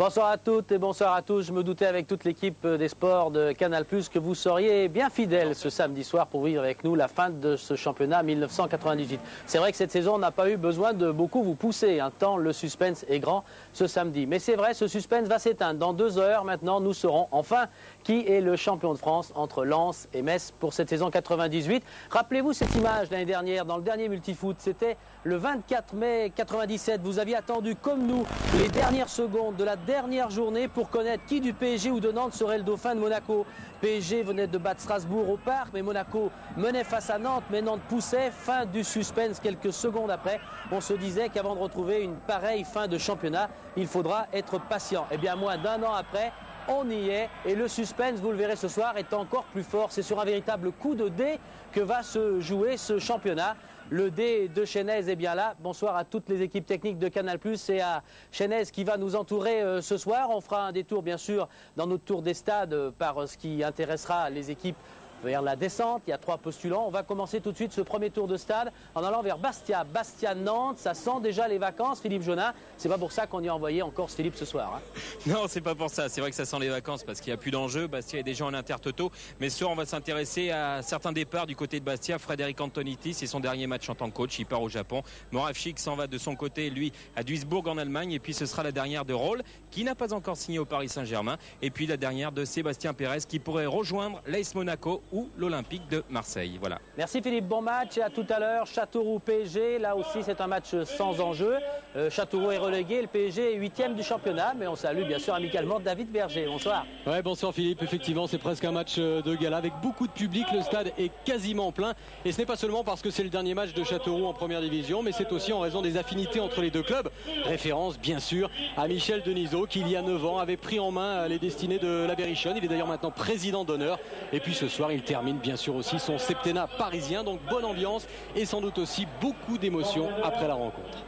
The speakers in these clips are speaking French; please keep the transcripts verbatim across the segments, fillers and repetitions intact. Bonsoir à toutes et bonsoir à tous. Je me doutais avec toute l'équipe des sports de Canal plus, que vous seriez bien fidèles ce samedi soir pour vivre avec nous la fin de ce championnat mille neuf cent quatre-vingt-dix-huit. C'est vrai que cette saison, on n'a pas eu besoin de beaucoup vous pousser, hein, tant le suspense est grand ce samedi. Mais c'est vrai, ce suspense va s'éteindre. Dans deux heures, maintenant, nous saurons enfin qui est le champion de France entre Lens et Metz pour cette saison quatre-vingt-dix-huit. Rappelez-vous cette image l'année dernière, dans le dernier multifoot, c'était le vingt-quatre mai quatre-vingt-dix-sept. Vous aviez attendu, comme nous, les dernières secondes de la dernière journée pour connaître qui du P S G ou de Nantes serait le dauphin de Monaco. P S G venait de battre Strasbourg au Parc, mais Monaco menait face à Nantes, mais Nantes poussait. Fin du suspense quelques secondes après. On se disait qu'avant de retrouver une pareille fin de championnat, il faudra être patient. Et bien moins d'un an après, on y est, et le suspense, vous le verrez ce soir, est encore plus fort. C'est sur un véritable coup de dé que va se jouer ce championnat. Le dé de Chénez est bien là. Bonsoir à toutes les équipes techniques de Canal plus et à Chénez qui va nous entourer euh, ce soir. On fera un détour, bien sûr, dans notre tour des stades euh, par euh, ce qui intéressera les équipes vers la descente. Il y a trois postulants. On va commencer tout de suite ce premier tour de stade en allant vers Bastia. Bastia-Nantes, ça sent déjà les vacances, Philippe Jonin. C'est pas pour ça qu'on y a envoyé en Corse Philippe ce soir, hein. Non, c'est pas pour ça. C'est vrai que ça sent les vacances parce qu'il n'y a plus d'enjeu. Bastia est déjà en intertoto. Mais ce soir, on va s'intéresser à certains départs du côté de Bastia. Frédéric Antonetti, c'est son dernier match en tant que coach. Il part au Japon. Moravchik s'en va de son côté, lui, à Duisbourg en Allemagne. Et puis ce sera la dernière de Roll, qui n'a pas encore signé au Paris Saint-Germain. Et puis la dernière de Sébastien Pérez, qui pourrait rejoindre l'A S Monaco ou l'Olympique de Marseille. Voilà. Merci Philippe, bon match et à tout à l'heure. Châteauroux-P S G, là aussi c'est un match sans enjeu. Euh, Châteauroux est relégué, le P S G est huitième du championnat, mais on salue bien sûr amicalement David Berger. Bonsoir. Ouais, bonsoir Philippe, effectivement c'est presque un match de gala avec beaucoup de public, le stade est quasiment plein et ce n'est pas seulement parce que c'est le dernier match de Châteauroux en première division, mais c'est aussi en raison des affinités entre les deux clubs. Référence bien sûr à Michel Denisot qui il y a neuf ans avait pris en main les destinées de la Berrichonne. Il est d'ailleurs maintenant président d'honneur et puis ce soir il termine bien sûr aussi son septennat parisien, donc bonne ambiance et sans doute aussi beaucoup d'émotions après la rencontre.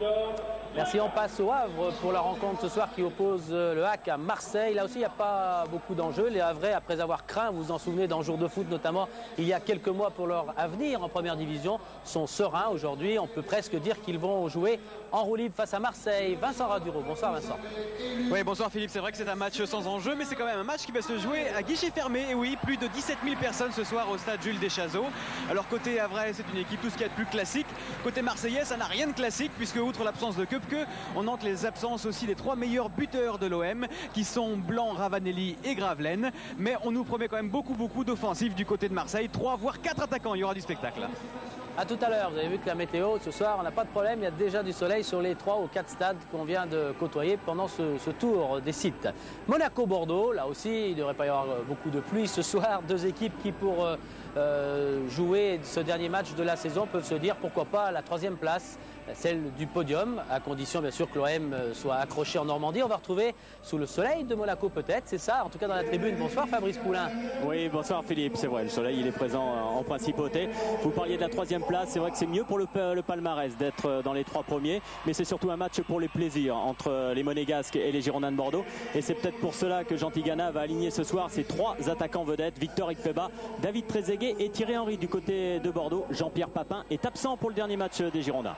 Merci, on passe au Havre pour la rencontre ce soir qui oppose le H A C à Marseille. Là aussi, il n'y a pas beaucoup d'enjeux. Les Havrais, après avoir craint, vous vous en souvenez, dans Jour de foot notamment, il y a quelques mois pour leur avenir en première division, sont sereins aujourd'hui. On peut presque dire qu'ils vont jouer en roue libre face à Marseille. Vincent Raduro, bonsoir Vincent. Oui, bonsoir Philippe. C'est vrai que c'est un match sans enjeu, mais c'est quand même un match qui va se jouer à guichet fermé. Et oui, plus de dix-sept mille personnes ce soir au stade Jules Deschazeaux. Alors côté Havrais, c'est une équipe tout ce qu'il y a de plus classique. Côté Marseillais, ça n'a rien de classique puisque outre l'absence de queue, que on note les absences aussi des trois meilleurs buteurs de l'O M qui sont Blanc, Ravanelli et Gravelaine, mais on nous promet quand même beaucoup beaucoup d'offensives du côté de Marseille, trois voire quatre attaquants, il y aura du spectacle. A tout à l'heure, vous avez vu que la météo ce soir, on n'a pas de problème, il y a déjà du soleil sur les trois ou quatre stades qu'on vient de côtoyer pendant ce, ce tour des sites. Monaco-Bordeaux, là aussi il ne devrait pas y avoir beaucoup de pluie ce soir, deux équipes qui pour euh, euh, jouer ce dernier match de la saison peuvent se dire pourquoi pas la troisième place, celle du podium, à condition bien sûr que l'O M soit accroché en Normandie. On va retrouver sous le soleil de Monaco peut-être, c'est ça, en tout cas dans la tribune. Bonsoir Fabrice Poulain. Oui, bonsoir Philippe, c'est vrai, le soleil il est présent en principauté. Vous parliez de la troisième place, c'est vrai que c'est mieux pour le, le palmarès d'être dans les trois premiers, mais c'est surtout un match pour les plaisirs entre les Monégasques et les Girondins de Bordeaux. Et c'est peut-être pour cela que Jean Tigana va aligner ce soir ses trois attaquants vedettes, Victor Ikpeba, David Trezeguet et Thierry Henry. Du côté de Bordeaux, Jean-Pierre Papin est absent pour le dernier match des Girondins.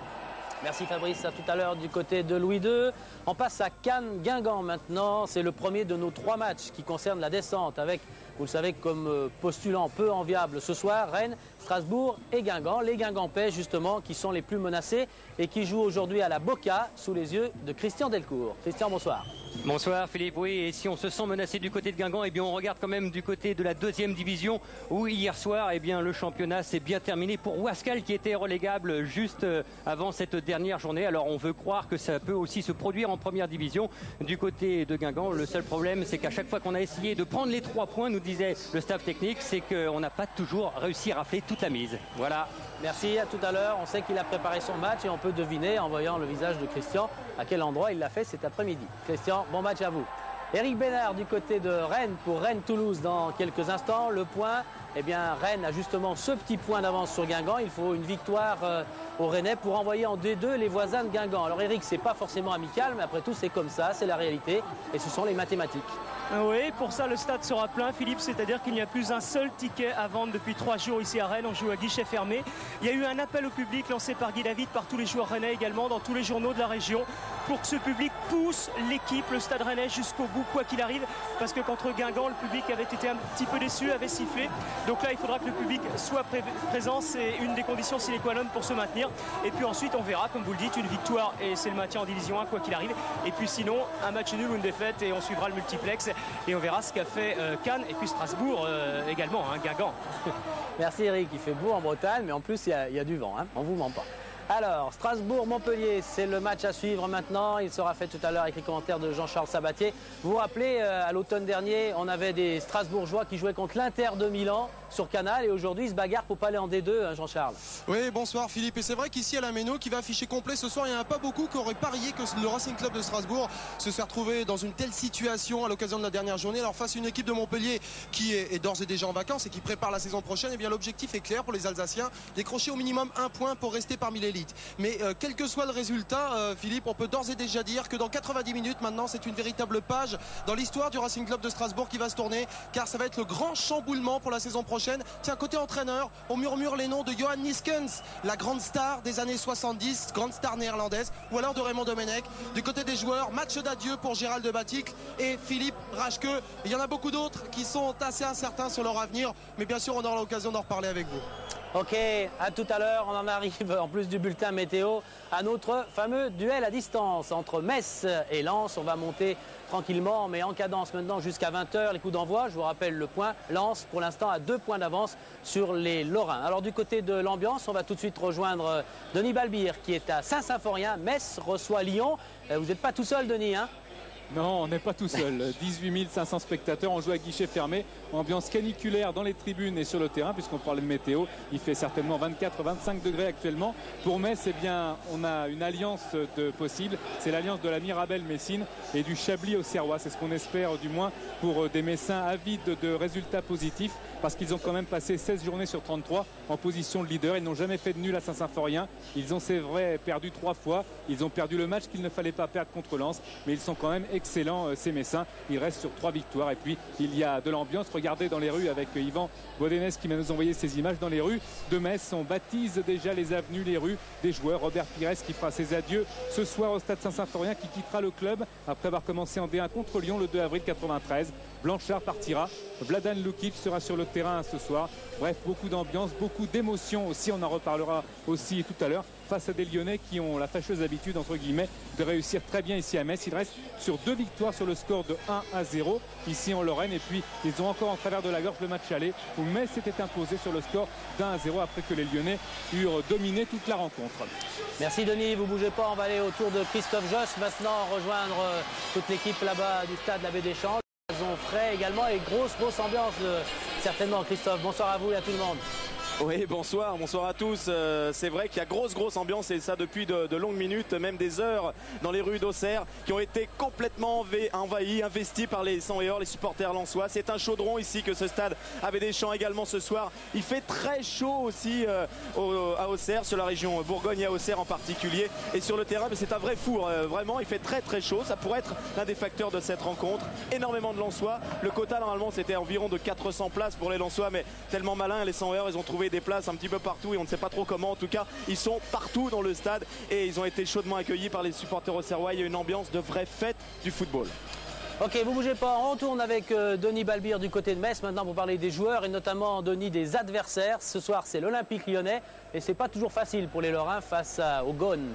Merci Fabrice, à tout à l'heure du côté de Louis deux. On passe à Cannes-Guingamp maintenant. C'est le premier de nos trois matchs qui concerne la descente avec, vous le savez, comme postulant peu enviable ce soir, Rennes, Strasbourg et Guingamp. Les Guingampais justement qui sont les plus menacés et qui jouent aujourd'hui à la Boca sous les yeux de Christian Delcourt. Christian, bonsoir. Bonsoir Philippe, oui, et si on se sent menacé du côté de Guingamp, eh bien on regarde quand même du côté de la deuxième division où hier soir, eh bien le championnat s'est bien terminé pour Wascal qui était relégable juste avant cette dernière journée. Alors on veut croire que ça peut aussi se produire en première division du côté de Guingamp. Le seul problème, c'est qu'à chaque fois qu'on a essayé de prendre les trois points, nous disait le staff technique, c'est qu'on n'a pas toujours réussi à rafler toute la mise. Voilà. Merci, à tout à l'heure. On sait qu'il a préparé son match et on peut deviner en voyant le visage de Christian à quel endroit il l'a fait cet après-midi. Christian, bon match à vous. Éric Bénard du côté de Rennes pour Rennes-Toulouse dans quelques instants. Le point, eh bien Rennes a justement ce petit point d'avance sur Guingamp. Il faut une victoire euh, aux Rennais pour envoyer en D deux les voisins de Guingamp. Alors Éric, c'est pas forcément amical, mais après tout c'est comme ça, c'est la réalité et ce sont les mathématiques. Oui, pour ça le stade sera plein Philippe, c'est-à-dire qu'il n'y a plus un seul ticket à vendre depuis trois jours ici à Rennes, on joue à guichet fermé. Il y a eu un appel au public lancé par Guy David, par tous les joueurs rennais également, dans tous les journaux de la région. pour que ce public pousse l'équipe, le Stade Rennais, jusqu'au bout, quoi qu'il arrive, parce que contre Guingamp, le public avait été un petit peu déçu, avait sifflé. Donc là, il faudra que le public soit pré présent. C'est une des conditions sine qua non pour se maintenir. Et puis ensuite, on verra, comme vous le dites, une victoire et c'est le maintien en division un, quoi qu'il arrive. Et puis sinon, un match nul ou une défaite et on suivra le multiplex et on verra ce qu'a fait euh, Cannes et puis Strasbourg euh, également, hein, Guingamp. Merci Eric, il fait beau en Bretagne, mais en plus, il y a, il y a du vent, hein, on vous ment pas. Alors, Strasbourg-Montpellier, c'est le match à suivre maintenant. Il sera fait tout à l'heure avec les commentaires de Jean-Charles Sabatier. Vous vous rappelez, euh, à l'automne dernier, on avait des Strasbourgeois qui jouaient contre l'Inter de Milan sur Canal. Et aujourd'hui, ils se bagarrent pour pas aller en D deux, hein, Jean-Charles. Oui, bonsoir Philippe. Et c'est vrai qu'ici, à la Méno, qui va afficher complet ce soir, il n'y en a pas beaucoup qui auraient parié que le Racing Club de Strasbourg se soit retrouvé dans une telle situation à l'occasion de la dernière journée. Alors, face à une équipe de Montpellier qui est, est d'ores et déjà en vacances et qui prépare la saison prochaine, eh bien l'objectif est clair pour les Alsaciens, décrocher au minimum un point pour rester parmi les. Mais euh, quel que soit le résultat, euh, Philippe, on peut d'ores et déjà dire que dans quatre-vingt-dix minutes maintenant, c'est une véritable page dans l'histoire du Racing Club de Strasbourg qui va se tourner, car ça va être le grand chamboulement pour la saison prochaine. Tiens, côté entraîneur, on murmure les noms de Johan Niskens, la grande star des années soixante-dix, grande star néerlandaise, ou alors de Raymond Domenech. Du côté des joueurs, match d'adieu pour Gérald de Baticle et Philippe Raschke. Il y en a beaucoup d'autres qui sont assez incertains sur leur avenir, mais bien sûr on aura l'occasion d'en reparler avec vous. Ok, à tout à l'heure, on en arrive, en plus du bulletin météo, à notre fameux duel à distance entre Metz et Lens. On va monter tranquillement, mais en cadence maintenant jusqu'à vingt heures, les coups d'envoi. Je vous rappelle le point, Lens pour l'instant à deux points d'avance sur les Lorrains. Alors du côté de l'ambiance, on va tout de suite rejoindre Denis Balbir qui est à Saint-Symphorien. Metz reçoit Lyon. Vous n'êtes pas tout seul, Denis, hein ? Non, on n'est pas tout seul. dix-huit mille cinq cents spectateurs, on joue à guichet fermé. Ambiance caniculaire dans les tribunes et sur le terrain, puisqu'on parle de météo. Il fait certainement vingt-quatre à vingt-cinq degrés actuellement. Pour Metz, eh bien, on a une alliance de possible. C'est l'alliance de la Mirabelle Messine et du Chablis au Serrois. C'est ce qu'on espère du moins pour des Messins avides de résultats positifs, parce qu'ils ont quand même passé seize journées sur trente-trois en position de leader. Ils n'ont jamais fait de nul à Saint-Symphorien. Ils ont, c'est vrai, perdu trois fois. Ils ont perdu le match qu'il ne fallait pas perdre contre Lens, mais ils sont quand même excellents, ces Messins. Ils restent sur trois victoires et puis il y a de l'ambiance. Regardez dans les rues avec Yvan Bodenès qui m'a nous envoyé ces images dans les rues de Metz. On baptise déjà les avenues, les rues des joueurs. Robert Pires qui fera ses adieux ce soir au Stade Saint-Symphorien, qui quittera le club après avoir commencé en D un contre Lyon le deux avril quatre-vingt-treize. Blanchard partira. Vladan Lukic sera sur le terrain ce soir. Bref, beaucoup d'ambiance, beaucoup d'émotions aussi. On en reparlera aussi tout à l'heure. Face à des Lyonnais qui ont la fâcheuse habitude, entre guillemets, de réussir très bien ici à Metz. Ils restent sur deux victoires sur le score de un à zéro ici en Lorraine. Et puis, ils ont encore en travers de la gorge le match aller où Metz s'était imposé sur le score d'un à zéro après que les Lyonnais eurent dominé toute la rencontre. Merci Denis, vous bougez pas, on va aller autour de Christophe Josse. Maintenant, rejoindre toute l'équipe là-bas du stade de la Baie des Champs. Ils ont frais également et grosse, grosse ambiance, euh, certainement, Christophe. Bonsoir à vous et à tout le monde. Oui, bonsoir, bonsoir à tous. Euh, c'est vrai qu'il y a grosse, grosse ambiance et ça depuis de, de longues minutes, même des heures dans les rues d'Auxerre qui ont été complètement envahies, investies par les cent et or, les supporters lensois. C'est un chaudron ici que ce stade avait des champs également ce soir. Il fait très chaud aussi euh, au, à Auxerre, sur la région Bourgogne et à Auxerre en particulier. Et sur le terrain, c'est un vrai four, euh, vraiment, il fait très, très chaud. Ça pourrait être l'un des facteurs de cette rencontre. Énormément de lensois. Le quota, normalement, c'était environ de quatre cents places pour les lensois, mais tellement malins, les cent et or, ils ont trouvé des places un petit peu partout et on ne sait pas trop comment. En tout cas, ils sont partout dans le stade et ils ont été chaudement accueillis par les supporters auxerrois. Il y a une ambiance de vraie fête du football. Ok, vous bougez pas, on tourne avec euh, Denis Balbir du côté de Metz maintenant pour parler des joueurs et notamment, Denis, des adversaires. Ce soir, c'est l'Olympique Lyonnais et c'est pas toujours facile pour les Lorrains face à, au Gone.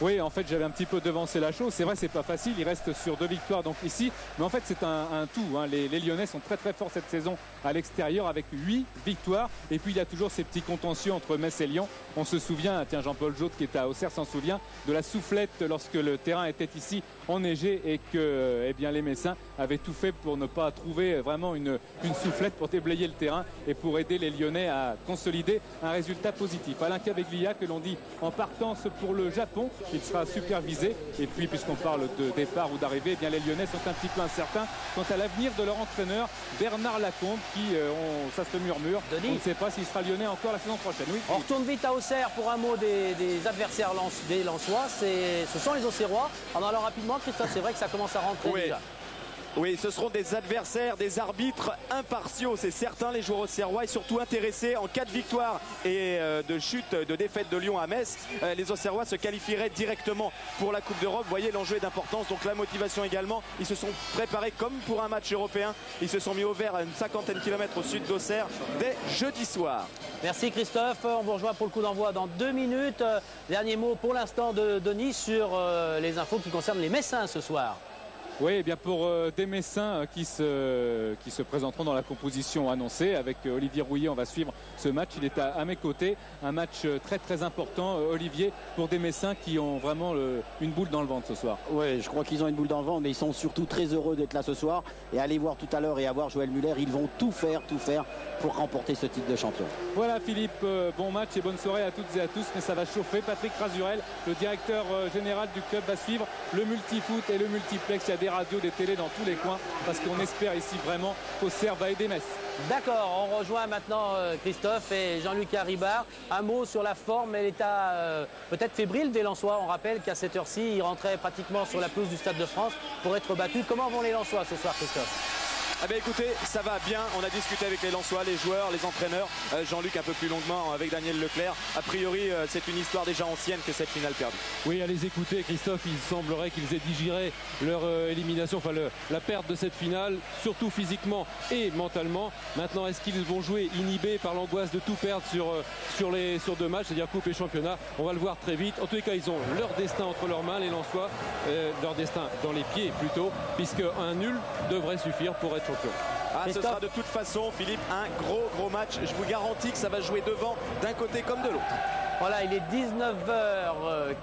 Oui, en fait, j'avais un petit peu devancé la chose. C'est vrai, c'est pas facile. Il reste sur deux victoires donc ici. Mais en fait, c'est un, un tout, hein. Les, les Lyonnais sont très très forts cette saison à l'extérieur avec huit victoires. Et puis, il y a toujours ces petits contentieux entre Metz et Lyon. On se souvient, tiens, Jean-Paul Jaude qui est à Auxerre s'en souvient, de la soufflette lorsque le terrain était ici enneigé et que eh bien, les Messins avaient tout fait pour ne pas trouver vraiment une, une soufflette pour déblayer le terrain et pour aider les Lyonnais à consolider un résultat positif. Alain Caveglia, que l'on dit en partance pour le Japon, il sera supervisé. Et puis, puisqu'on parle de départ ou d'arrivée, eh bien les Lyonnais sont un petit peu incertains quant à l'avenir de leur entraîneur Bernard Lacombe, qui, euh, on, ça se murmure, Denis, on ne sait pas s'il sera lyonnais encore la saison prochaine. Oui, on retourne vite à Auxerre pour un mot des, des adversaires lance, des Lensois. Ce sont les Auxerrois. En allant rapidement, Christophe, c'est vrai que ça commence à rentrer oui. déjà. Oui, ce seront des adversaires, des arbitres impartiaux, c'est certain, les joueurs auxerrois, et surtout intéressés en cas de victoire et de chute, de défaite de Lyon à Metz. Les auxerrois se qualifieraient directement pour la Coupe d'Europe. Vous voyez, l'enjeu est d'importance, donc la motivation également. Ils se sont préparés comme pour un match européen. Ils se sont mis au vert à une cinquantaine de kilomètres au sud d'Auxerre dès jeudi soir. Merci Christophe, on vous rejoint pour le coup d'envoi dans deux minutes. Dernier mot pour l'instant de Denis sur les infos qui concernent les Messins ce soir. Oui, eh bien pour euh, des Messins qui se, qui se présenteront dans la composition annoncée. Avec euh, Olivier Rouillet, on va suivre ce match. Il est à, à mes côtés. Un match euh, très très important, euh, Olivier, pour des Messins qui ont vraiment euh, une boule dans le ventre ce soir. Oui, je crois qu'ils ont une boule dans le ventre, mais ils sont surtout très heureux d'être là ce soir. Et allez voir tout à l'heure et avoir Joël Muller, ils vont tout faire, tout faire pour remporter ce titre de champion. Voilà Philippe, euh, bon match et bonne soirée à toutes et à tous. Mais ça va chauffer. Patrick Razurel, le directeur euh, général du club, va suivre le multifoot et le multiplex. Il y a des radios, des télés dans tous les coins parce qu'on espère ici vraiment qu'Auxerre va aider Metz. D'accord, on rejoint maintenant Christophe et Jean-Luc Haribard. Un mot sur la forme et l'état euh, peut-être fébrile des Lensois. On rappelle qu'à cette heure-ci, ils rentraient pratiquement sur la pelouse du Stade de France pour être battus. Comment vont les Lensois ce soir, Christophe? Ah ben écoutez, ça va bien, on a discuté avec les Lensois, les joueurs, les entraîneurs, euh, Jean-Luc un peu plus longuement avec Daniel Leclerc. A priori, euh, c'est une histoire déjà ancienne que cette finale perdue. Oui, à les écouter, Christophe, il semblerait qu'ils aient digéré leur euh, élimination, enfin le, la perte de cette finale, surtout physiquement et mentalement. Maintenant, est-ce qu'ils vont jouer inhibés par l'angoisse de tout perdre sur, euh, sur, les, sur deux matchs, c'est-à-dire coupe et championnat? On va le voir très vite. En tous les cas, ils ont leur destin entre leurs mains, les Lensois, euh, leur destin dans les pieds plutôt, puisque un nul devrait suffire pour être Ah, ce sera de toute façon, Philippe, un gros gros match. Je vous garantis que ça va jouer devant, d'un côté comme de l'autre. Voilà, il est dix-neuf heures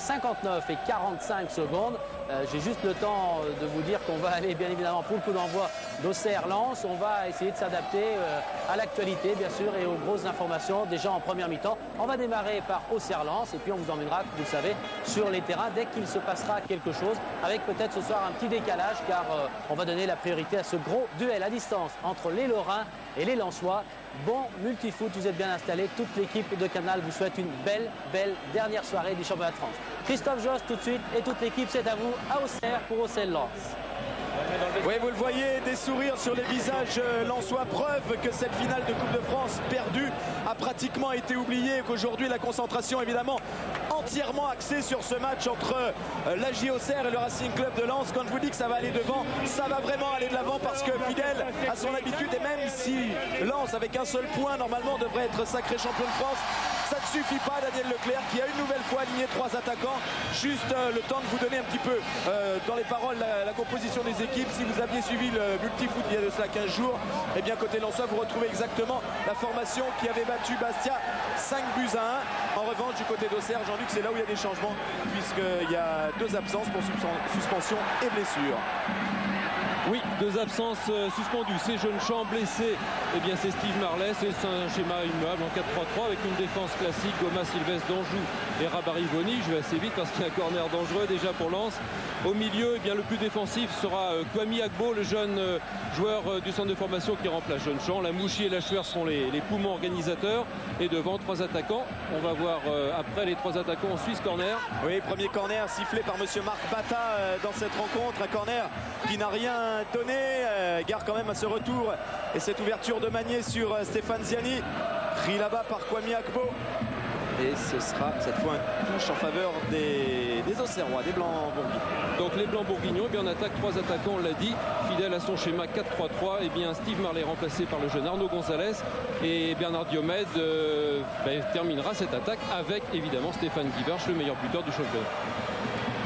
cinquante-neuf et quarante-cinq secondes. Euh, J'ai juste le temps de vous dire qu'on va aller bien évidemment pour le coup d'envoi d'Auxerre-Lens. On va essayer de s'adapter euh, à l'actualité bien sûr et aux grosses informations déjà en première mi-temps. On va démarrer par Auxerre-Lens et puis on vous emmènera, vous le savez, sur les terrains dès qu'il se passera quelque chose. Avec peut-être ce soir un petit décalage car euh, on va donner la priorité à ce gros duel à distance entre les Lorrains et les Lensois. Bon multifoot, vous êtes bien installés. Toute l'équipe de Canal vous souhaite une belle, belle dernière soirée du championnat de France. Christophe Josse tout de suite et toute l'équipe, c'est à vous à Auxerre pour Auxerre-Lens. Oui, vous le voyez, des sourires sur les visages lensois, preuve que cette finale de Coupe de France perdue a pratiquement été oubliée, qu'aujourd'hui la concentration évidemment entièrement axée sur ce match entre l'A J Auxerre et le Racing Club de Lens. Quand je vous dis que ça va aller devant, ça va vraiment aller de l'avant parce que fidèle à son habitude, et même si Lens avec un seul point normalement devrait être sacré champion de France, ça ne suffit pas. Daniel Leclerc qui a une nouvelle fois aligné trois attaquants. Juste euh, le temps de vous donner un petit peu euh, dans les paroles la, la composition des équipes. Si vous aviez suivi le multifoot il y a de cela quinze jours, et eh bien côté Lensois vous retrouvez exactement la formation qui avait battu Bastia cinq buts à un. En revanche du côté d'Auxerre, Jean-Luc, c'est là où il y a des changements puisqu'il y a deux absences pour suspension et blessure. Oui, deux absences euh, suspendues. Ces jeunes champs blessés, eh bien c'est Steve Marlès. C'est un schéma immuable en quatre trois trois avec une défense classique. Goma, Sylvestre, Danjou et Rabarivoni. Je vais assez vite parce qu'il y a un corner dangereux déjà pour Lens. Au milieu, eh bien le plus défensif sera euh, Kwame Agbo, le jeune euh, joueur euh, du centre de formation qui remplace Jeune Champ. La Mouchi et la Schuer seront les, les poumons organisateurs. Et devant, trois attaquants. On va voir euh, après les trois attaquants en Suisse corner. Oui, premier corner sifflé par Monsieur Marc Bata euh, dans cette rencontre. Un corner qui n'a rien donné, euh, gare quand même à ce retour et cette ouverture de Magné sur euh, Stéphane Ziani, pris là-bas par Kwame Agbo, et ce sera cette fois une touche en faveur des, des Auxerrois, des Blancs-Bourguignons. Donc les Blancs-Bourguignons, eh on attaque trois attaquants, on l'a dit, fidèle à son schéma quatre trois trois, et eh bien Steve Marley remplacé par le jeune Arnaud Gonzalez, et Bernard Diomède euh, ben, terminera cette attaque avec évidemment Stéphane Guivarch, le meilleur buteur du championnat.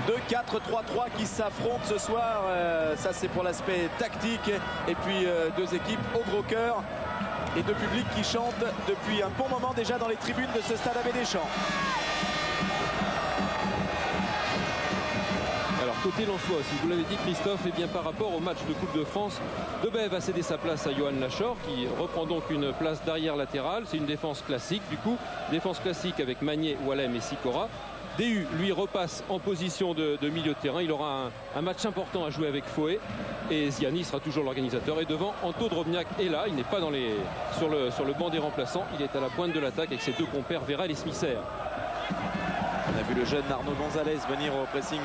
deux quatre trois trois qui s'affrontent ce soir, euh, ça c'est pour l'aspect tactique, et puis euh, deux équipes au gros cœur et deux publics qui chantent depuis un bon moment déjà dans les tribunes de ce stade Abbé Deschamps. Côté Lensois, si vous l'avez dit Christophe, et eh bien par rapport au match de Coupe de France, Debève a cédé sa place à Johan Lachor qui reprend donc une place d'arrière latéral. C'est une défense classique du coup, défense classique avec Magné, Wallem et Sicora. D U lui repasse en position de, de milieu de terrain. Il aura un, un match important à jouer avec Fouet, et Ziani sera toujours l'organisateur. Et devant, Anto Drobniak est là, il n'est pas dans les, sur, le, sur le banc des remplaçants, il est à la pointe de l'attaque avec ses deux compères Vérel et Smisser. On a vu le jeune Arnaud Gonzalez venir au pressing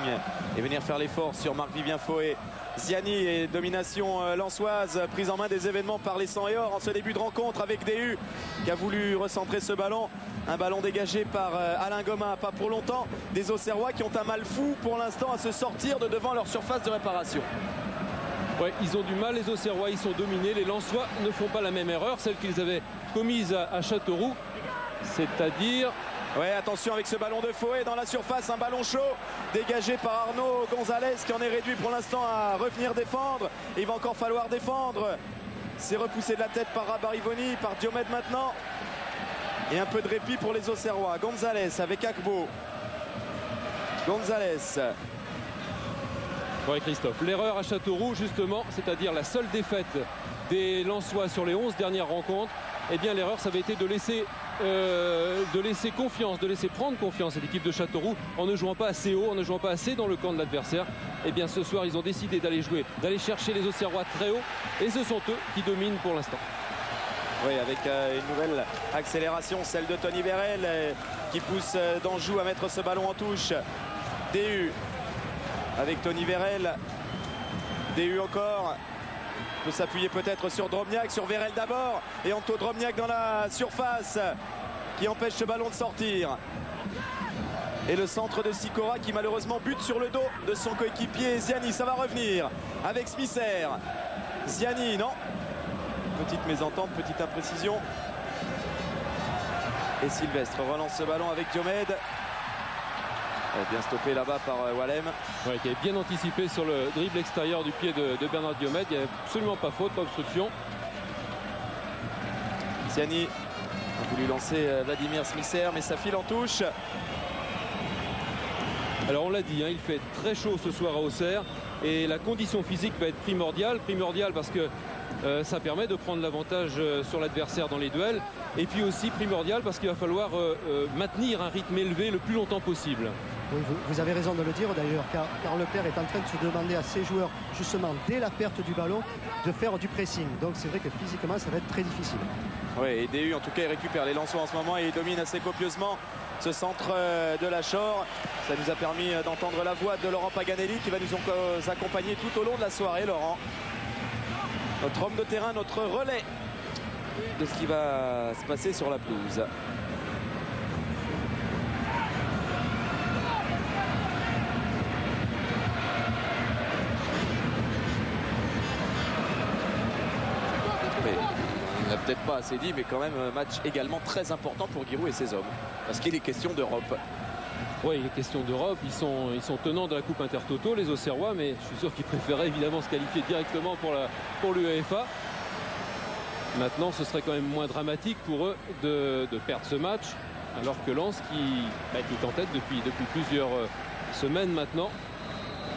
et venir faire l'effort sur Marc-Vivien Foé. Ziani et domination lensoise, prise en main des événements par les sang et or en ce début de rencontre avec D U qui a voulu recentrer ce ballon. Un ballon dégagé par Alain Gomin, pas pour longtemps. Des Auxerrois qui ont un mal fou pour l'instant à se sortir de devant leur surface de réparation. Ouais, ils ont du mal, les Auxerrois, ils sont dominés. Les Lensois ne font pas la même erreur, celle qu'ils avaient commise à Châteauroux, c'est-à-dire... Ouais, attention avec ce ballon de Foé dans la surface, un ballon chaud dégagé par Arnaud Gonzalez qui en est réduit pour l'instant à revenir défendre. Il va encore falloir défendre. C'est repoussé de la tête par Rabarivoni, par Diomède maintenant. Et un peu de répit pour les Auxerrois. Gonzalez avec Akbo. Gonzalez. Oui, Christophe. L'erreur à Châteauroux, justement, c'est-à-dire la seule défaite des Lensois sur les onze dernières rencontres, eh bien l'erreur, ça avait été de laisser... Euh, de laisser confiance, de laisser prendre confiance à l'équipe de Châteauroux en ne jouant pas assez haut, en ne jouant pas assez dans le camp de l'adversaire. Et bien ce soir, ils ont décidé d'aller jouer, d'aller chercher les Auxerrois très haut, et ce sont eux qui dominent pour l'instant. Oui, avec euh, une nouvelle accélération, celle de Tony Bérel, euh, qui pousse euh, d'Anjou à mettre ce ballon en touche. D U avec Tony Bérel, D U encore. On peut s'appuyer peut-être sur Drobniak, sur Vérel d'abord. Et Anto Drobniak dans la surface qui empêche ce ballon de sortir. Et le centre de Sikora qui malheureusement bute sur le dos de son coéquipier Ziani. Ça va revenir avec Smisser. Ziani, non. Petite mésentente, petite imprécision. Et Sylvestre relance ce ballon avec Diomède. Bien stoppé là-bas par Wallem. Ouais, qui est bien anticipé sur le dribble extérieur du pied de, de Bernard Diomède. Il n'y a absolument pas faute, pas obstruction. Ziani a voulu lancer Vladimir Smisser, mais ça file en touche. Alors on l'a dit, hein, il fait très chaud ce soir à Auxerre. Et la condition physique va être primordiale. Primordiale parce que euh, ça permet de prendre l'avantage euh, sur l'adversaire dans les duels. Et puis aussi primordial parce qu'il va falloir euh, euh, maintenir un rythme élevé le plus longtemps possible. Oui, vous, vous avez raison de le dire d'ailleurs, car, car le père est en train de se demander à ses joueurs, justement, dès la perte du ballon, de faire du pressing. Donc c'est vrai que physiquement, ça va être très difficile. Oui, et D U, en tout cas, il récupère les Lensois en ce moment et il domine assez copieusement ce centre de Lachor. Ça nous a permis d'entendre la voix de Laurent Paganelli qui va nous accompagner tout au long de la soirée, Laurent. Notre homme de terrain, notre relais de ce qui va se passer sur la pelouse. Peut-être pas assez dit, mais quand même un match également très important pour Giroud et ses hommes. Parce qu'il est question d'Europe. Oui, il est question d'Europe. Ils sont, ils sont tenants de la Coupe Intertoto, les Auxerrois, mais je suis sûr qu'ils préféraient évidemment se qualifier directement pour la, pour l'UEFA. Maintenant, ce serait quand même moins dramatique pour eux de, de perdre ce match, alors que Lens, qui, bah, qui est en tête depuis, depuis plusieurs semaines maintenant,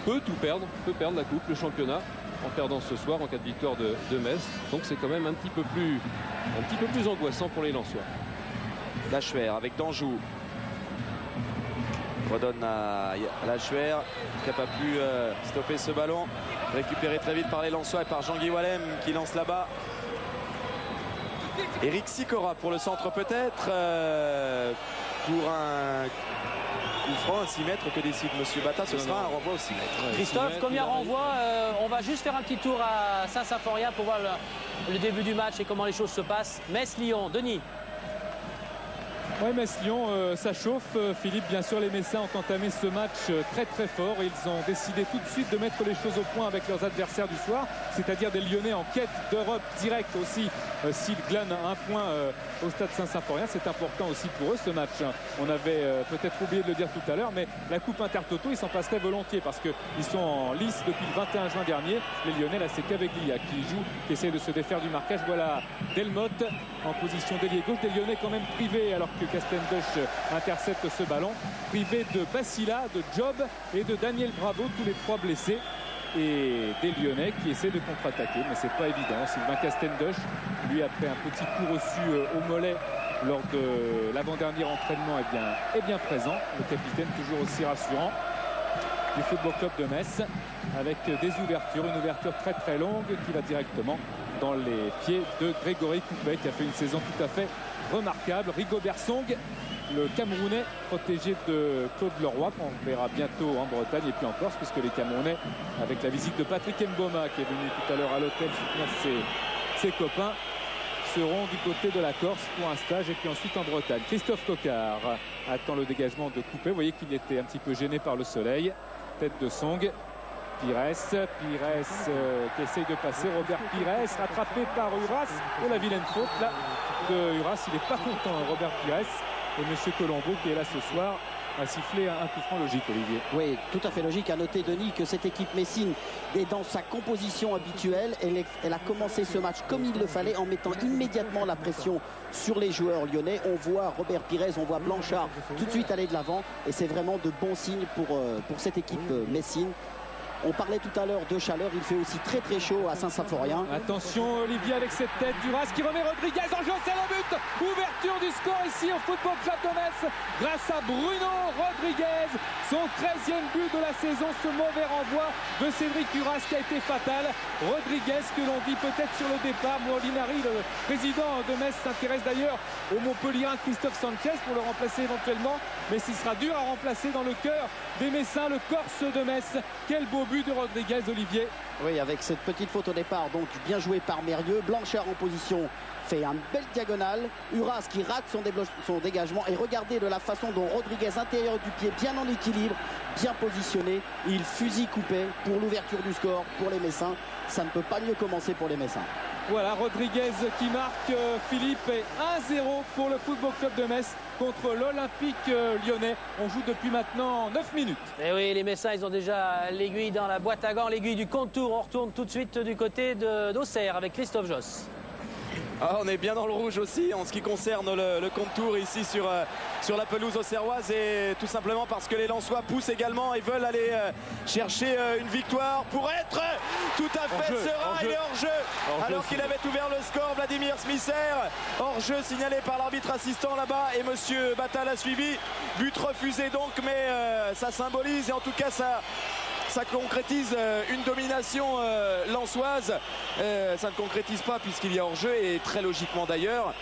peut tout perdre, peut perdre la Coupe, le championnat, en perdant ce soir en cas de victoire de, de Metz. Donc c'est quand même un petit peu plus un petit peu plus angoissant pour les Lensois. Lachuer avec Danjou. Redonne à Lachuer qui n'a pas pu euh, stopper ce ballon. Récupéré très vite par les Lensois et par Jean-Guy Wallem qui lance là-bas. Eric Sikora pour le centre peut-être. Euh, pour un... Coup franc à six mètres que décide Monsieur Bata, ce non, sera non. un renvoi au six mètres. Ouais, Christophe, six mètres, combien renvoi euh, On va juste faire un petit tour à Saint-Symphorien pour voir le, le début du match et comment les choses se passent. Metz-Lyon, Denis. Oui, Metz-Lyon, euh, ça chauffe. Philippe, bien sûr, les Messins ont entamé ce match très très fort. Ils ont décidé tout de suite de mettre les choses au point avec leurs adversaires du soir, c'est-à-dire des Lyonnais en quête d'Europe directe aussi. Euh, S'ils glanent un point euh, au stade Saint-Symphorien, c'est important aussi pour eux ce match. On avait euh, peut-être oublié de le dire tout à l'heure, mais la Coupe Intertoto, ils s'en passeraient volontiers parce qu'ils sont en lice depuis le vingt et un juin dernier. Les Lyonnais, là, c'est Caveglia qui joue, qui essaie de se défaire du marquage. Voilà Delmotte en position d'ailier gauche. Des Lyonnais quand même privés alors que Castendoche intercepte ce ballon, privé de Bassila, de Job et de Daniel Bravo, tous les trois blessés, et des Lyonnais qui essaient de contre-attaquer, mais c'est pas évident. Sylvain Castendoche, lui, après un petit coup reçu au mollet lors de l'avant-dernier entraînement, est bien, est bien présent, le capitaine toujours aussi rassurant du Football Club de Metz, avec des ouvertures, une ouverture très très longue qui va directement dans les pieds de Grégory Coupet, qui a fait une saison tout à fait remarquable. Rigobert Song le Camerounais protégé de Claude Leroy qu'on verra bientôt en Bretagne et puis en Corse, puisque les Camerounais, avec la visite de Patrick Mboma qui est venu tout à l'heure à l'hôtel soutenir ses, ses copains, seront du côté de la Corse pour un stage et puis ensuite en Bretagne. Christophe Coquard attend le dégagement de Coupé. Vous voyez qu'il était un petit peu gêné par le soleil. Tête de Song. Pires, Pires euh, qui essaye de passer. Robert Pires rattrapé par Uras. Et la vilaine faute là de Uras. Il n'est pas content, Robert Pires. Et M. Colombo qui est là ce soir a sifflé un coup franc logique, Olivier. Oui, tout à fait logique. À noter, Denis, que cette équipe messine est dans sa composition habituelle. Elle, est, elle a commencé ce match comme il le fallait en mettant immédiatement la pression sur les joueurs lyonnais. On voit Robert Pires, on voit Blanchard tout de suite aller de l'avant. Et c'est vraiment de bons signes pour, pour cette équipe messine. On parlait tout à l'heure de chaleur, il fait aussi très très chaud à Saint-Symphorien. Attention Olivier avec cette tête d'Uras qui remet Rodriguez en jeu, c'est le but. Ouverture du score ici au football châtonnais grâce à Bruno Rodriguez. Son treizième but de la saison, ce mauvais renvoi de Cédric Uras qui a été fatal. Rodriguez que l'on dit peut-être sur le départ. Molinari, le président de Metz, s'intéresse d'ailleurs au Montpellierin Christophe Sanchez pour le remplacer éventuellement. Mais ce sera dur à remplacer dans le cœur des Messins, le Corse de Metz. Quel beau but de Rodriguez, Olivier. Oui, avec cette petite faute au départ, donc bien joué par Mérieux. Blanchard en position fait un bel diagonale. Uras qui rate son, son dégagement. Et regardez de la façon dont Rodriguez, intérieur du pied, bien en équilibre, bien positionné. Il fusille Coupé pour l'ouverture du score pour les Messins. Ça ne peut pas mieux commencer pour les Messins. Voilà, Rodriguez qui marque, euh, Philippe, et un zéro pour le Football Club de Metz contre l'Olympique euh, lyonnais. On joue depuis maintenant neuf minutes. Et oui, les Messins, ils ont déjà l'aiguille dans la boîte à gants, l'aiguille du contour. On retourne tout de suite du côté d'Auxerre avec Christophe Josse. Ah, on est bien dans le rouge aussi en ce qui concerne le, le contour ici sur, euh, sur la pelouse auxerroise, et tout simplement parce que les Lensois poussent également et veulent aller euh, chercher euh, une victoire pour être tout à fait hors serein. Il est hors jeu hors alors qu'il avait ouvert le score, Vladimir Smisser. Hors jeu signalé par l'arbitre assistant là-bas, et Monsieur Battal a suivi. But refusé donc, mais euh, ça symbolise, et en tout cas ça... ça concrétise une domination euh, lensoise. Euh, ça ne concrétise pas puisqu'il y a hors-jeu, et très logiquement d'ailleurs.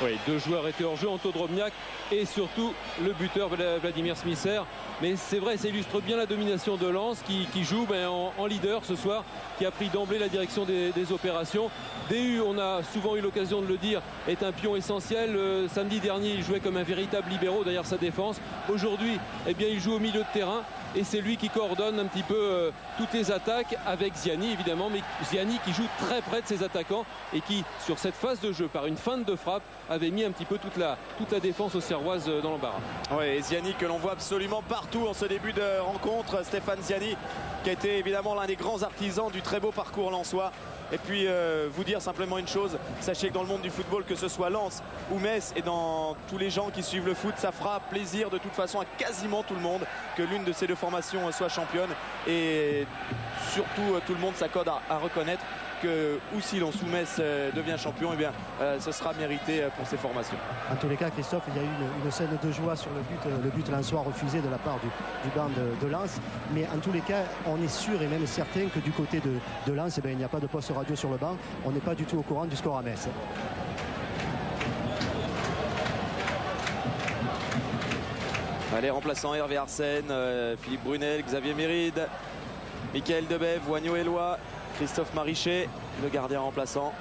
Oui, deux joueurs étaient hors-jeu, Anto Drobniak et surtout le buteur Vladimir Smisser. Mais c'est vrai, ça illustre bien la domination de Lens qui, qui joue ben, en, en leader ce soir, qui a pris d'emblée la direction des, des opérations. D U, on a souvent eu l'occasion de le dire, est un pion essentiel. Euh, samedi dernier, il jouait comme un véritable libéraux derrière sa défense. Aujourd'hui, eh bien, il joue au milieu de terrain. Et c'est lui qui coordonne un petit peu euh, toutes les attaques avec Ziani, évidemment, mais Ziani qui joue très près de ses attaquants et qui, sur cette phase de jeu, par une feinte de frappe, avait mis un petit peu toute la, toute la défense auxerroise dans l'embarras. Oui, et Ziani que l'on voit absolument partout en ce début de rencontre. Stéphane Ziani qui a été évidemment l'un des grands artisans du très beau parcours lensois. Et puis euh, vous dire simplement une chose, sachez que dans le monde du football, que ce soit Lens ou Metz, et dans tous les gens qui suivent le foot, ça fera plaisir de toute façon à quasiment tout le monde que l'une de ces deux formations soit championne. Et surtout tout le monde s'accorde à, à reconnaître que, ou si Lens ou Metz euh, devient champion, et eh bien euh, ce sera mérité pour ces formations. En tous les cas, Christophe, il y a eu une, une scène de joie sur le but, le but lensois refusé de la part du, du banc de, de Lens. Mais en tous les cas, on est sûr et même certain que du côté de, de Lens, eh bien, il n'y a pas de poste radio sur le banc. On n'est pas du tout au courant du score à Metz. Allez, remplaçant Hervé Arsène, euh, Philippe Brunel, Xavier Méride, Michael Debève, Wagno Eloi, Christophe Marichet, le gardien remplaçant.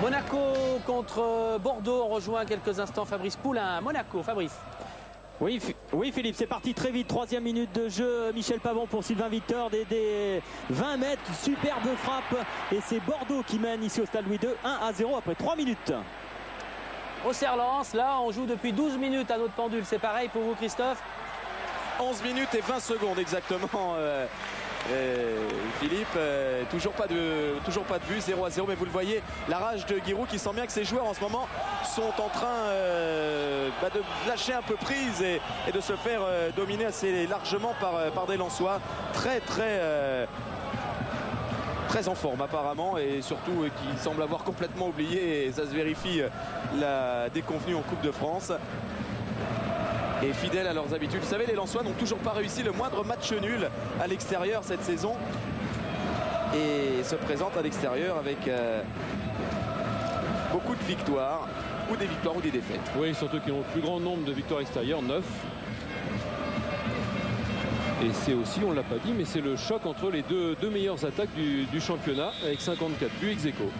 Monaco contre Bordeaux. On rejoint quelques instants Fabrice Poulain. Monaco, Fabrice. Oui, oui Philippe, c'est parti très vite. Troisième minute de jeu, Michel Pavon pour Sylvain Victor, des, des vingt mètres, superbe frappe. Et c'est Bordeaux qui mène ici au Stade Louis deux, un à zéro après trois minutes. Auxerre-Lens, là on joue depuis douze minutes à notre pendule, c'est pareil pour vous Christophe? Onze minutes et vingt secondes exactement, euh, euh, Philippe, euh, toujours, pas de, toujours pas de but, zéro à zéro, mais vous le voyez, la rage de Giroud qui sent bien que ses joueurs en ce moment sont en train euh, bah, de lâcher un peu prise et, et de se faire euh, dominer assez largement par, par des Lensois, très très... Euh, très en forme apparemment, et surtout qui semble avoir complètement oublié, et ça se vérifie, la déconvenue en Coupe de France. Et fidèles à leurs habitudes, vous savez, les Lensois n'ont toujours pas réussi le moindre match nul à l'extérieur cette saison. et se présente à l'extérieur avec euh, beaucoup de victoires, ou des victoires ou des défaites. Oui, surtout qu'ils ont le plus grand nombre de victoires extérieures, neuf. Et c'est aussi, on ne l'a pas dit, mais c'est le choc entre les deux, deux meilleures attaques du, du championnat avec cinquante-quatre buts ex-aequo.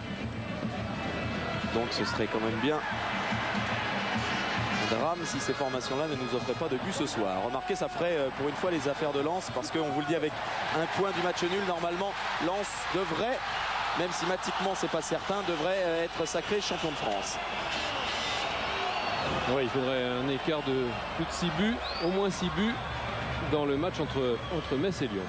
Donc ce serait quand même bien un drame si ces formations-là ne nous offraient pas de but ce soir. Remarquez, ça ferait pour une fois les affaires de Lens, parce qu'on vous le dit, avec un point du match nul, normalement Lens devrait, même si mathématiquement c'est pas certain, devrait être sacré champion de France. Ouais, il faudrait un écart de plus de six buts, au moins six buts, dans le match entre, entre Metz et Lyon.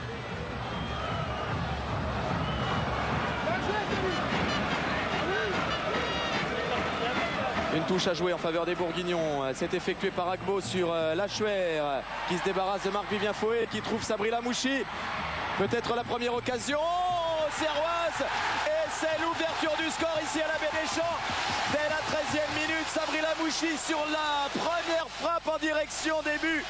Une touche à jouer en faveur des Bourguignons. C'est effectué par Agbo sur Lachuer, qui se débarrasse de Marc-Vivien Foé, qui trouve Sabri Lamouchi. Peut-être la première occasion Serroise, et c'est l'ouverture du score ici à la Baie des Champs. Dès la treizième minute, Sabri Lamouchi sur la première frappe en direction des buts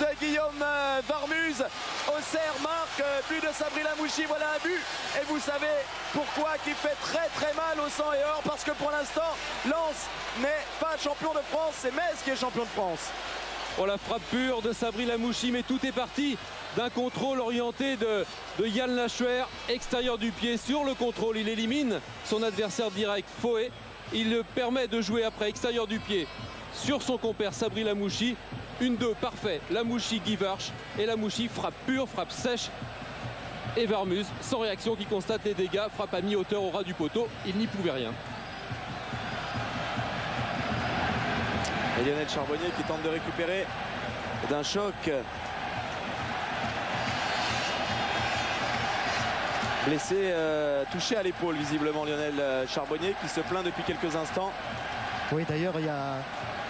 de Guillaume Varmuz. Auxerre marque, but de Sabri Lamouchi, voilà un but. Et vous savez pourquoi, qui fait très très mal au sang et or, parce que pour l'instant, Lens n'est pas champion de France, c'est Metz qui est champion de France. Oh, la frappe pure de Sabri Lamouchi, mais tout est parti d'un contrôle orienté de, de Yann Lachuer, extérieur du pied sur le contrôle. Il élimine son adversaire direct, Foé. Il le permet de jouer après, extérieur du pied, sur son compère Sabri Lamouchi. Une deux, parfait. Lamouchi, Guivarch, et Lamouchi, frappe pure, frappe sèche. Et Varmuz, sans réaction, qui constate les dégâts, frappe à mi-hauteur au ras du poteau. Il n'y pouvait rien. Et Lionel Charbonnier qui tente de récupérer d'un choc. Blessé, euh, touché à l'épaule visiblement, Lionel Charbonnier, qui se plaint depuis quelques instants. Oui, d'ailleurs, il y a...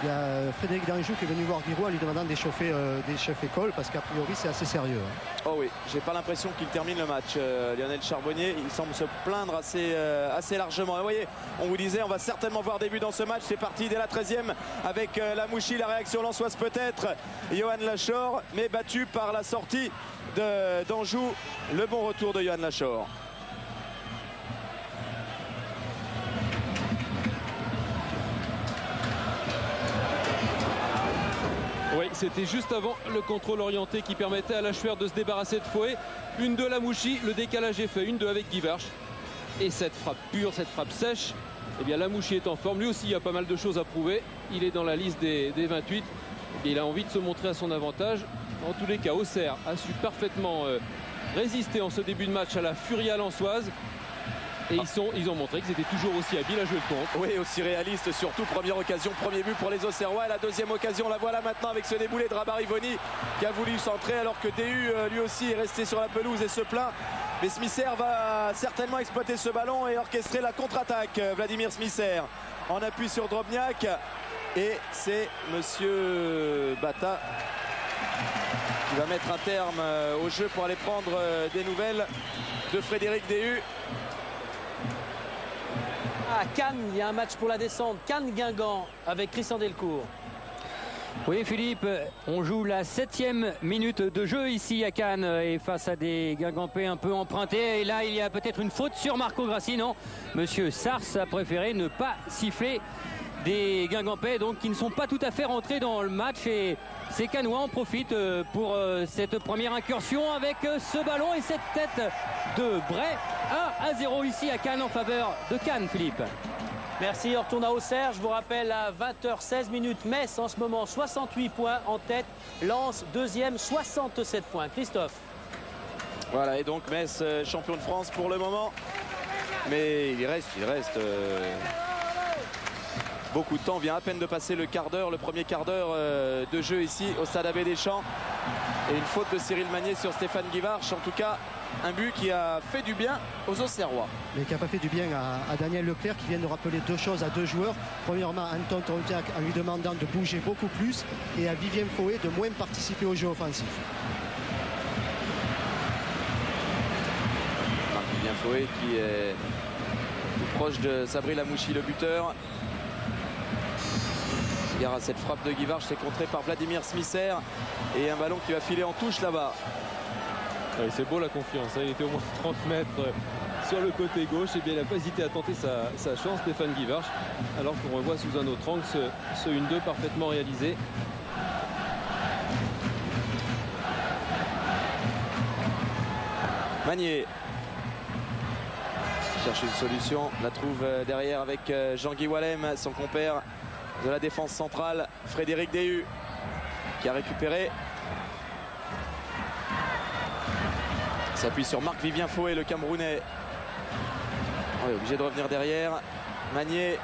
Il y a Frédéric Danjou qui est venu voir Giroud en lui demandant d'échauffer euh, des chefs écoles, parce qu'a priori c'est assez sérieux. Hein. Oh oui, j'ai pas l'impression qu'il termine le match. Euh, Lionel Charbonnier, il semble se plaindre assez, euh, assez largement. Et vous voyez, on vous disait, on va certainement voir des buts dans ce match. C'est parti dès la treizième avec euh, Lamouchi, la réaction lensoise peut-être. Johan Lachor, mais battu par la sortie de Danjou. Le bon retour de Johan Lachor. Oui, c'était juste avant le contrôle orienté qui permettait à Lachuer de se débarrasser de Foé. Une de Lamouchi, le décalage est fait. Une de avec Guivarch. Et cette frappe pure, cette frappe sèche, eh bien Lamouchi est en forme. Lui aussi, il y a pas mal de choses à prouver. Il est dans la liste des, des vingt-huit. Et il a envie de se montrer à son avantage. En tous les cas, Auxerre a su parfaitement euh, résister en ce début de match à la furia lensoise. Et ils, sont, ils ont montré qu'ils étaient toujours aussi habiles à jouer le contre. Oui, aussi réaliste surtout. Première occasion, premier but pour les Auxerrois. Et la deuxième occasion, la voilà maintenant avec ce déboulé de Rabarivoni, qui a voulu centrer alors que D U lui aussi est resté sur la pelouse et se plaint. Mais Smisser va certainement exploiter ce ballon et orchestrer la contre-attaque. Vladimir Smisser en appui sur Drobniak. Et c'est Monsieur Bata qui va mettre un terme au jeu pour aller prendre des nouvelles de Frédéric D U. À Cannes, il y a un match pour la descente. Cannes-Guingamp avec Christian Delcourt. Oui, Philippe, on joue la septième minute de jeu ici à Cannes et face à des Guingampais un peu empruntés. Et là, il y a peut-être une faute sur Marco Grassi. Non, Monsieur Sars a préféré ne pas siffler des Guingampais, donc qui ne sont pas tout à fait rentrés dans le match. Et ces Canois en profitent pour cette première incursion avec ce ballon et cette tête de Bray. un à zéro ici à Cannes en faveur de Cannes, Philippe. Merci, on retourne à Auxerre. Je vous rappelle, à vingt heures seize minutes, Metz en ce moment soixante-huit points en tête. Lens deuxième, soixante-sept points. Christophe. Voilà, et donc Metz champion de France pour le moment. Mais il reste, il reste... Euh... beaucoup de temps, vient à peine de passer le quart d'heure, le premier quart d'heure euh, de jeu ici au Stade Abbé Deschamps. Et une faute de Cyril Magnier sur Stéphane Guivarch. En tout cas, un but qui a fait du bien aux Auxerrois. Mais qui n'a pas fait du bien à, à Daniel Leclerc, qui vient de rappeler deux choses à deux joueurs. Premièrement, Anton Trontiac en lui demandant de bouger beaucoup plus, et à Vivien Foé de moins participer au jeu offensif. Vivien Foé qui est tout proche de Sabri Lamouchi, le buteur. À cette frappe de Guivarch, c'est contré par Vladimir Smisser, et un ballon qui va filer en touche là-bas. Ouais, c'est beau la confiance, il était au moins trente mètres sur le côté gauche, et bien il n'a pas hésité à tenter sa, sa chance, Stéphane Guivarch, alors qu'on revoit sous un autre angle ce, ce un deux parfaitement réalisé. Magnier cherche une solution, la trouve derrière avec Jean-Guy Wallem, son compère de la défense centrale, Frédéric Déhu, qui a récupéré. S'appuie sur Marc-Vivien Fouet, le Camerounais. On est obligé de revenir derrière. Magnier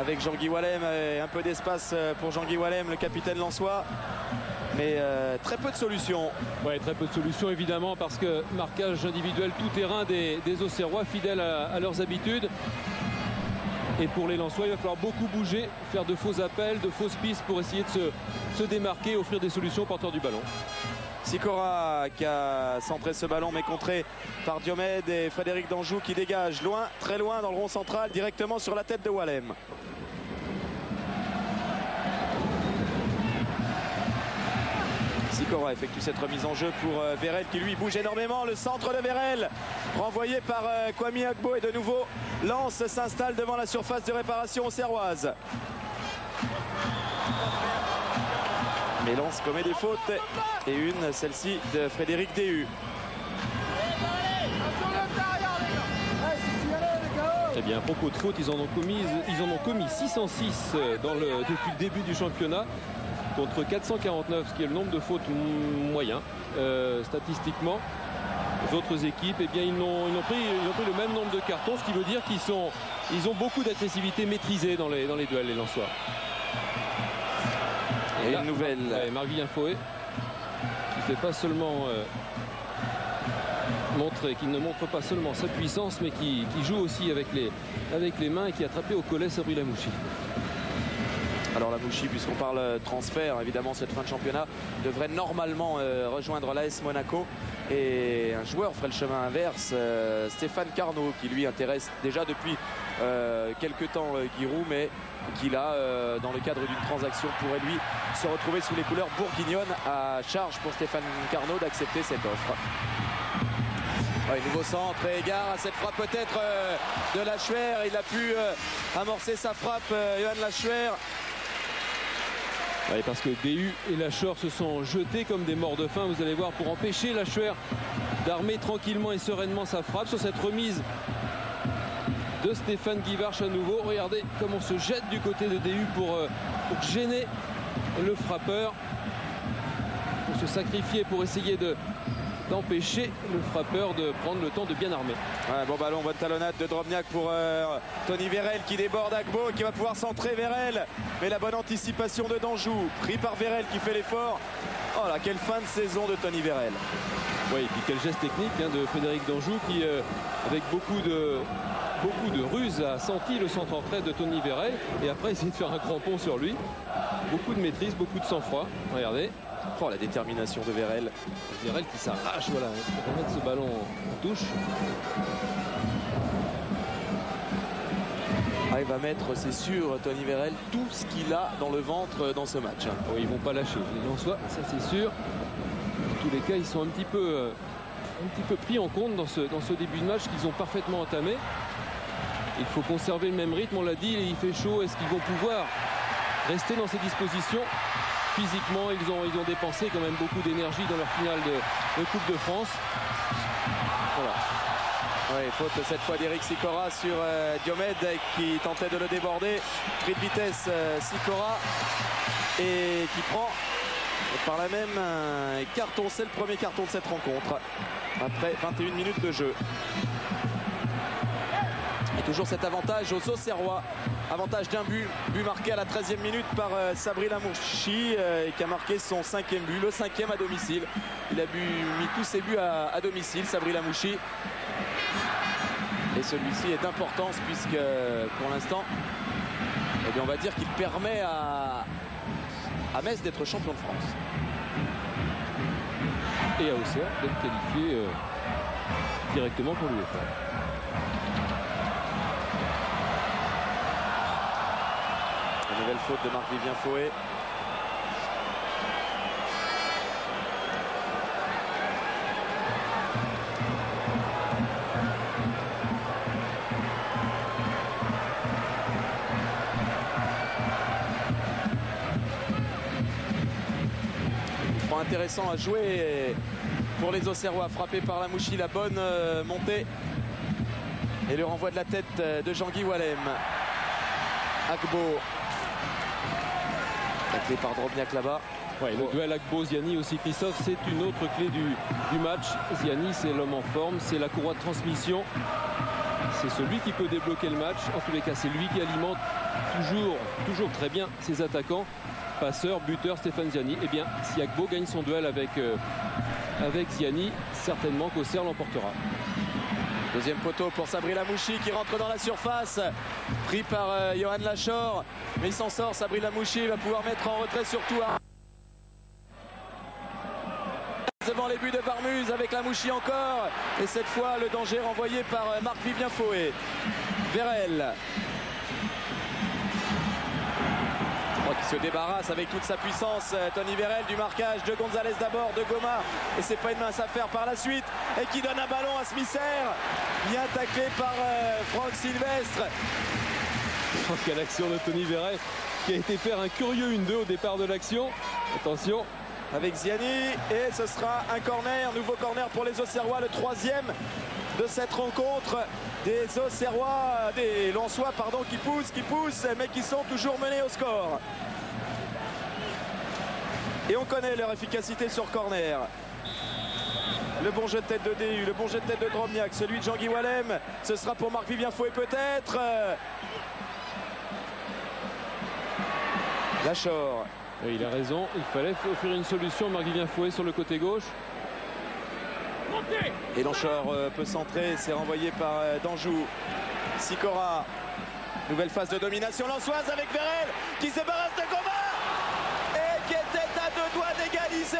avec Jean-Guy Wallem, et un peu d'espace pour Jean-Guy Wallem, le capitaine lensois. Mais euh, très peu de solutions. Oui, très peu de solutions évidemment, parce que marquage individuel tout terrain des, des Auxerrois, fidèles à, à leurs habitudes. Et pour les Lensois, il va falloir beaucoup bouger, faire de faux appels, de fausses pistes pour essayer de se, se démarquer, offrir des solutions aux porteurs du ballon. Sicora qui a centré ce ballon mais contré par Diomède, et Frédéric Danjou qui dégage loin, très loin dans le rond central, directement sur la tête de Wallem. Sicora effectue cette remise en jeu pour Vérel qui lui bouge énormément, le centre de Vérel renvoyé par Kwame Agbo, et de nouveau Lens s'installe devant la surface de réparation auxerroise. Mais Lens commet des fautes, et une, celle-ci de Frédéric Déhu. Eh bien, à propos de fautes, ils en ont commis, ils en ont commis six cent six dans le, depuis le début du championnat, contre quatre cent quarante-neuf, ce qui est le nombre de fautes moyen, euh, statistiquement. Les autres équipes, eh bien, ils ont, ils, ont pris, ils ont pris le même nombre de cartons, ce qui veut dire qu'ils sont, ils ont beaucoup d'agressivité maîtrisée dans les, dans les duels, les Lensois. Et là, une nouvelle. Ouais, Marc-Vivien Fouet, qui fait pas seulement euh, montrer, qui ne montre pas seulement sa puissance, mais qui, qui joue aussi avec les, avec les mains, et qui a attrapé au collet Sabri Lamouchi. Alors Lamouchi, puisqu'on parle transfert, évidemment cette fin de championnat devrait normalement euh, rejoindre l'A S Monaco, et un joueur ferait le chemin inverse, euh, Stéphane Carnot, qui lui intéresse déjà depuis euh, quelques temps euh, Giroud, mais qui là, euh, dans le cadre d'une transaction, pourrait lui se retrouver sous les couleurs bourguignonnes, à charge pour Stéphane Carnot d'accepter cette offre. Ouais, nouveau centre et égard à cette frappe peut-être euh, de Lachuer, il a pu euh, amorcer sa frappe, euh, Johan Lachuer. Oui, parce que Déhu et Lachuer se sont jetés comme des morts de faim, vous allez voir, pour empêcher Lachuer d'armer tranquillement et sereinement sa frappe sur cette remise de Stéphane Guivarch à nouveau. Regardez comme on se jette du côté de Déhu pour, euh, pour gêner le frappeur. Pour se sacrifier pour essayer de d'empêcher le frappeur de prendre le temps de bien armer. Ouais, bon ballon, bonne talonnade de Drobniak pour euh, Tony Vérel qui déborde Agbo, qui va pouvoir centrer Vérel. Mais la bonne anticipation de Danjou, pris par Vérel qui fait l'effort. Oh là, quelle fin de saison de Tony Vérel. Oui, et puis quel geste technique hein, de Frédéric Danjou qui, euh, avec beaucoup de, beaucoup de ruse, a senti le centre en tête de Tony Vérel et après essayé de faire un crampon sur lui. Beaucoup de maîtrise, beaucoup de sang-froid. Regardez. Oh, la détermination de Vérel. Vérel qui s'arrache, voilà, pour remettre ce ballon en touche. Ah, il va mettre, c'est sûr, Tony Vérel, tout ce qu'il a dans le ventre dans ce match. Oh, ils ne vont pas lâcher, les Lensois, ça c'est sûr. En tous les cas, ils sont un petit peu, un petit peu pris en compte dans ce, dans ce début de match qu'ils ont parfaitement entamé. Il faut conserver le même rythme, on l'a dit, il fait chaud, est-ce qu'ils vont pouvoir rester dans ces dispositions ? Physiquement, ils ont, ils ont dépensé quand même beaucoup d'énergie dans leur finale de, de Coupe de France. Voilà. Oui, faute cette fois d'Eric Sicora sur euh, Diomède qui tentait de le déborder. Pris de vitesse euh, Sicora, et qui prend par la même un carton. C'est le premier carton de cette rencontre après vingt et une minutes de jeu. Et toujours cet avantage aux Auxerrois. Avantage d'un but, but marqué à la treizième minute par euh, Sabri Lamouchi, euh, qui a marqué son cinquième but, le cinquième à domicile. Il a bu, mis tous ses buts à, à domicile, Sabri Lamouchi. Et celui-ci est d'importance puisque euh, pour l'instant, eh bien, on va dire qu'il permet à, à Metz d'être champion de France. Et à Auxerre d'être qualifié euh, directement pour l'UEFA. Nouvelle faute de Marc-Vivien Fouet. intéressant à jouer pour les Auxerrois. Frappé par la Mouchi, la bonne montée et le renvoi de la tête de Jean-Guy Wallem. Agbo taclé par Drobniak là-bas. Ouais, le duel Agbo-Ziani aussi, Christophe, c'est une autre clé du, du match. Ziani, c'est l'homme en forme, c'est la courroie de transmission, c'est celui qui peut débloquer le match. En tous les cas, c'est lui qui alimente toujours, toujours très bien ses attaquants, passeurs, buteurs, Stéphane Ziani. Eh bien, si Agbo gagne son duel avec, euh, avec Ziani, certainement qu'Auxerre l'emportera. Deuxième poteau pour Sabri Lamouchi qui rentre dans la surface, pris par euh, Johan Lachor, mais il s'en sort. Sabri Lamouchi va pouvoir mettre en retrait surtout à... devant les buts de Varmuz avec Lamouchi encore, et cette fois le danger renvoyé par euh, Marc-Vivien Faué. Vérel, qui se débarrasse avec toute sa puissance, Tony Vérel, du marquage de Gonzalez d'abord, de Goma, et c'est pas une mince affaire par la suite, et qui donne un ballon à Smisser, bien attaqué par euh, Franck Sylvestre. Oh, quelle action de Tony Vérel qui a été faire un curieux une deux au départ de l'action. Attention avec Ziani, et ce sera un corner, nouveau corner pour les Auxerrois, le troisième de cette rencontre. Des Auxerrois, des Lensois pardon, qui poussent, qui poussent, mais qui sont toujours menés au score. Et on connaît leur efficacité sur corner. Le bon jeu de tête de D U, le bon jeu de tête de Drobniak, celui de Jean-Guy Wallem. Ce sera pour Marc-Vivien Fouet peut-être. Lachor. Et il a raison, il fallait offrir une solution. Marc-Vivien Fouet sur le côté gauche. Et Lanchor peut centrer, c'est renvoyé par Danjou. Sicora, nouvelle phase de domination lensoise avec Vérel qui se débarrasse de Goma et qui était à deux doigts d'égaliser.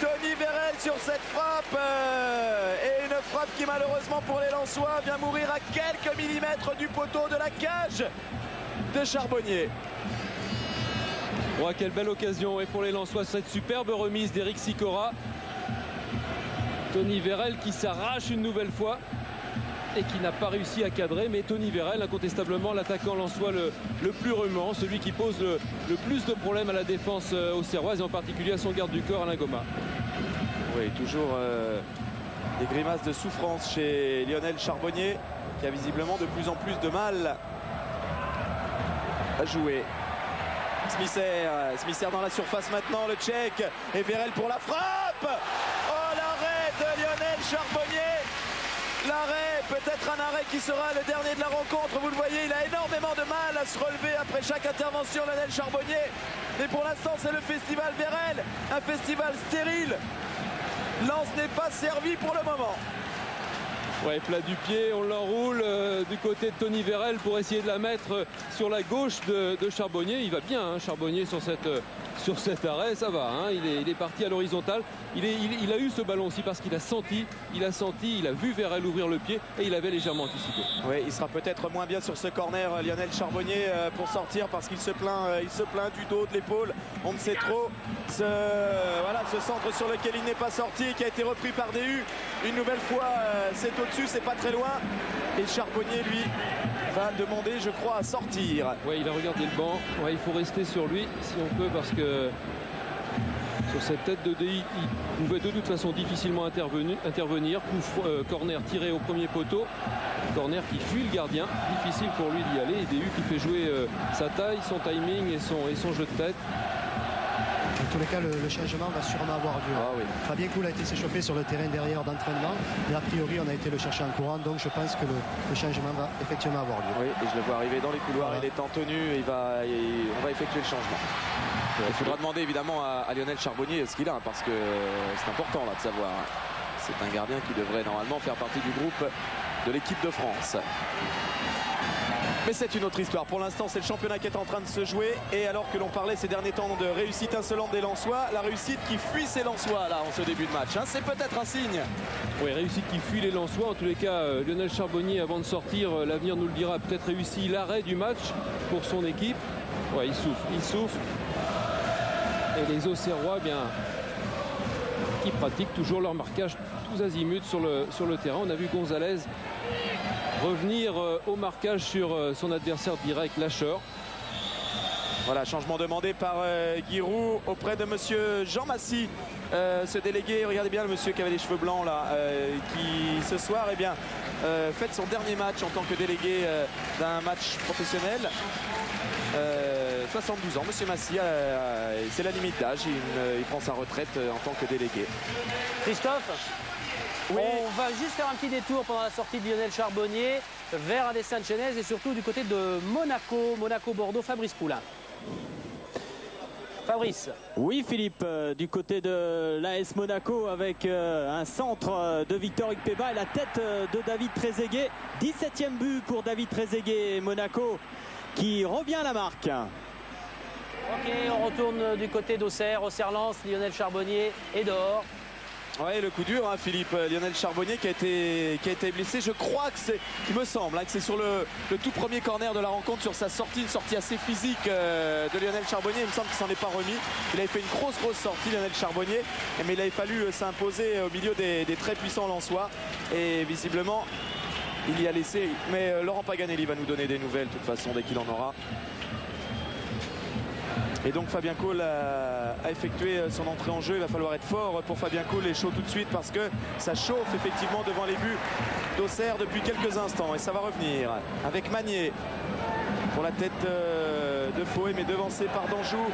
Tony Vérel sur cette frappe, et une frappe qui malheureusement pour les Lensois vient mourir à quelques millimètres du poteau de la cage de Charbonnier. Oh, quelle belle occasion, et pour les Lensois cette superbe remise d'Eric Sicora. Tony Vérel qui s'arrache une nouvelle fois et qui n'a pas réussi à cadrer. Mais Tony Vérel, incontestablement l'attaquant lensois le, le plus remuant, celui qui pose le, le plus de problèmes à la défense euh, auxerroise, et en particulier à son garde du corps, Alain Goma. Oui, toujours euh, des grimaces de souffrance chez Lionel Charbonnier, qui a visiblement de plus en plus de mal à jouer. Smisser, Smisser dans la surface maintenant, le tchèque, et Vérel pour la frappe. De Lionel Charbonnier, l'arrêt, peut-être un arrêt qui sera le dernier de la rencontre. Vous le voyez, il a énormément de mal à se relever après chaque intervention, Lionel Charbonnier, mais pour l'instant c'est le festival Vérel, un festival stérile. Lens n'est pas servi pour le moment. Ouais, plat du pied, on l'enroule euh, du côté de Tony Vérel pour essayer de la mettre sur la gauche de, de Charbonnier. Il va bien, hein, Charbonnier, sur cette euh, sur cet arrêt, ça va, hein. il, est, il est parti à l'horizontale. Il, il, il a eu ce ballon aussi parce qu'il a senti, il a senti, il a vu Vérel ouvrir le pied et il avait légèrement anticipé. Oui, il sera peut-être moins bien sur ce corner, Lionel Charbonnier, euh, pour sortir, parce qu'il se plaint, euh, il se plaint du dos, de l'épaule, on ne sait trop. Ce, euh, voilà, ce centre sur lequel il n'est pas sorti, qui a été repris par D U. Une nouvelle fois, euh, c'est au-dessus, c'est pas très loin. Et Charbonnier, lui, va demander, je crois, à sortir. Oui, il va regarder le banc. Ouais, il faut rester sur lui si on peut, parce que sur cette tête de D I, il pouvait de toute façon difficilement intervenir. Coup, euh, corner tiré au premier poteau. Corner qui fuit le gardien. Difficile pour lui d'y aller. Et D U qui fait jouer euh, sa taille, son timing et son, et son jeu de tête. En tous les cas, le, le changement va sûrement avoir lieu. Ah oui. Fabien Coul a été s'échauffer sur le terrain derrière d'entraînement, mais a priori on a été le chercher en courant, donc je pense que le, le changement va effectivement avoir lieu. Oui, et je le vois arriver dans les couloirs, voilà. Il est en tenue, il va, il, on va effectuer le changement. Ouais, il faudra demander évidemment à, à Lionel Charbonnier ce qu'il a, parce que c'est important là de savoir. C'est un gardien qui devrait normalement faire partie du groupe de l'équipe de France. Mais c'est une autre histoire. Pour l'instant, c'est le championnat qui est en train de se jouer. Et alors que l'on parlait ces derniers temps de réussite insolente des Lensois, la réussite qui fuit ces Lensois là en ce début de match, hein, c'est peut-être un signe. Oui, réussite qui fuit les Lensois. En tous les cas, euh, Lionel Charbonnier, avant de sortir, euh, l'avenir nous le dira, peut-être réussi l'arrêt du match pour son équipe. Ouais, il souffle, il souffle. Et les Auxerrois, eh bien, qui pratiquent toujours leur marquage tous azimuts sur le, sur le terrain. On a vu Gonzalez revenir euh, au marquage sur euh, son adversaire direct, Lachor. Voilà, changement demandé par euh, Giroud auprès de monsieur Jean Massy, euh, ce délégué. Regardez bien le monsieur qui avait les cheveux blancs là, euh, qui ce soir eh bien, euh, fête son dernier match en tant que délégué euh, d'un match professionnel. Euh, soixante-douze ans, monsieur Massy, euh, c'est la limite d'âge, il, euh, il prend sa retraite euh, en tant que délégué. Christophe, oui. On va juste faire un petit détour pendant la sortie de Lionel Charbonnier vers Adès Saint-Genès et surtout du côté de Monaco, Monaco-Bordeaux, Fabrice Poulain. Fabrice. Oui Philippe, euh, du côté de l'A S Monaco avec euh, un centre euh, de Victor Ikpeba et la tête euh, de David Trezeguet. dix-septième but pour David Trezeguet, Monaco qui revient à la marque. Ok, on retourne du côté d'Auxerre, Auxerre-Lens, Lionel Charbonnier est dehors. Ouais, le coup dur, hein, Philippe. Lionel Charbonnier qui a été, qui a été blessé. Je crois que c'est, il me semble, hein, que c'est sur le, le tout premier corner de la rencontre, sur sa sortie, une sortie assez physique euh, de Lionel Charbonnier. Il me semble qu'il s'en est pas remis. Il avait fait une grosse, grosse sortie, Lionel Charbonnier. Mais il avait fallu euh, s'imposer au milieu des, des très puissants Lensois. Et visiblement, il y a laissé. Mais euh, Laurent Paganelli va nous donner des nouvelles, de toute façon, dès qu'il en aura. Et donc Fabien Coll a, a effectué son entrée en jeu. Il va falloir être fort pour Fabien Coll et chaud tout de suite parce que ça chauffe effectivement devant les buts d'Auxerre depuis quelques instants. Et ça va revenir avec Magnier pour la tête de Fouet, mais devancé par Danjou.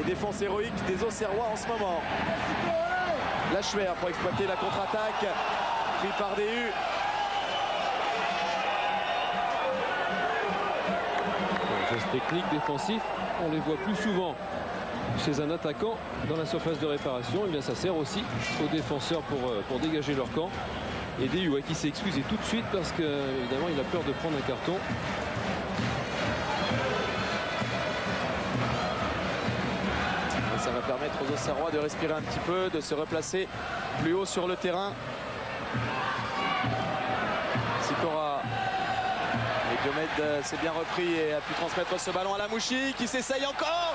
Et défense héroïque des Auxerrois en ce moment. Lachuer pour exploiter la contre-attaque pris par D U. Geste technique défensif, on les voit plus souvent chez un attaquant dans la surface de réparation. Et bien ça sert aussi aux défenseurs pour, pour dégager leur camp. Et D U qui s'est excusé tout de suite parce que évidemment il a peur de prendre un carton. Et ça va permettre aux Auxerrois de respirer un petit peu, de se replacer plus haut sur le terrain. Sikora. Gomed s'est bien repris et a pu transmettre ce ballon à Lamouchi qui s'essaye encore.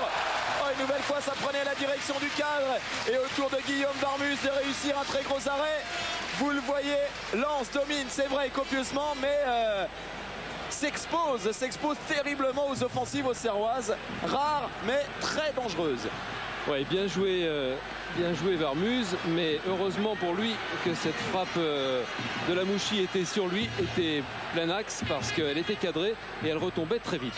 Oh, une nouvelle fois, ça prenait la direction du cadre. Et autour de Guillaume Barmus de réussir un très gros arrêt. Vous le voyez, Lens domine, c'est vrai, copieusement, mais euh, s'expose, s'expose terriblement aux offensives auxerroises. Rares, mais très dangereuses. Oui, bien joué, euh, bien joué Varmuz, mais heureusement pour lui que cette frappe euh, de Lamouchi était sur lui, était plein axe parce qu'elle était cadrée et elle retombait très vite.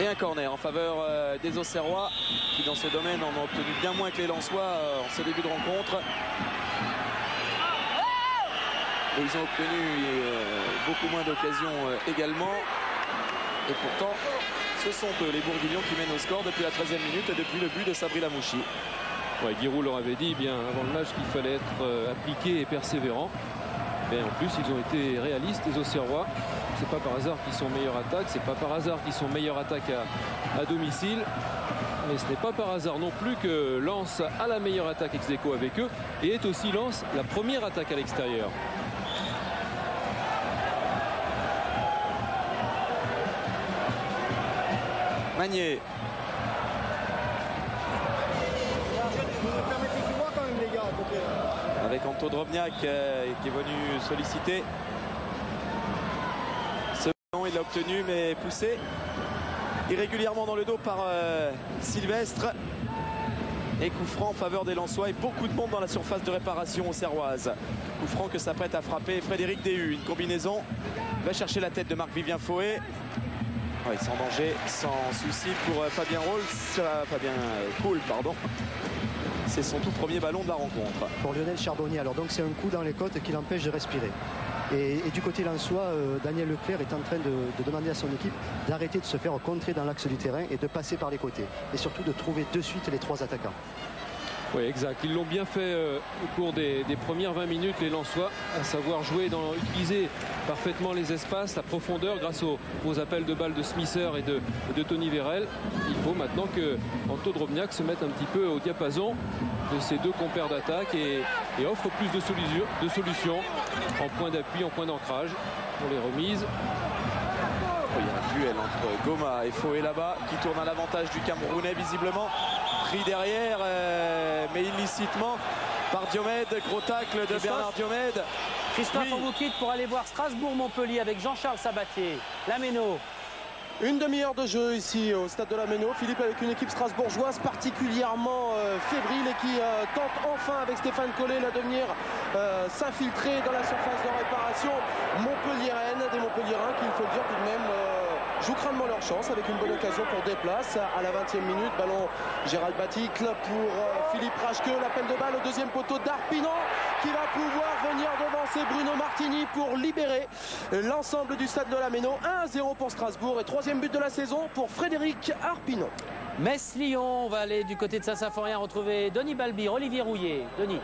Et un corner en faveur euh, des Auxerrois qui dans ce domaine en ont obtenu bien moins que les Lensois euh, en ce début de rencontre. Et ils ont obtenu euh, beaucoup moins d'occasions euh, également. Et pourtant, ce sont eux, les Bourguignons, qui mènent au score depuis la treizième minute et depuis le but de Sabri Lamouchi. Ouais, Giroud leur avait dit bien avant le match qu'il fallait être euh, appliqué et persévérant. Mais en plus, ils ont été réalistes, les Auxerrois. C'est pas par hasard qu'ils sont meilleure attaque, c'est pas par hasard qu'ils sont meilleure attaque à, à domicile. Mais ce n'est pas par hasard non plus que Lens a la meilleure attaque ex aequo avec eux et est aussi Lens la première attaque à l'extérieur. Magnier. Avec Anto Drobniak euh, qui est venu solliciter. Ce ballon il l'a obtenu mais poussé irrégulièrement dans le dos par euh, Sylvestre. Et coup franc en faveur des Lensois et beaucoup de monde dans la surface de réparation auxerroise. Coup franc que s'apprête à frapper Frédéric D U. Une combinaison va chercher la tête de Marc-Vivien Faué. Ouais, sans danger, sans souci pour Fabien Rolls, euh, Fabien Coll, pardon. C'est son tout premier ballon de la rencontre. Pour Lionel Charbonnier, alors donc c'est un coup dans les côtes qui l'empêche de respirer. Et, et du côté lensois, euh, Daniel Leclerc est en train de, de demander à son équipe d'arrêter de se faire contrer dans l'axe du terrain et de passer par les côtés. Et surtout de trouver de suite les trois attaquants. Oui, exact. Ils l'ont bien fait euh, au cours des, des premières vingt minutes, les Lensois, à savoir jouer, dans, utiliser parfaitement les espaces, la profondeur, grâce aux, aux appels de balles de Smisser et de, de Tony Vérel. Il faut maintenant que Anto Drobniak se mette un petit peu au diapason de ses deux compères d'attaque et, et offre plus de, solu de solutions en point d'appui, en point d'ancrage pour les remises. Il y a un duel entre Goma et Foué là-bas qui tourne à l'avantage du Camerounais visiblement. Pris derrière, euh, mais illicitement. par Diomède, gros tacle de Bernard Diomède. Christophe, oui. On vous quitte pour aller voir Strasbourg-Montpellier avec Jean-Charles Sabatier. La Méno. Une demi-heure de jeu ici au stade de la Méno. Philippe avec une équipe strasbourgeoise particulièrement euh, fébrile et qui euh, tente enfin avec Stéphane Collet là, de venir euh, s'infiltrer dans la surface de réparation. Montpellier-Rennes, des Montpellierains qui, il faut le dire tout de même, euh, jouent crânement leur chance avec une bonne occasion pour Desplaces à la vingtième minute. Ballon Gérald Baticle pour euh, Philippe Rachequeux. L'appel de balle au deuxième poteau d'Arpinon qui va pouvoir venir devancer Bruno Martini pour libérer l'ensemble du stade de la Méno. un à zéro pour Strasbourg et troisième but de la saison pour Frédéric Arpinon. Metz-Lyon, on va aller du côté de Saint-Symphorien retrouver Denis Balbir, Olivier Rouillet. Denis.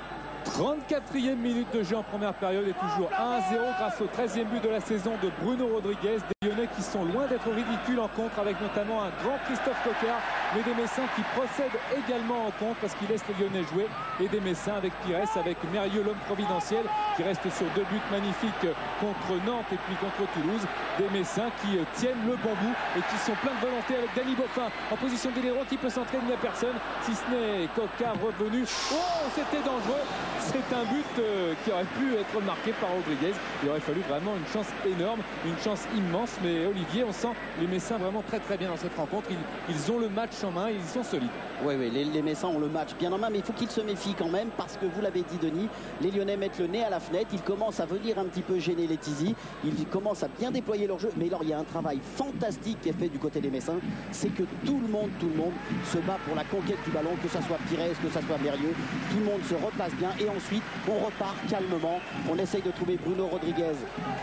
trente-quatrième minute de jeu en première période et toujours un à zéro grâce au treizième but de la saison de Bruno Rodriguez. Des Lyonnais qui sont loin d'être ridicules en contre avec notamment un grand Christophe Coquart, mais des Messins qui procèdent également en contre parce qu'ils laissent les Lyonnais jouer, et des Messins avec Pires, avec Mérieux l'homme providentiel qui reste sur deux buts magnifiques contre Nantes et puis contre Toulouse. Des Messins qui tiennent le bon bout et qui sont pleins de volonté avec Dany Boffin en position d'aileron qui peut s'entraîner, il n'y a personne si ce n'est Coquart revenu. Oh, c'était dangereux. C'est un but euh, qui aurait pu être marqué par Rodriguez. Il aurait fallu vraiment une chance énorme, une chance immense. Mais Olivier, on sent les Messins vraiment très très bien dans cette rencontre. Ils, ils ont le match en main, ils sont solides. Oui, oui, les, les Messins ont le match bien en main, mais il faut qu'ils se méfient quand même parce que vous l'avez dit, Denis, les Lyonnais mettent le nez à la fenêtre. Ils commencent à venir un petit peu gêner les Tizi. Ils commencent à bien déployer leur jeu. Mais alors, il y a un travail fantastique qui est fait du côté des Messins. C'est que tout le monde, tout le monde se bat pour la conquête du ballon, que ça soit Pires, que ça soit Mérieux. Tout le monde se repasse bien et ensuite on repart calmement, on essaye de trouver Bruno Rodriguez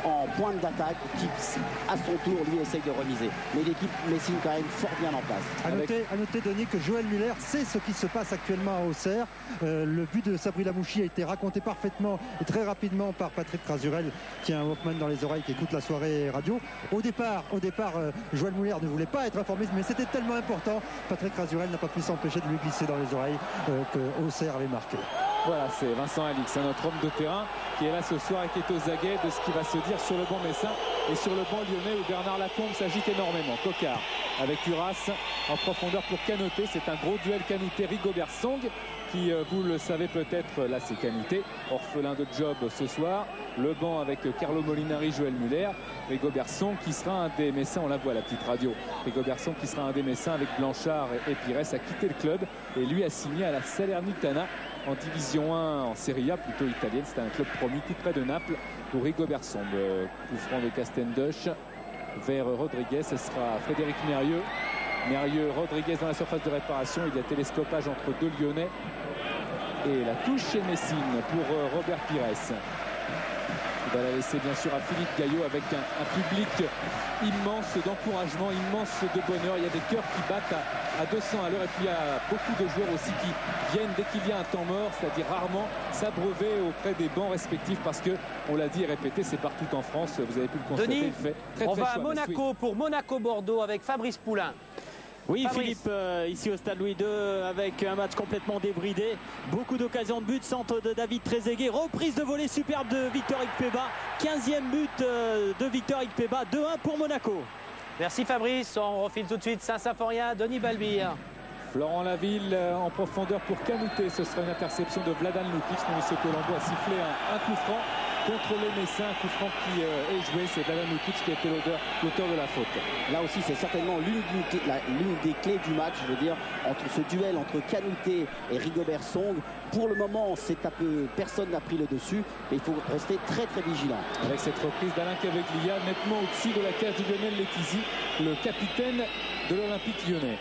en pointe d'attaque qui à son tour lui essaye de remiser, mais l'équipe Messine quand même fort bien en place. A noter, à noter Denis que Joël Muller sait ce qui se passe actuellement à Auxerre. Euh, le but de Sabri Lamouchi a été raconté parfaitement et très rapidement par Patrick Crassurel qui a un Walkman dans les oreilles qui écoute la soirée radio. Au départ, au départ euh, Joël Muller ne voulait pas être informé, mais c'était tellement important, Patrick Crassurel n'a pas pu s'empêcher de lui glisser dans les oreilles euh, que Auxerre avait marqué. Voilà, c'est Vincent Alix, notre homme de terrain qui est là ce soir et qui est aux aguets de ce qui va se dire sur le banc messin et sur le banc lyonnais où Bernard Lacombe s'agite énormément. Coquart avec Uras en profondeur pour Canuté. C'est un gros duel Canuté-Rigobert Song qui, vous le savez peut-être, là c'est Canuté, orphelin de job ce soir. Le banc avec Carlo Molinari, Joël Muller. Rigobert Song qui sera un des Messins, on la voit à la petite radio. Rigobert Song qui sera un des Messins avec Blanchard et Pires a quitté le club et lui a signé à la Salernitana. En division un, en Serie A, plutôt italienne. C'était un club promu tout près de Naples pour Rigobert Song. Coup franc de Castendush vers Rodriguez. Ce sera Frédéric Mérieux. Mérieux, Rodriguez dans la surface de réparation. Il y a télescopage entre deux Lyonnais. Et la touche chez Messine pour Robert Pires. Il va la laisser bien sûr à Philippe Gaillot avec un, un public immense d'encouragement, immense de bonheur. Il y a des cœurs qui battent à, à deux cents à l'heure et puis il y a beaucoup de joueurs aussi qui viennent dès qu'il y a un temps mort, c'est-à-dire rarement s'abreuver auprès des bancs respectifs parce que, on l'a dit et répété, c'est partout en France. Vous avez pu le constater. Denis, le fait. Très, on très va à Monaco pour Monaco-Bordeaux avec Fabrice Poulain. Oui, Fabrice. Philippe, euh, ici au stade Louis deux, avec un match complètement débridé. Beaucoup d'occasions de but, centre de David Trezeguet, reprise de volée superbe de Victor Ikpeba. quinzième but euh, de Victor Ikpeba, deux à un pour Monaco. Merci Fabrice, on refile tout de suite Saint-Symphorien, Denis Balbir. Florent Laville en profondeur pour Canuté, ce sera une interception de Vladan Lukic. M. Colombo a sifflé un, un coup franc contre les Messins, coup franc qui euh, est joué, c'est Vladan Lukic qui a été l'auteur de la faute. Là aussi c'est certainement l'une des clés du match, je veux dire, entre ce duel entre Canuté et Rigobert Song. Pour le moment, c'est un peu, personne n'a pris le dessus, mais il faut rester très très vigilant. Avec cette reprise d'Alain Caveglia, nettement au-dessus de la cage du Lionel Letizi, le capitaine de l'Olympique Lyonnais.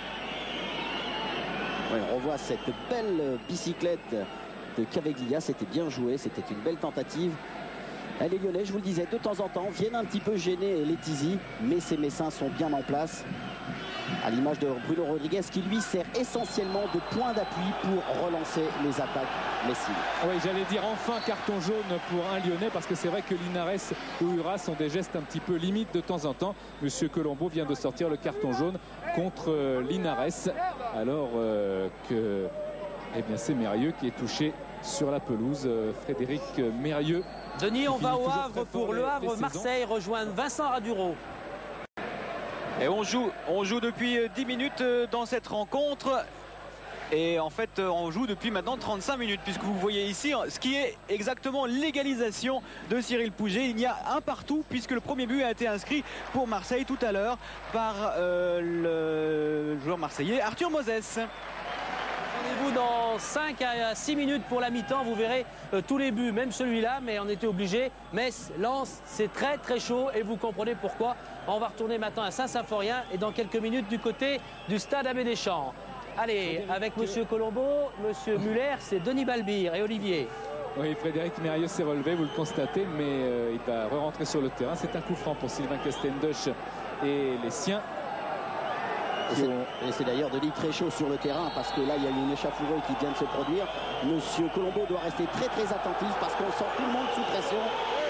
Ouais, on revoit cette belle bicyclette de Caveglia, c'était bien joué, c'était une belle tentative. Les Lyonnais, je vous le disais, de temps en temps viennent un petit peu gêner les Tizi, mais ces Messins sont bien en place. À l'image de Bruno Rodriguez qui lui sert essentiellement de point d'appui pour relancer les attaques messines. Oui, j'allais dire enfin carton jaune pour un Lyonnais parce que c'est vrai que Linares ou Uras ont des gestes un petit peu limites de temps en temps. Monsieur Colombo vient de sortir le carton jaune contre Linares alors euh, que eh bien c'est Mérieux qui est touché sur la pelouse. Frédéric Mérieux. Denis, on va au Havre pour le Havre-Marseille rejoindre Vincent Radureau. Et on joue, on joue depuis dix minutes dans cette rencontre. Et en fait, on joue depuis maintenant trente-cinq minutes, puisque vous voyez ici ce qui est exactement l'égalisation de Cyril Pouget. Il y a un partout, puisque le premier but a été inscrit pour Marseille tout à l'heure par euh, le joueur marseillais Arthur Moses. Rendez-vous dans cinq à six minutes pour la mi-temps. Vous verrez euh, tous les buts, même celui-là, mais on était obligé. Metz, Lens, c'est très très chaud et vous comprenez pourquoi. On va retourner maintenant à Saint-Symphorien et dans quelques minutes du côté du stade Abbé Deschamps. Allez, avec Monsieur Colombo, Monsieur Muller, c'est Denis Balbir et Olivier. Oui, Frédéric Mérieux s'est relevé, vous le constatez, mais euh, il va re-rentrer sur le terrain. C'est un coup franc pour Sylvain Castendush et les siens. Et c'est d'ailleurs Denis très chaud sur le terrain parce que là il y a une échauffourée qui vient de se produire. Monsieur Colombo doit rester très très attentif parce qu'on sent tout le monde sous pression.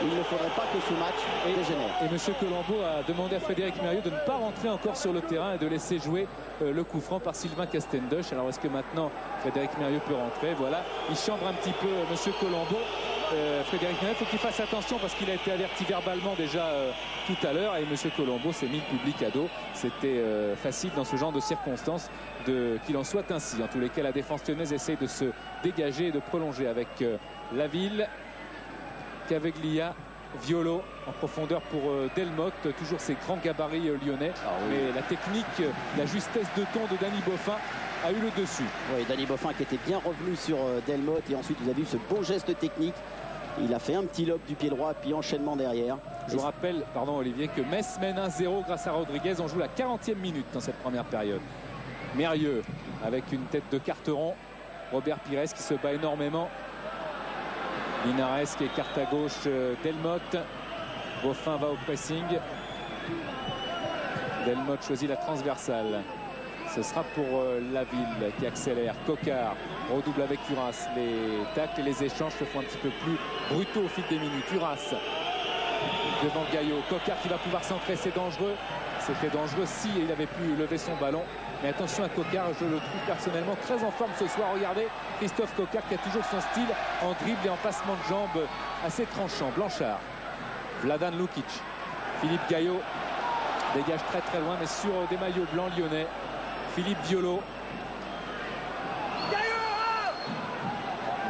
Il ne faudrait pas que ce match dégénère. Et Monsieur Colombo a demandé à Frédéric Mérieux de ne pas rentrer encore sur le terrain et de laisser jouer euh, le coup franc par Sylvain Castendush. Alors est-ce que maintenant Frédéric Mérieux peut rentrer? Voilà, il chambre un petit peu euh, Monsieur Colombo. Euh, Frédéric Mérieux, faut qu'il fasse attention parce qu'il a été averti verbalement déjà euh, tout à l'heure et Monsieur Colombo s'est mis le public à dos. C'était euh, facile dans ce genre de circonstances de... qu'il en soit ainsi. En tous les cas, la défense lyonnaise essaye de se dégager et de prolonger avec euh, Laville, Caveglia, Violo en profondeur pour euh, Delmotte, toujours ses grands gabarits euh, lyonnais. Ah oui. Mais la technique, euh, la justesse de ton de Dany Boffin a eu le dessus. Oui, Dany Boffin qui était bien revenu sur euh, Delmotte et ensuite vous avez vu ce beau geste technique. Il a fait un petit lob du pied droit puis enchaînement derrière. Je vous rappelle, pardon Olivier, que Metz mène un zéro grâce à Rodriguez. On joue la quarantième minute dans cette première période. Mérieux avec une tête de carteron. Robert Pires qui se bat énormément. Linares qui écarte à gauche Delmotte. Boffin va au pressing. Delmotte choisit la transversale. Ce sera pour Laville qui accélère. Coquard redouble avec Uras. Les tacles et les échanges se font un petit peu plus brutaux au fil des minutes. Uras devant Gaillot. Coquard qui va pouvoir centrer. C'est dangereux. C'était dangereux si il avait pu lever son ballon. Mais attention à Coquard, je le trouve personnellement très en forme ce soir. Regardez Christophe Coquard qui a toujours son style en dribble et en passement de jambes assez tranchant. Blanchard, Vladan Lukic, Philippe Gaillot dégage très très loin mais sur des maillots blancs lyonnais. Philippe Violo.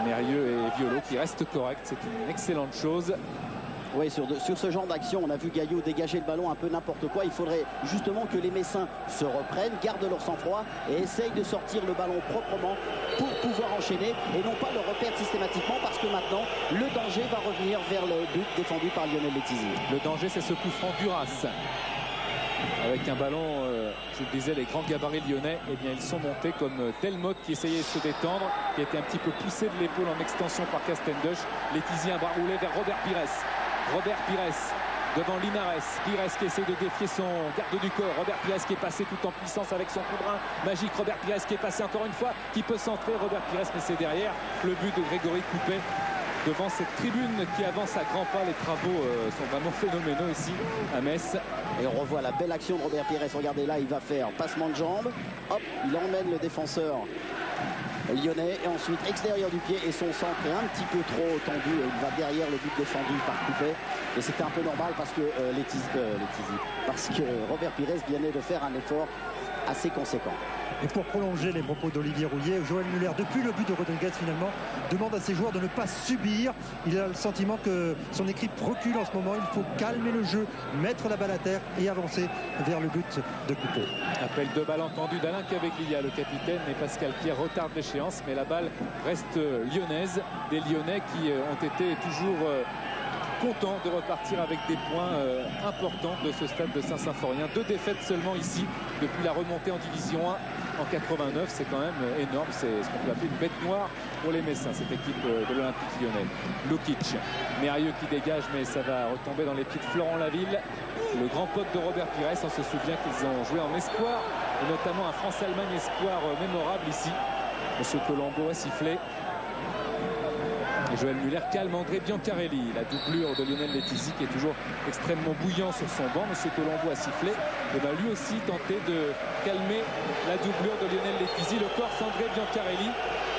Mérieux et Violo qui restent corrects, c'est une excellente chose. Oui, sur, de, sur ce genre d'action, on a vu Gaillot dégager le ballon un peu n'importe quoi. Il faudrait justement que les Messins se reprennent, gardent leur sang-froid et essayent de sortir le ballon proprement pour pouvoir enchaîner et non pas le reperdre systématiquement parce que maintenant, le danger va revenir vers le but défendu par Lionel Letizier. Le danger, c'est ce coup franc d'Uras. Avec un ballon, euh, je vous le disais, les grands gabarits lyonnais, eh bien, ils sont montés comme Delmotte qui essayait de se détendre, qui était un petit peu poussé de l'épaule en extension par Castendush. Letizier un bras roulé vers Robert Pires. Robert Pires devant Linares. Pires qui essaie de défier son garde du corps. Robert Pires qui est passé tout en puissance avec son coup de rein magique. Robert Pires qui est passé encore une fois, qui peut centrer. Robert Pires, mais c'est derrière le but de Grégory Coupet devant cette tribune qui avance à grands pas. Les travaux euh, sont vraiment phénoménaux ici à Metz. Et on revoit la belle action de Robert Pires. Regardez là, il va faire passement de jambes. Hop, il emmène le défenseur lyonnais et ensuite extérieur du pied et son centre est un petit peu trop tendu et il va derrière le but défendu par Coupet et c'était un peu normal parce que euh, les tiz, euh, les tiz, parce que Robert Pires venait de faire un effort assez conséquent. Et pour prolonger les propos d'Olivier Rouillet, Joël Muller, depuis le but de Rodriguez finalement, demande à ses joueurs de ne pas subir. Il a le sentiment que son équipe recule en ce moment. Il faut calmer le jeu, mettre la balle à terre et avancer vers le but de Coupet. Appel de balle entendu d'Alain Caveglia, le capitaine, et Pascal Pierre retarde l'échéance, mais la balle reste lyonnaise. Des Lyonnais qui ont été toujours contents de repartir avec des points euh, importants de ce stade de Saint-Symphorien. Deux défaites seulement ici depuis la remontée en Division un en quatre-vingt-neuf. C'est quand même énorme. C'est ce qu'on peut appeler une bête noire pour les Messins, cette équipe euh, de l'Olympique Lyonnais. Lukic, Mérieux qui dégage, mais ça va retomber dans les pieds de Florent Laville, le grand pote de Robert Pires. On se souvient qu'ils ont joué en espoir, et notamment un France-Allemagne espoir euh, mémorable ici. Monsieur Colombo a sifflé. Et Joël Muller calme André Biancarelli, la doublure de Lionel Letizier qui est toujours extrêmement bouillant sur son banc. Monsieur Colombo a sifflé et va lui aussi tenter de calmer la doublure de Lionel Letizier, le Corse André Biancarelli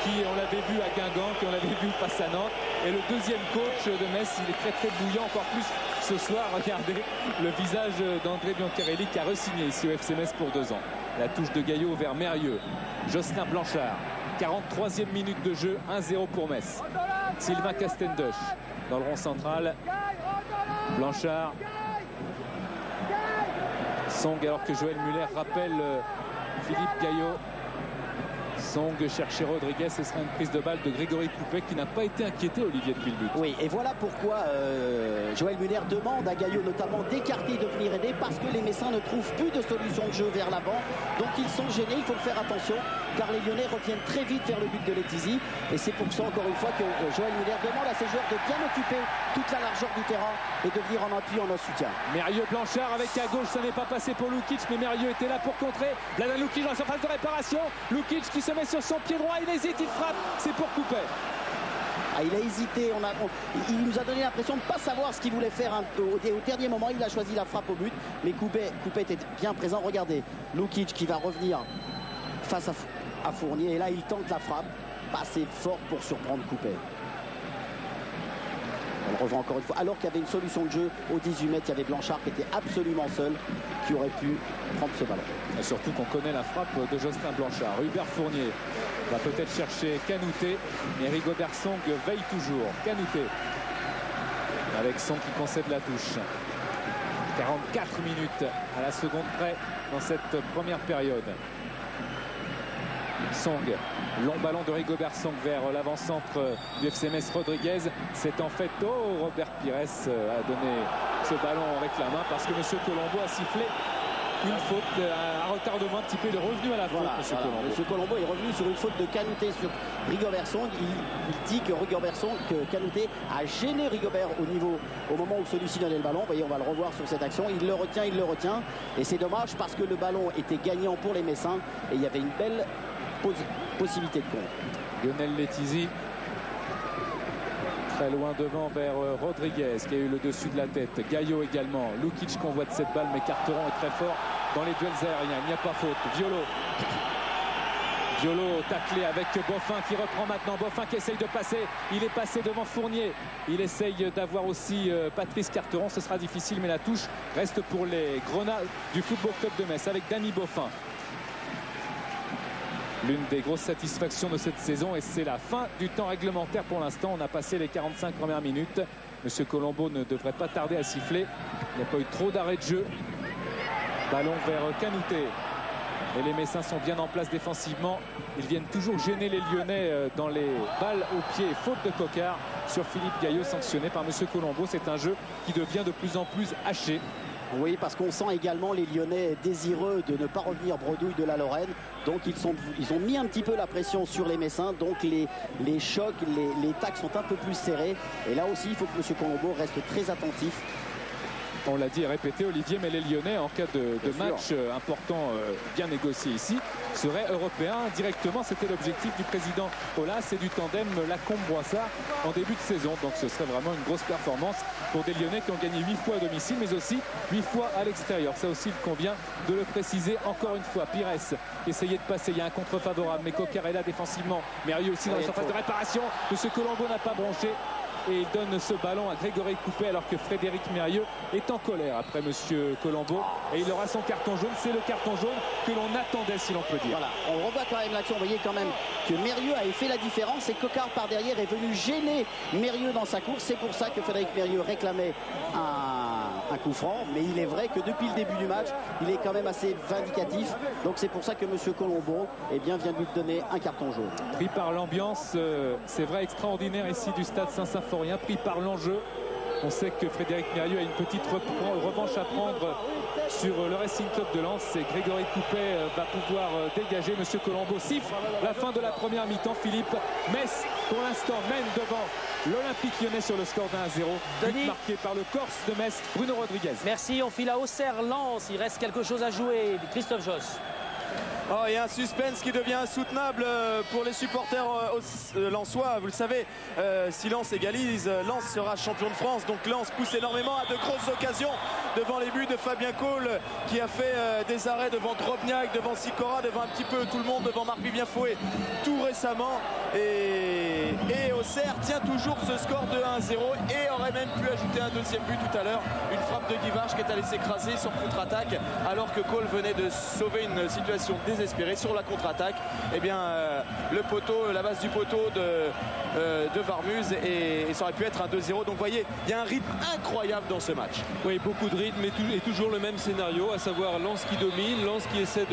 qui, on l'avait vu à Guingamp, qui on l'avait vu face à Nantes, et le deuxième coach de Metz. Il est très très bouillant, encore plus ce soir. Regardez le visage d'André Biancarelli qui a re-signé ici au F C Metz pour deux ans. La touche de Gaillot vers Mérieux, Jocelyn Blanchard. quarante-troisième minute de jeu, un zéro pour Metz. Sylvain Castendoche dans le rond central. Blanchard. Song, alors que Joël Muller rappelle Philippe Gaillot. Song cherchait Rodriguez, et ce sera une prise de balle de Grégory Poupet qui n'a pas été inquiété, Olivier, depuis le but. Oui, et voilà pourquoi euh, Joël Muller demande à Gaillot notamment d'écarter, de venir aider, parce que les Messins ne trouvent plus de solution de jeu vers l'avant, donc ils sont gênés. Il faut faire attention car les Lyonnais reviennent très vite vers le but de Letizy, et c'est pour ça encore une fois que Joël Muller demande à ses joueurs de bien occuper toute la largeur du terrain et de venir en appui, en un soutien. Mérieux Blanchard avec à gauche, ça n'est pas passé pour Lukic, mais Mérieux était là pour contrer. Vladan Lukic dans la surface de réparation, Lukic qui se met sur son pied droit, il hésite, il frappe, c'est pour Poupet. Ah, il a hésité, on a, on, il nous a donné l'impression de ne pas savoir ce qu'il voulait faire un, au, au dernier moment. Il a choisi la frappe au but, mais Poupet, Poupet était bien présent. Regardez, Lukic qui va revenir face à, à Fournier, et là il tente la frappe, pas assez fort pour surprendre Poupet. On le revoit encore une fois, alors qu'il y avait une solution de jeu au dix-huit mètres, il y avait Blanchard qui était absolument seul, qui aurait pu prendre ce ballon. Et surtout qu'on connaît la frappe de Jocelyn Blanchard. Hubert Fournier va peut-être chercher Canouté, mais Rigobert Song veille toujours. Canouté, avec Song qui concède la touche. quarante-quatre minutes à la seconde près dans cette première période. Song, long ballon de Rigobert Song vers l'avant-centre du F C Metz. Rodriguez, c'est en fait, oh, Robert Pires a donné ce ballon avec la main parce que M. Colombo a sifflé une faute, un retardement un petit peu, de revenu à la faute. Voilà, M. Colombo. M. Colombo est revenu sur une faute de Canouté sur Rigobert Song. Il, il dit que Rigobert Song, que Canouté a gêné Rigobert au niveau, au moment où celui-ci donnait le ballon. Vous voyez, on va le revoir sur cette action. Il le retient, il le retient, et c'est dommage parce que le ballon était gagnant pour les Messins et il y avait une belle possibilité de contre. Lionel Letizy très loin devant vers Rodriguez qui a eu le dessus de la tête. Gaillot également. Lukic convoite cette balle, mais Carteron est très fort dans les duels aériens. Il n'y a pas faute. Violo. Violo taclé avec Boffin qui reprend maintenant. Boffin qui essaye de passer. Il est passé devant Fournier. Il essaye d'avoir aussi Patrice Carteron. Ce sera difficile, mais la touche reste pour les Grenats du Football Club de Metz avec Dany Boffin. L'une des grosses satisfactions de cette saison, et c'est la fin du temps réglementaire pour l'instant. On a passé les quarante-cinq premières minutes. Monsieur Colombo ne devrait pas tarder à siffler. Il n'y a pas eu trop d'arrêt de jeu. Ballon vers Canouté. Et les Messins sont bien en place défensivement. Ils viennent toujours gêner les Lyonnais dans les balles au pied. Faute de Coquard sur Philippe Gaillot, sanctionné par Monsieur Colombo. C'est un jeu qui devient de plus en plus haché. Oui, parce qu'on sent également les Lyonnais désireux de ne pas revenir bredouille de la Lorraine. Donc ils, sont, ils ont mis un petit peu la pression sur les Messins. Donc les, les chocs, les, les tacles sont un peu plus serrés. Et là aussi, il faut que M. Colombo reste très attentif. On l'a dit et répété, Olivier, mais les Lyonnais, en cas de, de match important euh, bien négocié ici, seraient européens directement. C'était l'objectif du président Aulas et du tandem Lacombe-Boissard en début de saison. Donc ce serait vraiment une grosse performance pour des Lyonnais qui ont gagné huit fois à domicile, mais aussi huit fois à l'extérieur. Ça aussi, il convient de le préciser encore une fois. Pires essayait de passer, il y a un contre-favorable, mais Coquard est là défensivement. Mérieux aussi dans la surface de réparation. Monsieur Colombo n'a pas branché. Et il donne ce ballon à Grégory Poupet alors que Frédéric Mérieux est en colère après Monsieur Colombo. Et il aura son carton jaune. C'est le carton jaune que l'on attendait, si l'on peut dire. Voilà, on revoit quand même l'action. Vous voyez quand même que Mérieux avait fait la différence. Et Coquard par derrière est venu gêner Mérieux dans sa course. C'est pour ça que Frédéric Mérieux réclamait un, un coup franc. Mais il est vrai que depuis le début du match, il est quand même assez vindicatif. Donc c'est pour ça que Monsieur Colombo, eh bien, vient de lui donner un carton jaune. Pris par l'ambiance, euh, c'est vrai, extraordinaire ici du stade Saint-Symphorien. Rien pris par l'enjeu. On sait que Frédéric Mérieux a une petite revanche à prendre sur le Racing Club de Lens, et Grégory Poupet va pouvoir dégager. Monsieur Colombo siffle la fin de la première mi-temps. Philippe, Metz pour l'instant mène devant l'Olympique Lyonnais sur le score d'un à zéro. Denis, marqué par le Corse de Metz, Bruno Rodriguez. Merci, on file à Auxerre-Lens. Il reste quelque chose à jouer. Christophe Josse. Oh, il y a un suspense qui devient insoutenable pour les supporters lensois. Vous le savez, euh, si Lens égalise, Lens sera champion de France. Donc Lens pousse énormément à de grosses occasions devant les buts de Fabien Cole qui a fait euh, des arrêts devant Drobniak, devant Sicora, devant un petit peu tout le monde, devant Marc Bienfoué tout récemment. Et, et Auxerre tient toujours ce score de un à zéro et aurait même pu ajouter un deuxième but tout à l'heure. Une frappe de Guivarch qui est allée s'écraser sur contre-attaque alors que Cole venait de sauver une situation désespérée sur la contre-attaque. Et bien euh, le poteau, la base du poteau de, euh, de Warmuz et, et ça aurait pu être un deux zéro. Donc vous voyez, il y a un rythme incroyable dans ce match. Oui, beaucoup de rythme et, tout, et toujours le même scénario, à savoir Lens qui domine, Lens qui essaie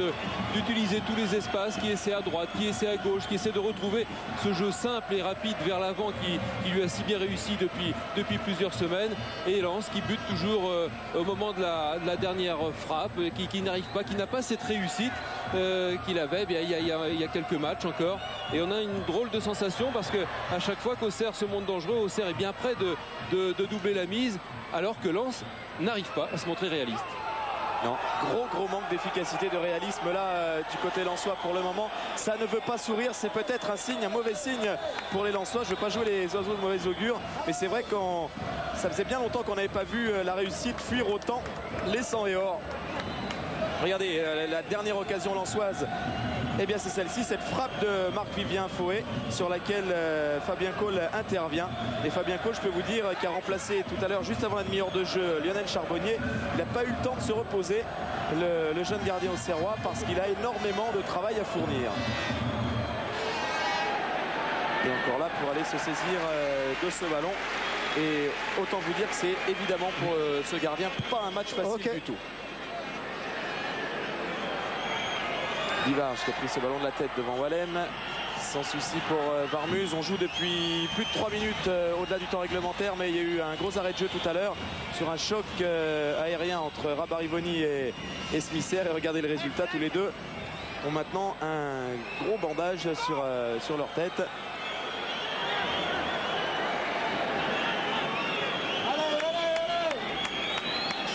d'utiliser tous les espaces, qui essaie à droite, qui essaie à gauche, qui essaie de retrouver ce jeu simple et rapide vers l'avant qui, qui lui a si bien réussi depuis, depuis plusieurs semaines, et Lens qui bute toujours euh, au moment de la, de la dernière frappe, qui, qui n'arrive pas, qui n'a pas cette réussite euh, qu'il avait bien, il, y a, il, y a, il y a quelques matchs encore. Et on a une drôle de sensation parce que à chaque fois qu'Auxerre se montre dangereux, Auxerre est bien près de, de, de doubler la mise alors que Lens n'arrive pas à se montrer réaliste. Non, gros gros manque d'efficacité, de réalisme là euh, du côté lensois pour le moment. Ça ne veut pas sourire, c'est peut-être un signe, un mauvais signe pour les Lensois. Je ne veux pas jouer les oiseaux de mauvais augure, mais c'est vrai que ça faisait bien longtemps qu'on n'avait pas vu euh, la réussite fuir autant les sangs et or. Regardez, euh, la dernière occasion lensoise, eh bien c'est celle-ci, cette frappe de Marc-Vivien Fouet sur laquelle euh, Fabien Cole intervient. Et Fabien Cole, je peux vous dire, qui a remplacé tout à l'heure, juste avant la demi-heure de jeu, Lionel Charbonnier. Il n'a pas eu le temps de se reposer, le, le jeune gardien auxerrois, parce qu'il a énormément de travail à fournir. Et encore là pour aller se saisir euh, de ce ballon. Et autant vous dire que c'est évidemment pour euh, ce gardien pas un match facile okay. du tout. Guivarch qui a pris ce ballon de la tête devant Wallem, sans souci pour euh, Warmuz. On joue depuis plus de trois minutes euh, au-delà du temps réglementaire, mais il y a eu un gros arrêt de jeu tout à l'heure sur un choc euh, aérien entre Rabarivoni et, et Smisser. Et regardez le résultat, tous les deux ont maintenant un gros bandage sur, euh, sur leur tête.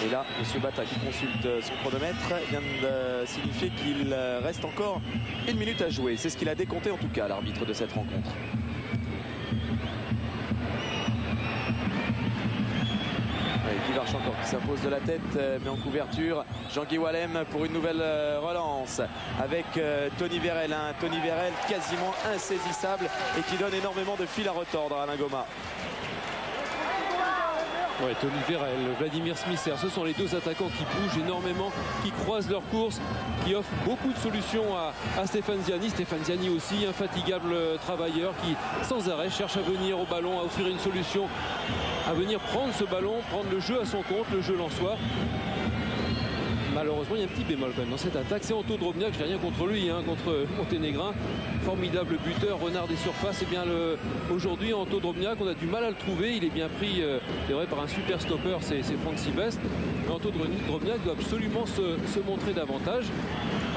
Et là, M. Bata qui consulte son chronomètre vient de signifier qu'il reste encore une minute à jouer. C'est ce qu'il a décompté en tout cas, l'arbitre de cette rencontre. Guivarch encore qui s'impose de la tête, mais en couverture, Jean-Guy Wallem pour une nouvelle relance avec Tony Vérel. Hein. Tony Vérel quasiment insaisissable et qui donne énormément de fil à retordre à Alain Goma. Ouais, Tony Vérel, Vladimir Smisser, ce sont les deux attaquants qui bougent énormément, qui croisent leurs courses, qui offrent beaucoup de solutions à, à Stéphane Ziani. Stéphane Ziani aussi, infatigable travailleur qui sans arrêt cherche à venir au ballon, à offrir une solution, à venir prendre ce ballon, prendre le jeu à son compte, le jeu lensois. Malheureusement, il y a un petit bémol quand même dans cette attaque. C'est Anto Drobniak, je n'ai rien contre lui, hein, contre Monténégrin. Formidable buteur, renard des surfaces. Et eh bien aujourd'hui, Anto Drobniak, on a du mal à le trouver. Il est bien pris, euh, c'est vrai, par un super stopper, c'est Franck Sivest. Mais Anto Drobniak doit absolument se, se montrer davantage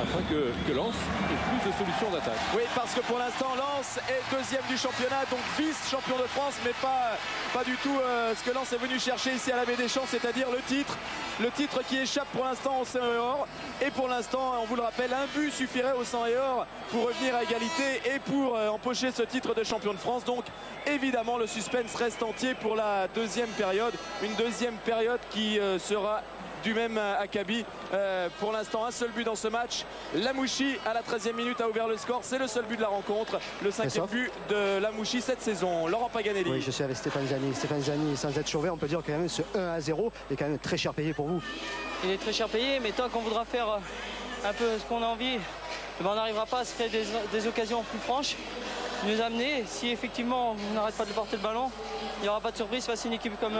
afin que, que Lens ait plus de solutions d'attaque. Oui, parce que pour l'instant, Lens est deuxième du championnat, donc vice-champion de France, mais pas, pas du tout euh, ce que Lens est venu chercher ici à la Baie des Champs, c'est-à-dire le titre. Le titre qui échappe pour l'instant au sang et or. Et pour l'instant, on vous le rappelle, un but suffirait au sang et or pour revenir à égalité et pour empocher ce titre de champion de France. Donc évidemment, le suspense reste entier pour la deuxième période. Une deuxième période qui sera du même acabit. Euh, pour l'instant, un seul but dans ce match. Lamouchi, à la treizième minute, a ouvert le score. C'est le seul but de la rencontre. Le cinquième but de Lamouchi cette saison. Laurent Paganelli. Oui, je suis avec Stéphane Ziani. Stéphane Ziani, sans être surveillé, on peut dire que quand même ce un à zéro est quand même très cher payé pour vous. Il est très cher payé, mais tant qu'on voudra faire un peu ce qu'on a envie, ben on n'arrivera pas à se créer des, des occasions plus franches, nous amener. Si effectivement on n'arrête pas de porter le ballon, il n'y aura pas de surprise face à une équipe comme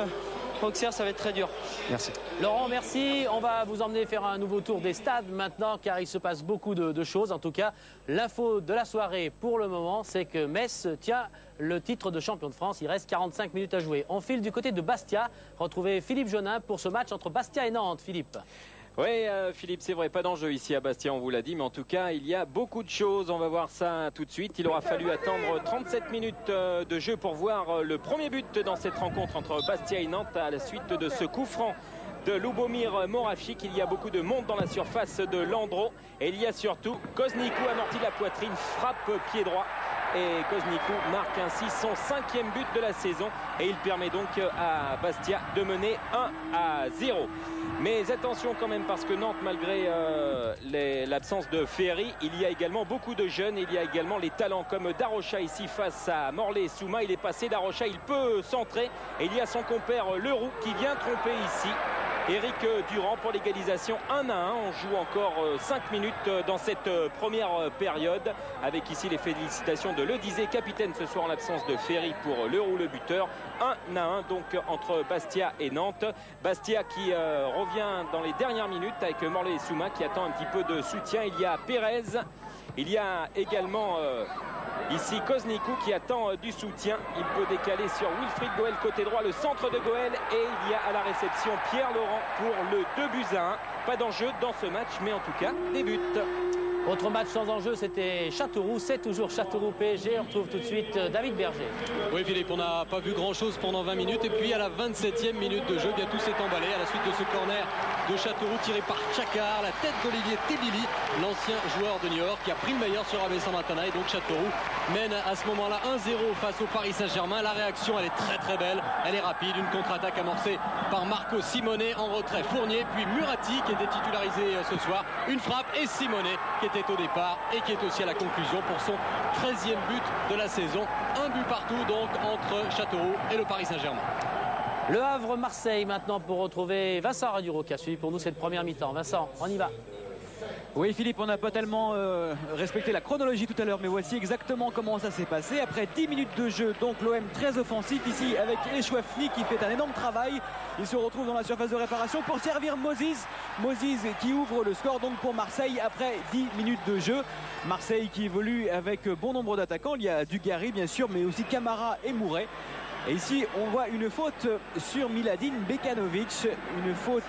Auxerre, ça va être très dur. Merci. Laurent, merci. On va vous emmener faire un nouveau tour des stades maintenant, car il se passe beaucoup de, de choses. En tout cas, l'info de la soirée pour le moment, c'est que Metz tient le titre de champion de France. Il reste quarante-cinq minutes à jouer. On file du côté de Bastia. Retrouvez Philippe Jonin pour ce match entre Bastia et Nantes. Philippe. Oui, euh, Philippe, c'est vrai, pas d'enjeu ici à Bastia, on vous l'a dit, mais en tout cas, il y a beaucoup de choses. On va voir ça tout de suite. Il aura fallu attendre trente-sept minutes de jeu pour voir le premier but dans cette rencontre entre Bastia et Nantes à la suite de ce coup franc de Lubomir Moravchik. Il y a beaucoup de monde dans la surface de Landreau. Et il y a surtout Koznikou amorti de la poitrine, frappe pied droit. et Koznikou marque ainsi son cinquième but de la saison et il permet donc à Bastia de mener un à zéro. Mais attention quand même, parce que Nantes, malgré euh, l'absence de Ferry, il y a également beaucoup de jeunes, il y a également les talents comme Darocha ici face à Morlaix et Souma. Il est passé, Darocha, il peut centrer et il y a son compère Leroux qui vient tromper ici Eric Durand pour l'égalisation un à un. On joue encore cinq minutes dans cette première période, avec ici les félicitations de Ledizé, capitaine ce soir en l'absence de Ferry, pour Leroux le buteur. Un à un donc entre Bastia et Nantes. Bastia qui euh, revient dans les dernières minutes avec Morlaix et Souma qui attend un petit peu de soutien. Il y a Pérez, il y a également euh, ici Koznikou qui attend du soutien. Il peut décaler sur Wilfried Goël, côté droit, le centre de Goël, et il y a à la réception Pierre Laurent pour le deux buts à un. Pas d'enjeu dans ce match, mais en tout cas des buts. Autre match sans enjeu, c'était Châteauroux. C'est toujours Châteauroux P S G. On retrouve tout de suite David Berger. Oui Philippe, on n'a pas vu grand chose pendant vingt minutes, et puis à la vingt-septième minute de jeu, bien tout s'est emballé à la suite de ce corner de Châteauroux tiré par Chakar, la tête d'Olivier Tebili, l'ancien joueur de Niort, qui a pris le meilleur sur A B Saint-Martin. Et donc Châteauroux mène à ce moment-là un zéro face au Paris Saint-Germain. La réaction, elle est très très belle, elle est rapide. Une contre-attaque amorcée par Marco Simonet, en retrait Fournier, puis Murati qui était titularisé ce soir. Une frappe et Simonet qui était au départ et qui est aussi à la conclusion pour son treizième but de la saison. Un but partout donc entre Châteauroux et le Paris Saint-Germain. Le Havre-Marseille maintenant, pour retrouver Vincent Raduro qui a suivi pour nous cette première mi-temps. Vincent, on y va. Oui Philippe, on n'a pas tellement euh, respecté la chronologie tout à l'heure, mais voici exactement comment ça s'est passé. Après dix minutes de jeu, donc l'O M très offensif ici avec Echouafni qui fait un énorme travail. Il se retrouve dans la surface de réparation pour servir Moses. Moses qui ouvre le score donc pour Marseille après dix minutes de jeu. Marseille qui évolue avec bon nombre d'attaquants. Il y a Dugarry bien sûr, mais aussi Camara et Mouret. Et ici on voit une faute sur Miladin Bekanovic, une faute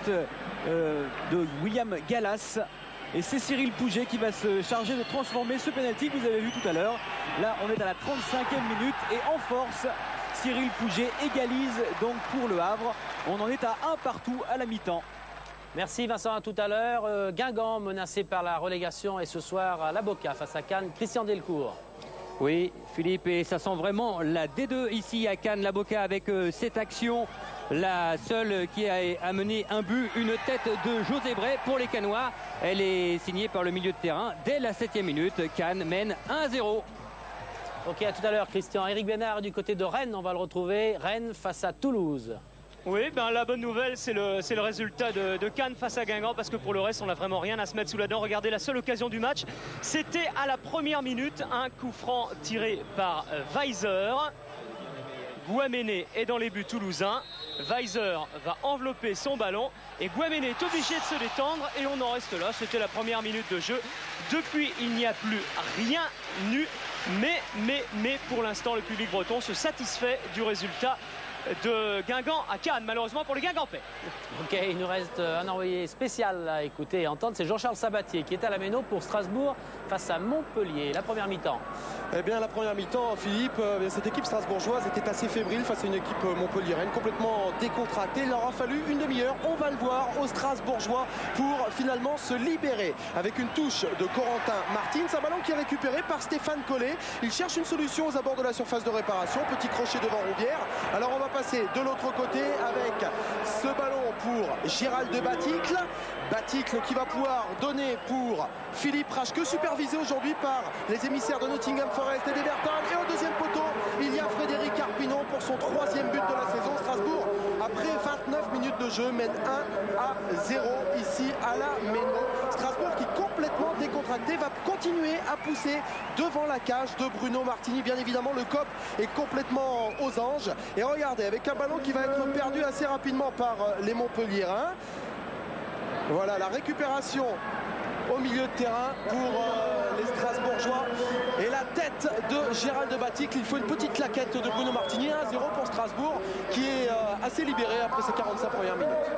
euh, de William Gallas, et c'est Cyril Pouget qui va se charger de transformer ce pénalty que vous avez vu tout à l'heure. Là on est à la trente-cinquième minute et en force Cyril Pouget égalise donc pour le Havre. On en est à un partout à la mi-temps. Merci Vincent, à tout à l'heure. Guingamp menacé par la relégation, et ce soir à la Boca face à Cannes, Christian Delcourt. Oui Philippe, et ça sent vraiment la D deux ici à Cannes. La Boca avec euh, cette action, la seule qui a amené un but, une tête de José Bray pour les Canois. Elle est signée par le milieu de terrain dès la septième minute. Cannes mène un zéro. Ok, à tout à l'heure Christian. Éric Bénard du côté de Rennes, on va le retrouver. Rennes face à Toulouse. Oui, ben la bonne nouvelle, c'est le, c'est le résultat de, de Cannes face à Guingamp, parce que pour le reste, on n'a vraiment rien à se mettre sous la dent. Regardez, la seule occasion du match, c'était à la première minute, un coup franc tiré par Weiser. Guaméné est dans les buts toulousains. Weiser va envelopper son ballon et Guaméné est obligé de se détendre, et on en reste là. C'était la première minute de jeu. Depuis, il n'y a plus rien nu, mais, mais, mais pour l'instant, le public breton se satisfait du résultat de Guingamp à Cannes, malheureusement pour les Guingampais. Ok, il nous reste un envoyé spécial à écouter et entendre, c'est Jean-Charles Sabatier qui est à la Méno pour Strasbourg face à Montpellier. La première mi-temps. Eh bien, la première mi-temps, Philippe, cette équipe strasbourgeoise était assez fébrile face à une équipe montpelliéraine complètement décontractée. Il leur a fallu une demi-heure, on va le voir, aux Strasbourgeois pour finalement se libérer, avec une touche de Corentin Martins, un ballon qui est récupéré par Stéphane Collet. Il cherche une solution aux abords de la surface de réparation, petit crochet devant Rouvière. Alors on va passer de l'autre côté avec ce ballon pour Gérald de Baticle. Baticle qui va pouvoir donner pour Philippe Raschke, supervisé aujourd'hui par les émissaires de Nottingham Forest et d'Everton. Et au deuxième poteau, il y a Frédéric Carpinon pour son troisième but de la saison. Strasbourg, après vingt-neuf minutes de jeu, mène un à zéro ici à la Méno. Strasbourg qui, complètement décontracté, va continuer à pousser devant la cage de Bruno Martini. Bien évidemment, le C O P est complètement aux anges. Et regardez, avec un ballon qui va être perdu assez rapidement par les Montpelliérains. Voilà la récupération au milieu de terrain pour euh, les Strasbourgeois, et la tête de Gérald de Baticle. Il faut une petite claquette de Bruno Martini. Un zéro pour Strasbourg qui est euh, assez libéré après ses quarante-cinq premières minutes.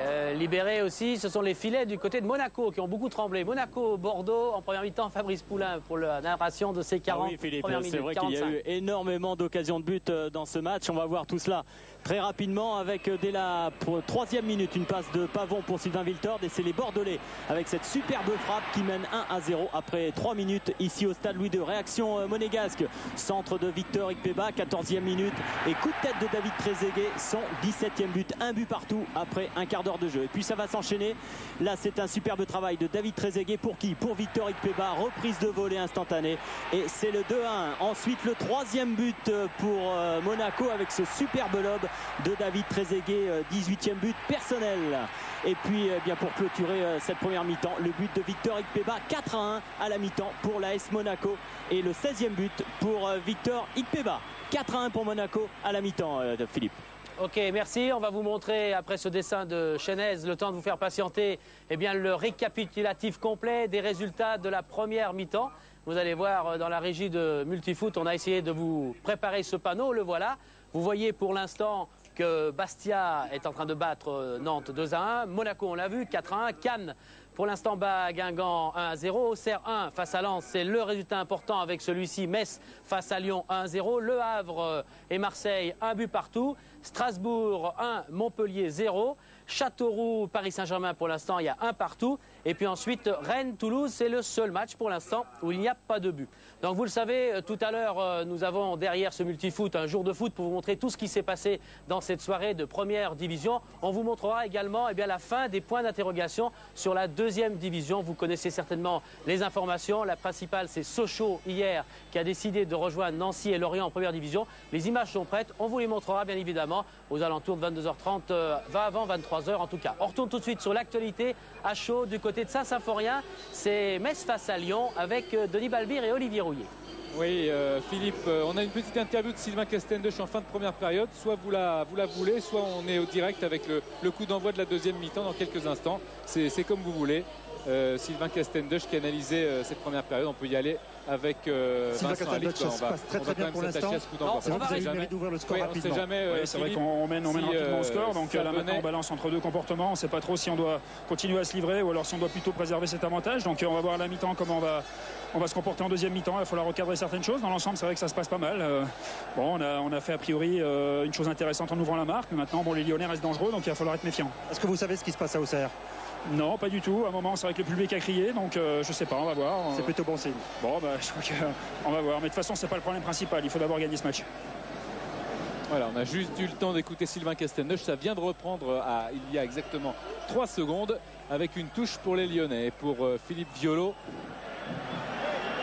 euh, libérés aussi, ce sont les filets du côté de Monaco qui ont beaucoup tremblé. Monaco, Bordeaux, en première mi-temps, Fabrice Poulain pour la narration de ces quarante. Ah oui, Philippe, c'est vrai qu'il y a eu énormément d'occasions de but dans ce match. On va voir tout cela très rapidement avec dès la troisième minute une passe de Pavon pour Sylvain Wiltord, et c'est les Bordelais avec cette superbe frappe qui mène un à zéro après trois minutes ici au stade Louis deux. Réaction monégasque, centre de Victor Ikpeba, quatorzième minute, et coup de tête de David Trezeguet, son dix-septième but, un but partout après un quart d'heure de jeu. Et puis ça va s'enchaîner, là c'est un superbe travail de David Trezeguet pour qui? Pour Victor Ikpeba, reprise de volée instantanée et c'est le deux à un. Ensuite le troisième but pour Monaco avec ce superbe lob de David Trezeguet, dix-huitième but personnel. Et puis eh bien, pour clôturer cette première mi-temps, le but de Victor Ikpeba, quatre à un à la mi-temps pour l'A S Monaco, et le seizième but pour Victor Ikpeba. quatre à un pour Monaco à la mi-temps, Philippe. Ok, merci. On va vous montrer, après ce dessin de Chenez, le temps de vous faire patienter, eh bien, le récapitulatif complet des résultats de la première mi-temps. Vous allez voir, dans la régie de Multifoot, on a essayé de vous préparer ce panneau. Le voilà. Vous voyez pour l'instant que Bastia est en train de battre Nantes deux à un. Monaco, on l'a vu, quatre à un. Cannes, pour l'instant, bat Guingamp un à zéro. Auxerre un face à Lens, c'est le résultat important avec celui-ci. Metz face à Lyon un à zéro. Le Havre et Marseille, un but partout. Strasbourg un, Montpellier zéro. Châteauroux, Paris Saint-Germain, pour l'instant, il y a un partout. Et puis ensuite, Rennes, Toulouse, c'est le seul match pour l'instant où il n'y a pas de but. Donc vous le savez, tout à l'heure, nous avons derrière ce multifoot un jour de foot pour vous montrer tout ce qui s'est passé dans cette soirée de première division. On vous montrera également eh bien, la fin des points d'interrogation sur la deuxième division. Vous connaissez certainement les informations. La principale, c'est Sochaux hier qui a décidé de rejoindre Nancy et Lorient en première division. Les images sont prêtes. On vous les montrera bien évidemment aux alentours de vingt-deux heures trente, euh, va avant vingt-trois heures en tout cas. On retourne tout de suite sur l'actualité à chaud du côté de Saint-Symphorien. C'est Metz face à Lyon avec Denis Balbir et Olivier Rouillet. Oui, euh, Philippe, euh, on a une petite interview de Sylvain Castendeuch en fin de première période. Soit vous la, vous la voulez, soit on est au direct avec le, le coup d'envoi de la deuxième mi-temps dans quelques instants. C'est comme vous voulez. Euh, Sylvain Castendeuch qui a analysé euh, cette première période. On peut y aller avec euh, Sylvain Castendeuch. Ça se passe très très bien pour l'instant. C'est vrai que vous avez le mérite d'ouvrir le score oui, rapidement. On sait jamais, euh, oui, c'est vrai qu'on mène, on mène si, rapidement au score. Donc si là maintenant on balance entre deux comportements. On ne sait pas trop si on doit continuer à se livrer ou alors si on doit plutôt préserver cet avantage. Donc on va voir à la mi-temps comment on va, on va se comporter en deuxième mi-temps. Il va falloir recadrer certaines choses. Dans l'ensemble, c'est vrai que ça se passe pas mal. Euh, bon, on a, on a fait a priori euh, une chose intéressante en ouvrant la marque. Mais maintenant, bon, les Lyonnais restent dangereux, donc il va falloir être méfiant. Est-ce que vous savez ce qui se passe à Auxerre ? Non, pas du tout. À un moment, c'est vrai que le public a crié, donc euh, je sais pas, on va voir. C'est plutôt bon signe. Bon, bah, je crois qu'on euh, va voir. Mais de toute façon, c'est pas le problème principal. Il faut d'abord gagner ce match. Voilà, on a juste eu le temps d'écouter Sylvain Castendeuch. Ça vient de reprendre à, il y a exactement trois secondes avec une touche pour les Lyonnais. Et pour euh, Philippe Violo,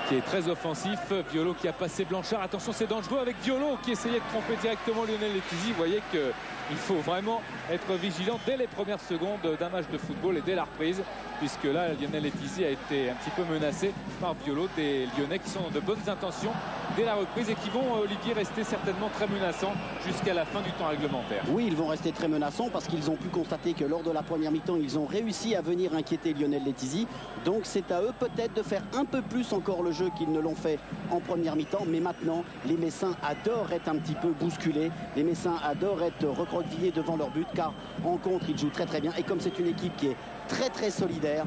qui est très offensif. Violo qui a passé Blanchard. Attention, c'est dangereux avec Violo qui essayait de tromper directement Lionel Létizy. Vous voyez que il faut vraiment être vigilant dès les premières secondes d'un match de football et dès la reprise, puisque là Lionel Létizy a été un petit peu menacé par Violo. Des Lyonnais qui sont dans de bonnes intentions dès la reprise et qui vont, Olivier, rester certainement très menaçants jusqu'à la fin du temps réglementaire. Oui, ils vont rester très menaçants parce qu'ils ont pu constater que lors de la première mi-temps, ils ont réussi à venir inquiéter Lionel Létizy. Donc c'est à eux peut-être de faire un peu plus encore le jeu qu'ils ne l'ont fait en première mi-temps. Mais maintenant, les Messins adorent être un petit peu bousculés. Les Messins adorent être recroquevillés devant leur but, car en contre ils jouent très très bien, et comme c'est une équipe qui est très très solidaire,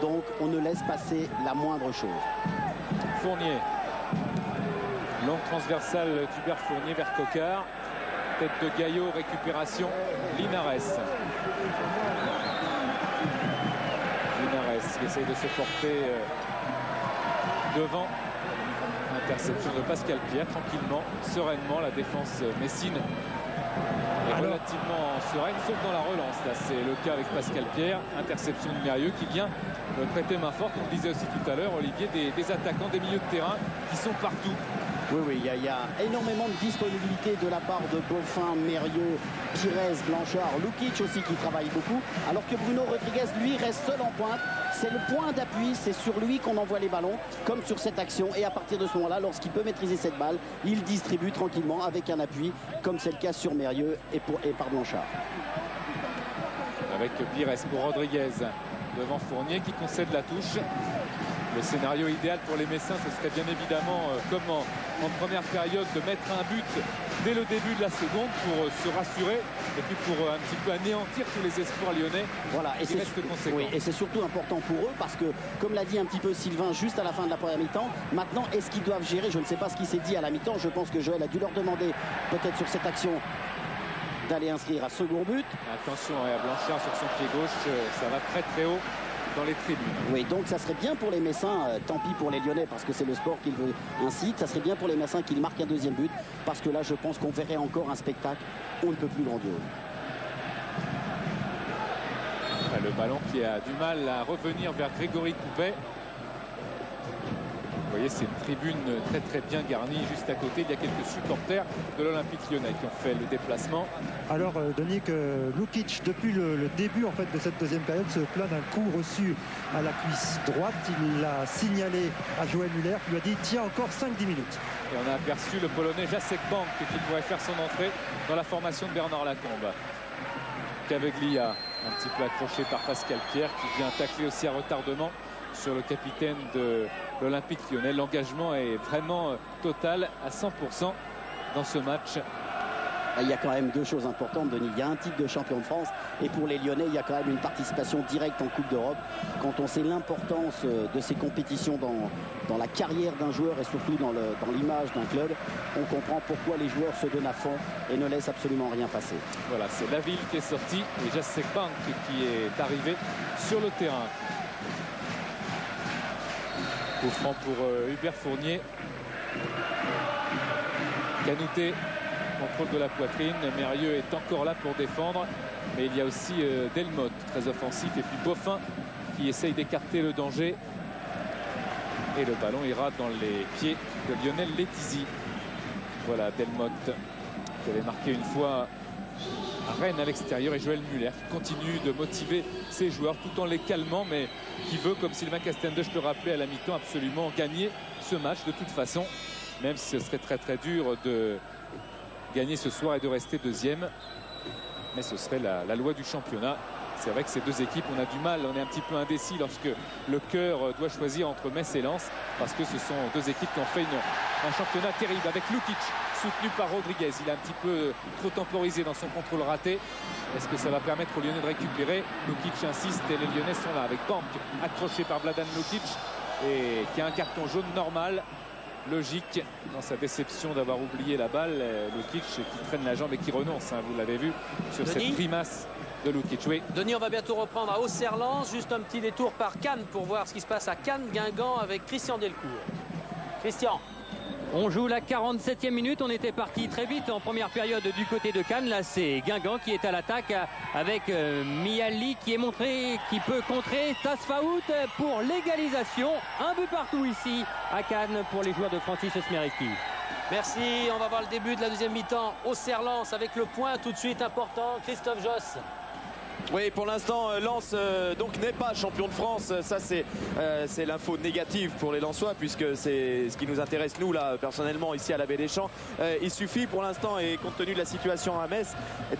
donc on ne laisse passer la moindre chose. Fournier, longue transversale d'Hubert Fournier vers Coquard, tête de Gaillot, récupération Linares. Linares qui essaye de se porter devant. Interception de Pascal Pierre, tranquillement, sereinement, la défense messine est relativement sereine, sauf dans la relance. Là, c'est le cas avec Pascal Pierre. Interception de Mérieux qui vient prêter main forte. On disait aussi tout à l'heure, Olivier, des, des attaquants, des milieux de terrain qui sont partout. Oui, oui, il y, y a énormément de disponibilité de la part de Boffin, Mérieux, Pires, Blanchard, Lukic aussi qui travaille beaucoup. Alors que Bruno Rodriguez, lui, reste seul en pointe. C'est le point d'appui, c'est sur lui qu'on envoie les ballons, comme sur cette action. Et à partir de ce moment-là, lorsqu'il peut maîtriser cette balle, il distribue tranquillement avec un appui, comme c'est le cas sur Mérieux et, pour, et par Blanchard. Avec Pires pour Rodriguez, devant Fournier qui concède la touche. Le scénario idéal pour les Messins, ce serait bien évidemment, euh, comme en, en première période, de mettre un but dès le début de la seconde pour se rassurer et puis pour un petit peu anéantir tous les espoirs lyonnais. Voilà, et c'est surtout, oui, surtout important pour eux parce que, comme l'a dit un petit peu Sylvain juste à la fin de la première mi-temps, maintenant est-ce qu'ils doivent gérer, je ne sais pas ce qui s'est dit à la mi-temps, je pense que Joël a dû leur demander peut-être sur cette action d'aller inscrire un second but. Attention à Blanchard sur son pied gauche, ça va très très haut dans les tribunes. Oui, donc ça serait bien pour les Messins, euh, tant pis pour les Lyonnais parce que c'est le sport qu'ils veulent ainsi, ça serait bien pour les Messins qu'ils marquent un deuxième but parce que là je pense qu'on verrait encore un spectacle on ne peut plus grandiose. Après, le ballon qui a du mal à revenir vers Grégory Coupet. Vous voyez, c'est une tribune très très bien garnie. Juste à côté, il y a quelques supporters de l'Olympique Lyonnais qui ont fait le déplacement. Alors, Denis, euh, Lukic, depuis le, le début en fait de cette deuxième période, se plaint d'un coup reçu à la cuisse droite. Il l'a signalé à Joël Muller, qui lui a dit « Tiens, encore cinq dix minutes ». Et on a aperçu le Polonais Jacek Bank qui pourrait faire son entrée dans la formation de Bernard Lacombe. Caveglia, un petit peu accroché par Pascal Pierre, qui vient tacler aussi à retardement sur le capitaine de l'Olympique Lyonnais. L'engagement est vraiment total à cent pour cent dans ce match. Il y a quand même deux choses importantes, Denis. Il y a un titre de champion de France et pour les Lyonnais, il y a quand même une participation directe en Coupe d'Europe. Quand on sait l'importance de ces compétitions dans, dans la carrière d'un joueur et surtout dans l'image d'un club, on comprend pourquoi les joueurs se donnent à fond et ne laissent absolument rien passer. Voilà, c'est la ville qui est sortie et Jacek Bank qui est arrivé sur le terrain. Coup franc pour euh, Hubert Fournier. Canouté, contrôle de la poitrine. Mérieux est encore là pour défendre. Mais il y a aussi euh, Delmotte, très offensif. Et puis Boffin qui essaye d'écarter le danger. Et le ballon ira dans les pieds de Lionel Létizy. Voilà Delmotte qui avait marqué une fois à Rennes à l'extérieur. Et Joël Muller qui continue de motiver ses joueurs tout en les calmant. Mais qui veut, comme Sylvain Castendeuch le rappelait à la mi-temps, absolument gagner ce match de toute façon, même si ce serait très très dur de gagner ce soir et de rester deuxième, mais ce serait la, la loi du championnat. C'est vrai que ces deux équipes, on a du mal, on est un petit peu indécis lorsque le cœur doit choisir entre Metz et Lens, parce que ce sont deux équipes qui ont fait une, un championnat terrible, avec Lukic soutenu par Rodriguez. Il a un petit peu trop temporisé dans son contrôle raté. Est-ce que ça va permettre aux Lyonnais de récupérer? Lukic insiste et les Lyonnais sont là avec Bank accroché par Vladan Lukic et qui a un carton jaune normal, logique dans sa déception d'avoir oublié la balle. Lukic qui traîne la jambe et qui renonce, hein, vous l'avez vu sur Denis, cette grimace de Lukic. Oui. Denis, on va bientôt reprendre à Auxerre-Lens, juste un petit détour par Cannes pour voir ce qui se passe à Cannes-Guingamp avec Christian Delcourt. Christian. On joue la quarante-septième minute, on était parti très vite en première période du côté de Cannes. Là c'est Guingamp qui est à l'attaque avec euh, Miali qui est montré, qui peut contrer Tasfaout pour l'égalisation. Un but partout ici à Cannes pour les joueurs de Francis Smericki. Merci, on va voir le début de la deuxième mi-temps. Auxerre-Lens avec le point tout de suite important, Christophe Josse. Oui, pour l'instant, Lens euh, donc n'est pas champion de France. Ça, c'est euh, l'info négative pour les Lensois, puisque c'est ce qui nous intéresse, nous, là, personnellement, ici à la Baie des Champs. Euh, il suffit pour l'instant, et compte tenu de la situation à Metz,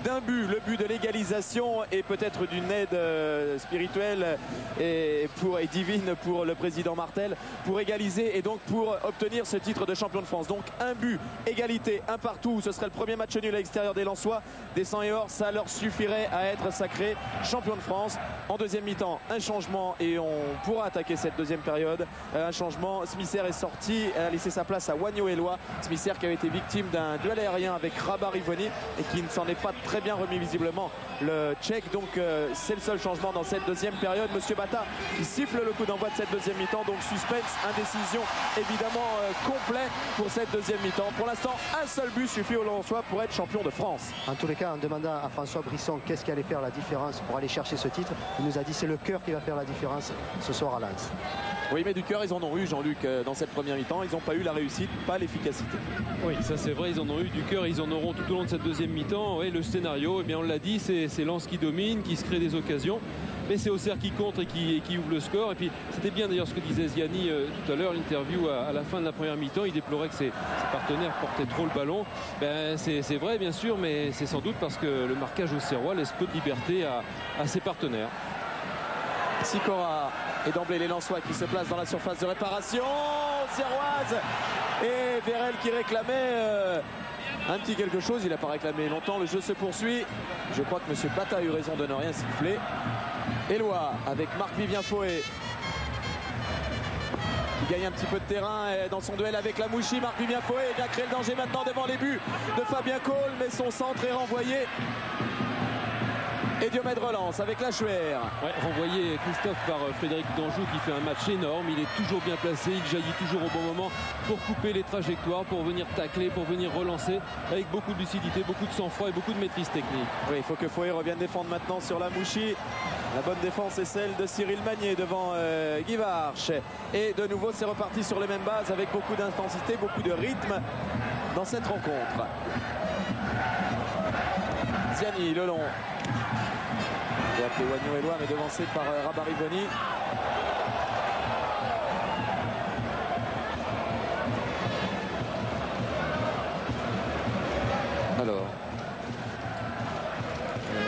d'un but, le but de l'égalisation et peut-être d'une aide euh, spirituelle et, pour, et divine pour le président Martel, pour égaliser et donc pour obtenir ce titre de champion de France. Donc, un but, égalité, un partout. Ce serait le premier match nul à l'extérieur des Lensois. Des cent et or, ça leur suffirait à être sacré champion de France. En deuxième mi-temps, un changement et on pourra attaquer cette deuxième période. Un changement, Smisser est sorti, a laissé sa place à Wagno-Eloi. Smisser qui avait été victime d'un duel aérien avec Rabat Rivoni et qui ne s'en est pas très bien remis visiblement, le Tchèque. Donc euh, c'est le seul changement dans cette deuxième période. Monsieur Bata qui siffle le coup d'envoi de cette deuxième mi-temps. Donc suspense, indécision évidemment euh, complet pour cette deuxième mi-temps. Pour l'instant, un seul but suffit au Lensois pour être champion de France. En tous les cas, en demandant à François Brisson qu'est-ce qui allait faire la différence pour aller chercher ce titre, il nous a dit c'est le cœur qui va faire la différence ce soir à Lens. Oui, mais du cœur ils en ont eu, Jean-Luc, dans cette première mi-temps. Ils n'ont pas eu la réussite, pas l'efficacité. Oui, ça c'est vrai, ils en ont eu du cœur, ils en auront tout au long de cette deuxième mi-temps. Et le scénario, eh bien, on l'a dit, c'est Lens qui domine, qui se crée des occasions, mais c'est Auxerre qui contre et qui, et qui ouvre le score. Et puis c'était bien d'ailleurs ce que disait Ziani euh, tout à l'heure, l'interview à, à la fin de la première mi-temps. Il déplorait que ses, ses partenaires portaient trop le ballon. Ben, c'est vrai bien sûr, mais c'est sans doute parce que le marquage auxerrois laisse peu de liberté à, à ses partenaires. Sikora et d'emblée les Lensois qui se placent dans la surface de réparation auxerroise et Vérel qui réclamait euh, un petit quelque chose, il n'a pas réclamé longtemps, le jeu se poursuit. Je crois que M. Bata a eu raison de ne rien siffler. Éloi avec Marc-Vivien Faué qui gagne un petit peu de terrain dans son duel avec la Mouchi. Marc-Vivien Faué vient créer le danger maintenant devant les buts de Fabien Cole, mais son centre est renvoyé. Et Diomède relance avec Lachuaire. Ouais, renvoyé Christophe par Frédéric Danjou qui fait un match énorme. Il est toujours bien placé, il jaillit toujours au bon moment pour couper les trajectoires, pour venir tacler, pour venir relancer avec beaucoup de lucidité, beaucoup de sang-froid et beaucoup de maîtrise technique. Oui, il faut que Fouet revienne défendre maintenant sur la Mouchi. La bonne défense est celle de Cyril Magnier devant euh, Guy Varche. Et de nouveau, c'est reparti sur les mêmes bases avec beaucoup d'intensité, beaucoup de rythme dans cette rencontre. Ziani, le long. Il a appelé Wagnon Éloi, mais devancé par Rabariboni. Alors.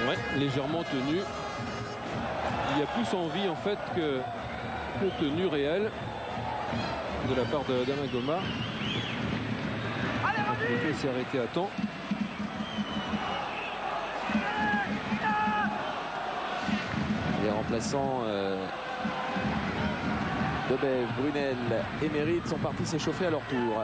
Ouais, légèrement tenu. Il y a plus envie en fait que, que tenu réel de la part d'Amagoma. Il s'est arrêté à temps. Remplaçant euh, Debève, Brunel et Mérite sont partis s'échauffer à leur tour.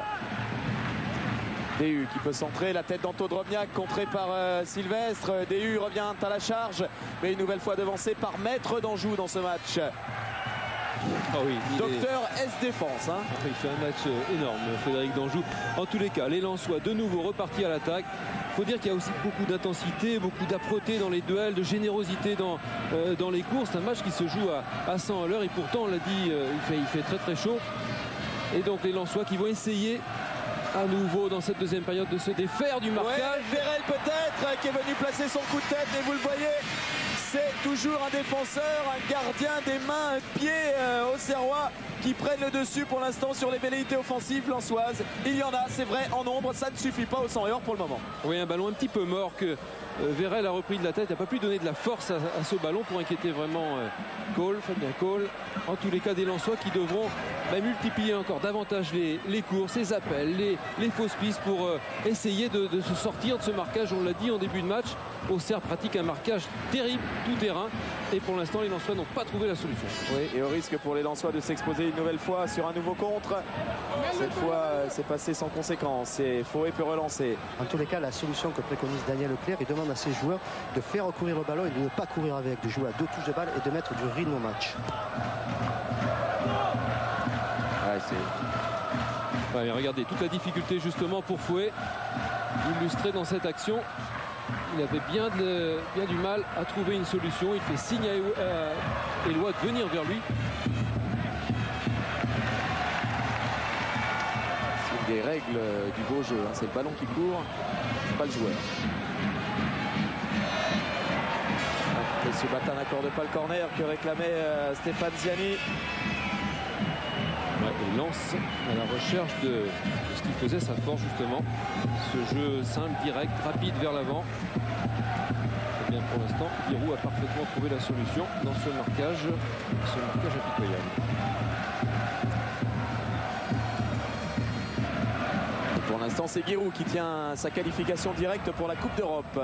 D U qui peut centrer, la tête d'Anto Drobniak contrée par euh, Sylvestre. D U revient à la charge, mais une nouvelle fois devancé par Maître Danjou dans ce match. Ah oui, Docteur est... S-Défense. Hein. Il fait un match énorme, Frédéric Danjou. En tous les cas, les Lensois de nouveau repartis à l'attaque. Il faut dire qu'il y a aussi beaucoup d'intensité, beaucoup d'âpreté dans les duels, de générosité dans, euh, dans les courses. C'est un match qui se joue à, à cent à l'heure et pourtant, on l'a dit, euh, il fait, il fait très très chaud. Et donc les Lensois qui vont essayer à nouveau dans cette deuxième période de se défaire du marquage. Ouais, Vérel peut-être qui est venu placer son coup de tête et vous le voyez. C'est toujours un défenseur, un gardien des mains, un pied euh, au Serrois qui prennent le dessus pour l'instant sur les velléités offensives lensoises. Il y en a, c'est vrai, en nombre, ça ne suffit pas au sang et or pour le moment. Oui, un ballon un petit peu mort que euh, Vérel a repris de la tête, n'a pas pu donner de la force à, à ce ballon pour inquiéter vraiment euh, Cole, Fabien Cole. En tous les cas, des Lensois qui devront bah, multiplier encore davantage les, les courses, les appels, les, les fausses pistes pour euh, essayer de, de se sortir de ce marquage, on l'a dit en début de match. Auxerre pratique un marquage terrible, tout terrain. Et pour l'instant, les Lensois n'ont pas trouvé la solution. Oui, et au risque pour les Lensois de s'exposer une nouvelle fois sur un nouveau contre. Cette fois, c'est passé sans conséquence et Fouet peut relancer. En tous les cas, la solution que préconise Daniel Leclerc, il demande à ses joueurs de faire recourir le ballon et de ne pas courir avec, de jouer à deux touches de balle et de mettre du rythme au match. Ah, c'est... Ouais, regardez, toute la difficulté justement pour Fouet, illustrée dans cette action. Il avait bien, de, bien du mal à trouver une solution. Il fait signe à Éloi de venir vers lui. C'est une des règles du beau jeu. Hein. C'est le ballon qui court, c'est pas le joueur. M. Bata n'accorde pas le corner que réclamait euh, Stéphane Ziani. Il lance à la recherche de ce qui faisait sa force justement, ce jeu simple, direct, rapide vers l'avant. Et bien pour l'instant, Giroud a parfaitement trouvé la solution dans ce marquage, ce marquage impitoyable. Et pour l'instant, c'est Giroud qui tient sa qualification directe pour la Coupe d'Europe.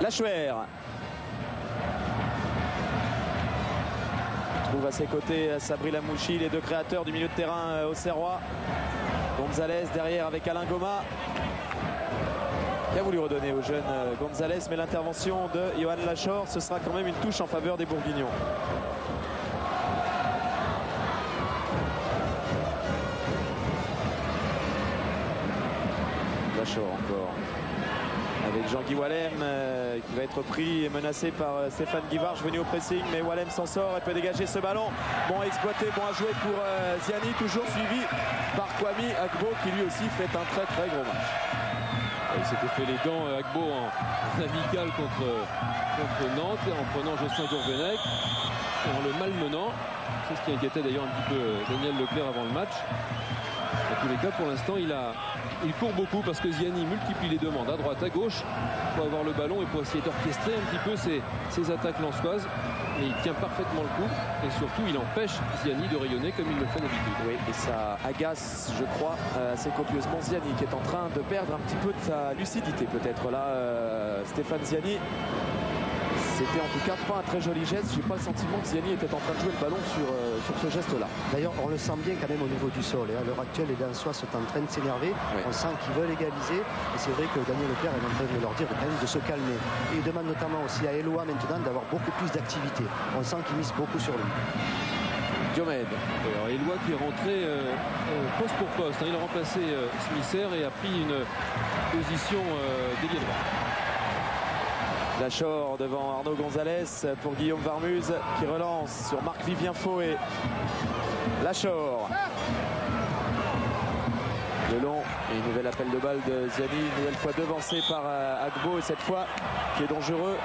Lachuaire trouve à ses côtés Sabri Lamouchi, les deux créateurs du milieu de terrain au Serrois. Gonzalez derrière avec Alain Goma, qui a voulu redonner au jeune Gonzalez, mais l'intervention de Johan Lachor, ce sera quand même une touche en faveur des Bourguignons. Lachor encore. Avec Jean-Guy Wallem euh, qui va être pris et menacé par euh, Stéphane Guivarche venu au pressing, mais Wallem s'en sort et peut dégager ce ballon. Bon à exploiter, bon à jouer pour euh, Ziani, toujours suivi par Kwame Agbo qui lui aussi fait un très très gros match. Il s'était fait les dents euh, Agbo en, en amical contre, contre Nantes en prenant Jocelyn Gourvenec et en le malmenant. C'est ce qui inquiétait d'ailleurs un petit peu Daniel Leclerc avant le match. En tous les cas, pour l'instant, il, a... il court beaucoup parce que Ziani multiplie les demandes à droite, à gauche, pour avoir le ballon et pour essayer d'orchestrer un petit peu ses, ses attaques lensoises. Mais il tient parfaitement le coup et surtout, il empêche Ziani de rayonner comme il le fait d'habitude. Oui, et ça agace, je crois, assez copieusement Ziani, qui est en train de perdre un petit peu de sa lucidité, peut-être. Là, euh, Stéphane Ziani... C'était en tout cas pas un très joli geste. J'ai pas le sentiment que Ziani était en train de jouer le ballon sur, euh, sur ce geste-là. D'ailleurs, on le sent bien quand même au niveau du sol. Hein. À l'heure actuelle, les Lensois sont en train de s'énerver. Oui. On sent qu'ils veulent égaliser. Et c'est vrai que Daniel Leclerc est en train de leur dire quand même de se calmer. Et il demande notamment aussi à Eloa maintenant d'avoir beaucoup plus d'activité. On sent qu'il mise beaucoup sur lui. Diomed. Alors Eloa qui est rentré euh, poste pour poste. Hein. Il a remplacé euh, Smisser et a pris une position euh, d'ailier droit. Lachor devant Arnaud Gonzalez pour Guillaume Varmuz qui relance sur Marc-Vivien Faux et Lachor. Le long et une nouvelle appel de balle de Ziani, une nouvelle fois devancé par Agbo et cette fois qui est dangereux.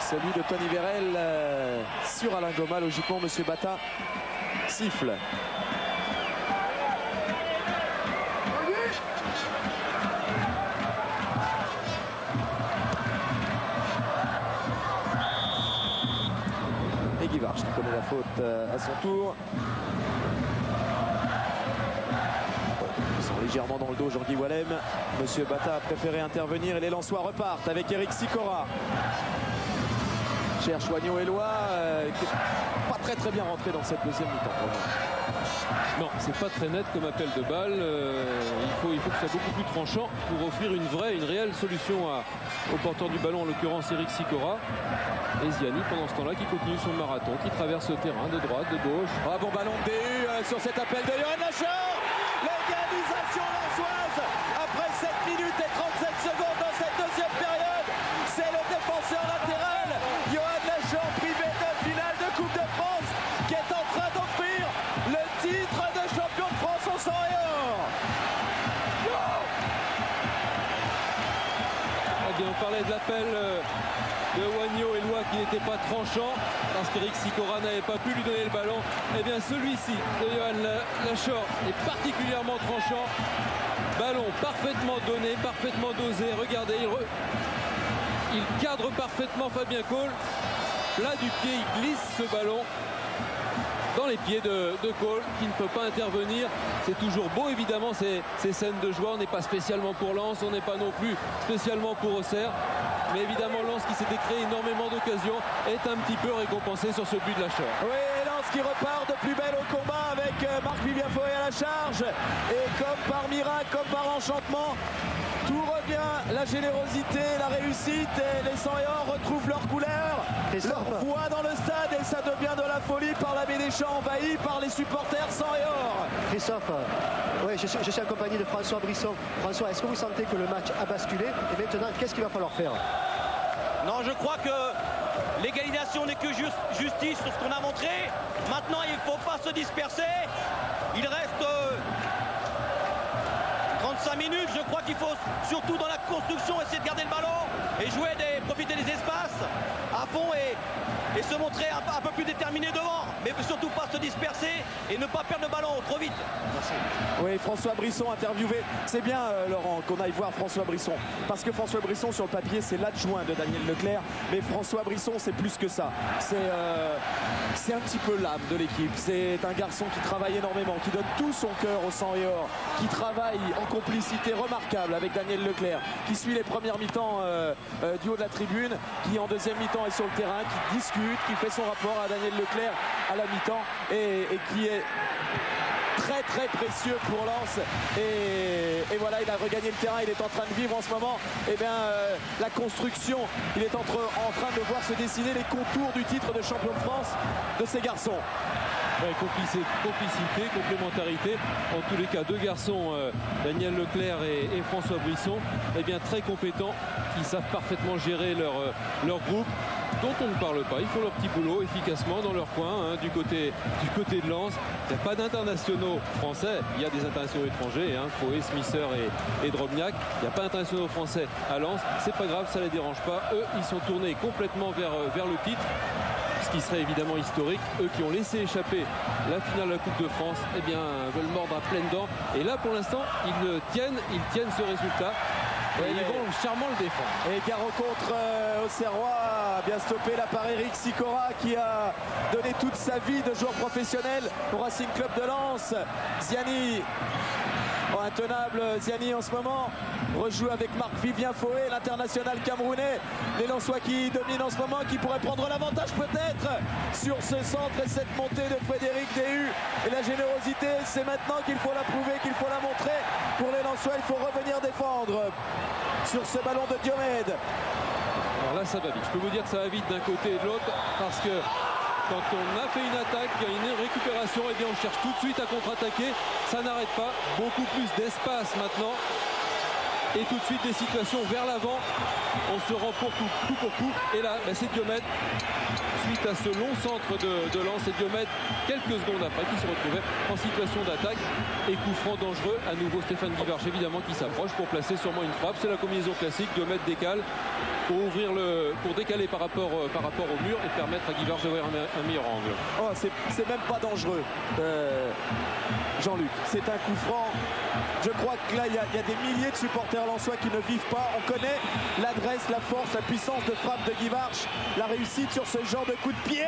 Celui de Tony Vérel sur Alain Goma, logiquement Monsieur Bata siffle. Qui connaît la faute à son tour. Ils sont légèrement dans le dos, Jean-Guy Wallem. Monsieur Bata a préféré intervenir et les Lensois repartent avec Eric Sicora. Cherche Wagnon-Eloy euh, qui n'est pas très très bien rentré dans cette deuxième mi-temps. Non, c'est pas très net comme appel de balle. Euh, il, faut, il faut que ce soit beaucoup plus tranchant pour offrir une vraie, une réelle solution à, au porteur du ballon, en l'occurrence Eric Sicora. Et Ziani pendant ce temps-là qui continue son marathon, qui traverse le terrain de droite, de gauche. Ah bon ballon de D U euh, sur cet appel de Johan Lachor. L'organisation lensoise après sept minutes et trente-sept secondes dans cette deuxième période. C'est le défenseur latéral Johan Lachor, privé de finale de Coupe de France, qui est en train d'offrir le titre de champion de France au sang et or. Ah bien, on parlait de l'appel... Euh... de Wagnon-Eloy qui n'était pas tranchant parce qu'Eric Sicora n'avait pas pu lui donner le ballon. Et bien celui-ci de Johan Lachor est particulièrement tranchant. Ballon parfaitement donné, parfaitement dosé. Regardez, il, re... il cadre parfaitement Fabien Cole. Là du pied, il glisse ce ballon dans les pieds de, de Cole qui ne peut pas intervenir. C'est toujours beau évidemment ces, ces scènes de joie. On n'est pas spécialement pour Lens, on n'est pas non plus spécialement pour Auxerre. Mais évidemment, Lens qui s'était créé énormément d'occasions est un petit peu récompensé sur ce but de Lachor. Oui, Lens qui repart de plus belle au combat avec Marc-Vivien Fauet à la charge. Et comme par miracle, comme par enchantement, tout revient. La générosité, la réussite et les Sang-et-Or retrouvent leur couleur, leur voix dans le stade et ça devient de la folie par l'abbé Deschamps envahi par les supporters Sang-et-Or. Christophe, oui, je, je suis accompagné de François Brisson. François, est-ce que vous sentez que le match a basculé et maintenant qu'est-ce qu'il va falloir faire? Non, je crois que l'égalisation n'est que juste, justice sur ce qu'on a montré. Maintenant, il ne faut pas se disperser. Il reste euh, trente-cinq minutes. Je crois qu'il faut surtout dans la construction essayer de garder le ballon et jouer, des, profiter des espaces à fond et, et se montrer un, un peu plus déterminé devant. Mais surtout pas se disperser et ne pas perdre le ballon trop vite. Merci. Oui, François Brisson interviewé. C'est bien, euh, Laurent, qu'on aille voir François Brisson. Parce que François Brisson, sur le papier, c'est l'adjoint de Daniel Leclerc. Mais François Brisson, c'est plus que ça. C'est euh, c'est un petit peu l'âme de l'équipe. C'est un garçon qui travaille énormément, qui donne tout son cœur au sang et or, qui travaille en complicité remarquable avec Daniel Leclerc, qui suit les premières mi-temps euh, euh, du haut de la tribune, qui en deuxième mi-temps est sur le terrain, qui discute, qui fait son rapport à Daniel Leclerc à la mi-temps et, et qui est très très précieux pour Lens et, et voilà, il a regagné le terrain, il est en train de vivre en ce moment et bien, euh, la construction, il est entre, en train de voir se dessiner les contours du titre de champion de France de ces garçons. Ouais, complicité, complicité, complémentarité, en tous les cas deux garçons, euh, Daniel Leclerc et, et François Brisson, et bien, très compétents, qui savent parfaitement gérer leur, euh, leur groupe dont on ne parle pas. Ils font leur petit boulot efficacement dans leur coin, hein, du, côté, du côté de Lens. Il n'y a pas d'internationaux français, il y a des internationaux étrangers, hein, Fauet, Smisser et, et Drobniak. Il n'y a pas d'internationaux français à Lens, c'est pas grave, ça ne les dérange pas. Eux, ils sont tournés complètement vers, vers le titre. ce qui serait évidemment historique. Eux qui ont laissé échapper la finale de la Coupe de France, eh bien, veulent mordre à pleines dents. Et là, pour l'instant, ils le tiennent, ils tiennent ce résultat. Et ils vont charmant le défendre. Et Garot contre euh, Auxerrois a bien stoppé là par Eric Sicora, qui a donné toute sa vie de joueur professionnel au Racing Club de Lens. Ziani, oh, intenable Ziani en ce moment, rejoue avec Marc-Vivien Foé, l'international camerounais. Les Lensois qui dominent en ce moment, qui pourraient prendre l'avantage peut-être sur ce centre et cette montée de Frédéric Déhu. Et la générosité, c'est maintenant qu'il faut la prouver, qu'il faut la montrer. Pour les Lensois, il faut revenir défendre sur ce ballon de Diomède. Alors là, ça va vite. Je peux vous dire que ça va vite d'un côté et de l'autre, parce que quand on a fait une attaque, il y a une récupération, et bien on cherche tout de suite à contre-attaquer. Ça n'arrête pas. Beaucoup plus d'espace maintenant. Et tout de suite des situations vers l'avant. On se rend pour coup, coup pour coup. Et là, bah, c'est Diomède, suite à ce long centre de, de Lens, et Diomède, quelques secondes après, qui se retrouvait en situation d'attaque. Et coup franc dangereux, à nouveau Stéphane Guivarch, évidemment, qui s'approche pour placer sûrement une frappe. C'est la combinaison classique. Diomède décale pour ouvrir le, pour décaler par rapport, euh, par rapport au mur et permettre à Guivarch d'avoir un, un meilleur angle. Oh, c'est même pas dangereux, euh, Jean-Luc. C'est un coup franc. Je crois que là, il y, y a des milliers de supporters lensois qui ne vivent pas. On connaît l'adresse, la force, la puissance de frappe de Guivarch, la réussite sur ce genre de coup de pied.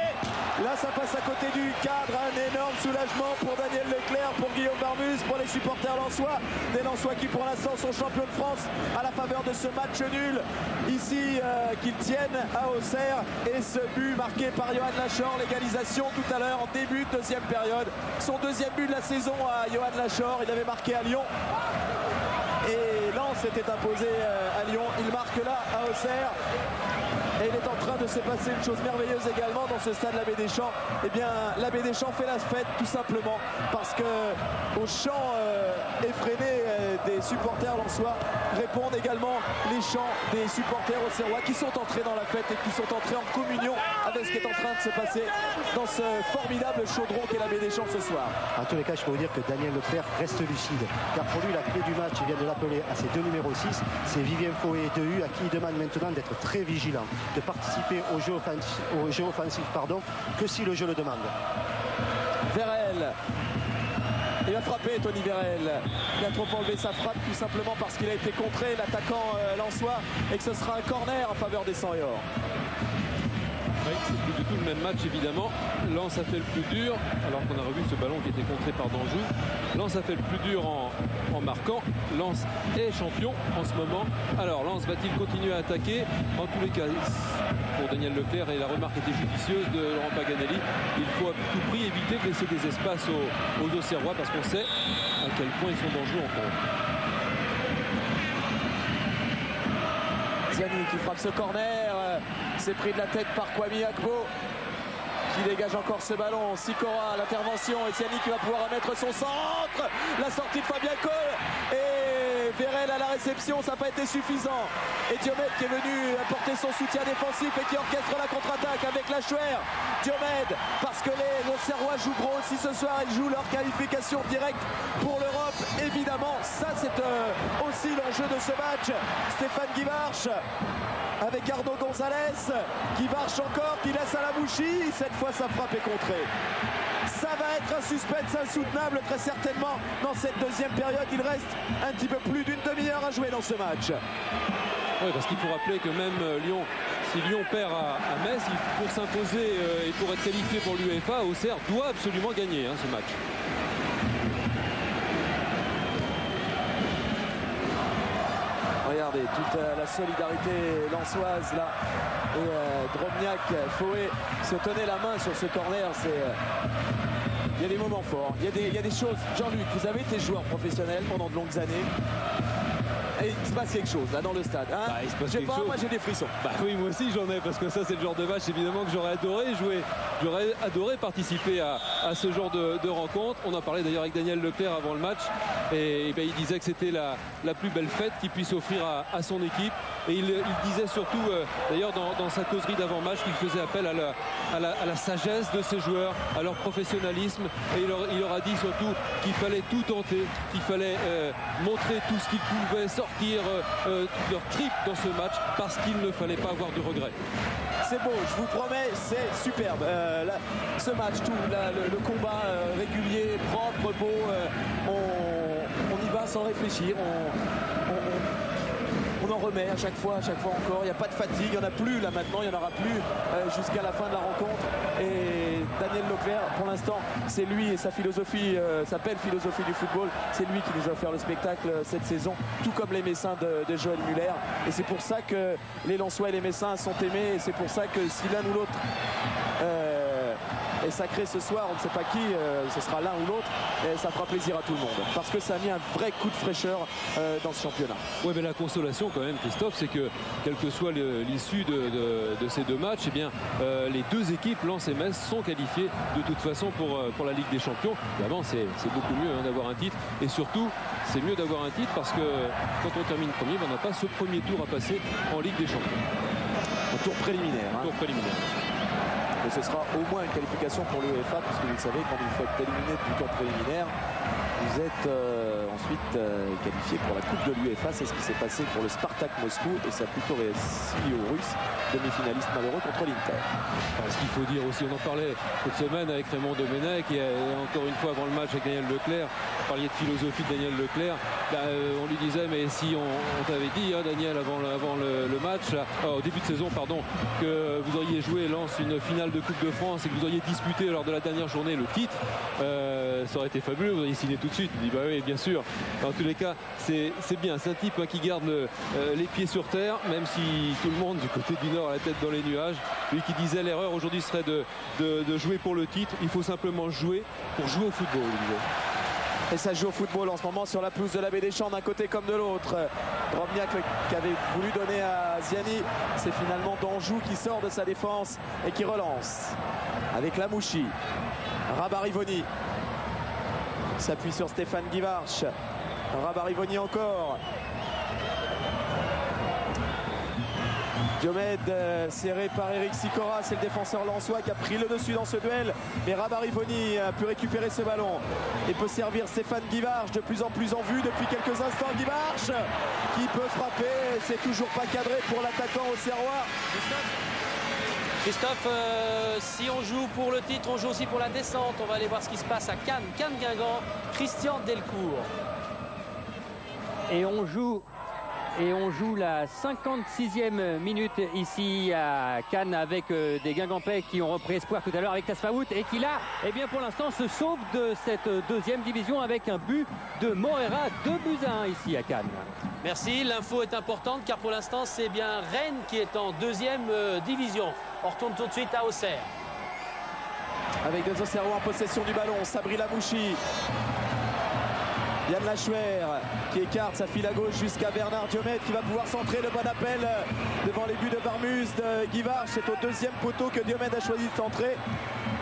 Là, ça passe à côté du cadre. Un énorme soulagement pour Daniel Leclerc, pour Guillaume Barmus, pour les supporters lensois. Des lensois qui, pour l'instant, sont champions de France à la faveur de ce match nul. Ici, euh, qu'ils tiennent à Auxerre. Et ce but marqué par Johan Lachor, l'égalisation tout à l'heure en début de deuxième période. Son deuxième but de la saison à Johan Lachor. Il avait marqué à Lyon. Et Lens était imposé à Lyon. Il marque là à Auxerre. Et il est en train de se passer une chose merveilleuse également dans ce stade l'Abbé Deschamps. Eh bien, l'Abbé Deschamps fait la fête tout simplement parce que au chant euh, effréné euh, des supporters lensois répondent également les chants des supporters auxerrois qui sont entrés dans la fête et qui sont entrés en communion avec ce qui est en train de se passer dans ce formidable chaudron qu'est l'Abbé Deschamps ce soir. En tous les cas, je peux vous dire que Daniel Leclerc reste lucide, car pour lui, la clé du match, il vient de l'appeler à ses deux numéros six, c'est Vivien Foé et Dehu, à qui il demande maintenant d'être très vigilant, de participer au jeu offensif, au jeu offensif pardon, que si le jeu le demande. Vérel, il a frappé Tony Vérel, il a trop enlevé sa frappe tout simplement parce qu'il a été contré, l'attaquant euh, lensois, et que ce sera un corner en faveur des Sang et Or. Oui, c'est plus du tout le même match évidemment. Lens a fait le plus dur, alors qu'on a revu ce ballon qui était contré par Danjou. Lens a fait le plus dur en, en marquant. Lens est champion en ce moment. Alors Lens va-t-il continuer à attaquer? En tous les cas, pour Daniel Leclerc, et la remarque était judicieuse de Laurent Paganelli, il faut à tout prix éviter de laisser des espaces aux, aux Auxerrois, parce qu'on sait à quel point ils sont dangereux en contre. Ziani qui frappe ce corner, c'est pris de la tête par Kwame Agbo qui dégage encore ce ballon. Sicora, l'intervention, et Ziani qui va pouvoir remettre son centre, la sortie de Fabien Cole, et Vérel à la réception, ça n'a pas été suffisant, et Diomède qui est venu apporter son soutien défensif et qui orchestre la contre-attaque avec Lachuer. Diomède, parce que les Auxerrois joueront aussi ce soir, ils jouent leur qualification directe pour l'Europe. Évidemment, ça c'est euh, aussi l'enjeu de ce match. Stéphane Guivarch avec Arnaud Gonzalez. Guivarch encore qui laisse à la bouchie. Cette fois, sa frappe est contrée. Ça va être un suspense insoutenable très certainement dans cette deuxième période. Il reste un petit peu plus d'une demi-heure à jouer dans ce match. Oui, parce qu'il faut rappeler que même euh, Lyon, si Lyon perd à, à Metz, pour s'imposer euh, et pour être qualifié pour l'UEFA, Auxerre doit absolument gagner hein, ce match. Regardez toute la solidarité lensoise là, et euh, Drobniak, Foé se tenait la main sur ce corner. C'est euh... il y a des moments forts, il y a des, il y a des choses. Jean-Luc, vous avez été joueur professionnel pendant de longues années. Et il se passe quelque chose là dans le stade. Hein bah, il se passe quelque pas, chose. Moi j'ai des frissons. Bah, oui, moi aussi j'en ai, parce que ça c'est le genre de match évidemment que j'aurais adoré jouer. J'aurais adoré participer à, à ce genre de, de rencontre. On en parlait d'ailleurs avec Daniel Leclerc avant le match. Et, et ben, il disait que c'était la, la plus belle fête qu'il puisse offrir à, à son équipe. Et il, il disait surtout, euh, d'ailleurs dans, dans sa causerie d'avant-match, qu'il faisait appel à la, à, la, à la sagesse de ses joueurs, à leur professionnalisme. Et il leur, il leur a dit surtout qu'il fallait tout tenter, qu'il fallait euh, montrer tout ce qu'ils pouvaient sortir. Euh, euh, leur trip dans ce match, parce qu'il ne fallait pas avoir de regrets. c'est beau, je vous promets, c'est superbe. Euh, là, ce match, tout, là, le, le combat euh, régulier, propre, beau, euh, on, on y va sans réfléchir, on, on, on en remet à chaque fois, à chaque fois encore. Il n'y a pas de fatigue, il n'y en a plus là maintenant, il n'y en aura plus euh, jusqu'à la fin de la rencontre. Et Daniel Leclerc, pour l'instant, c'est lui et sa philosophie, euh, sa belle philosophie du football, c'est lui qui nous a offert le spectacle cette saison, tout comme les Messins de, de Joël Muller. Et c'est pour ça que les Lensois et les Messins sont aimés, et c'est pour ça que si l'un ou l'autre euh, est sacré ce soir, on ne sait pas qui, euh, ce sera l'un ou l'autre, et ça fera plaisir à tout le monde. Parce que ça a mis un vrai coup de fraîcheur euh, dans ce championnat. Oui, mais la consolation quand même, Christophe, c'est que, quelle que soit l'issue de, de, de ces deux matchs, eh bien, euh, les deux équipes, Lens et Metz, sont qualifiées de toute façon pour, pour la Ligue des Champions. Évidemment, c'est beaucoup mieux hein, d'avoir un titre. Et surtout, c'est mieux d'avoir un titre parce que quand on termine premier, on n'a pas ce premier tour à passer en Ligue des Champions. Au tour préliminaire. Hein. Tour préliminaire. Et ce sera au moins une qualification pour l'UEFA, puisque vous le savez, quand vous êtes éliminé du tour préliminaire, vous êtes euh, ensuite euh, qualifié pour la Coupe de l'UEFA. C'est ce qui s'est passé pour le Spartak Moscou et sa plutôt réussie aux Russes, demi-finaliste malheureux contre l'Inter. Ce qu'il faut dire aussi, on en parlait cette semaine avec Raymond Domenech et encore une fois avant le match avec Daniel Leclerc, on parlait de philosophie de Daniel Leclerc. Là, euh, on lui disait, mais si on, on t'avait dit, hein, Daniel, avant, avant le, le match, là, oh, au début de saison, pardon, que vous auriez joué Lens une finale de Coupe de France et que vous auriez disputé lors de la dernière journée le titre, euh, ça aurait été fabuleux, vous auriez signé tout de suite. Il dit, bah oui, bien sûr. En tous les cas, c'est bien, c'est un type hein, qui garde le, euh, les pieds sur terre, même si tout le monde du côté du Nord a la tête dans les nuages. Lui qui disait l'erreur aujourd'hui serait de, de, de jouer pour le titre, il faut simplement jouer pour jouer au football. Et ça joue au football en ce moment sur la pelouse de la Baie des Champs, d'un côté comme de l'autre. Drobniak qui avait voulu donner à Ziani, c'est finalement Danjou qui sort de sa défense et qui relance avec Lamouchi. Rabarivoni s'appuie sur Stéphane Guivarch. Rabarivoni encore. Diomed euh, serré par Eric Sicora, c'est le défenseur lensois qui a pris le dessus dans ce duel. Mais Rabarivoni a pu récupérer ce ballon et peut servir Stéphane Guivarch, de plus en plus en vue depuis quelques instants. Guivarch qui peut frapper, c'est toujours pas cadré pour l'attaquant au Serrois. Christophe, euh, si on joue pour le titre, on joue aussi pour la descente. On va aller voir ce qui se passe à Cannes, Cannes-Guingamp, Christian Delcourt. Et on joue, et on joue la cinquante-sixième minute ici à Cannes avec euh, des Guingampais qui ont repris espoir tout à l'heure avec Tasfaout et qui là, eh bien pour l'instant, se sauve de cette deuxième division avec un but de Moreira, deux buts à un ici à Cannes. Merci, l'info est importante car pour l'instant, c'est bien Rennes qui est en deuxième euh, division. On retourne tout de suite à Auxerre. Avec deux Auxerrois en possession du ballon, Sabri Lamouchi. Yann Lachuer qui écarte sa file à gauche jusqu'à Bernard Diomède qui va pouvoir centrer, le bon appel devant les buts de Barmus, de Guivarch. C'est au deuxième poteau que Diomède a choisi de centrer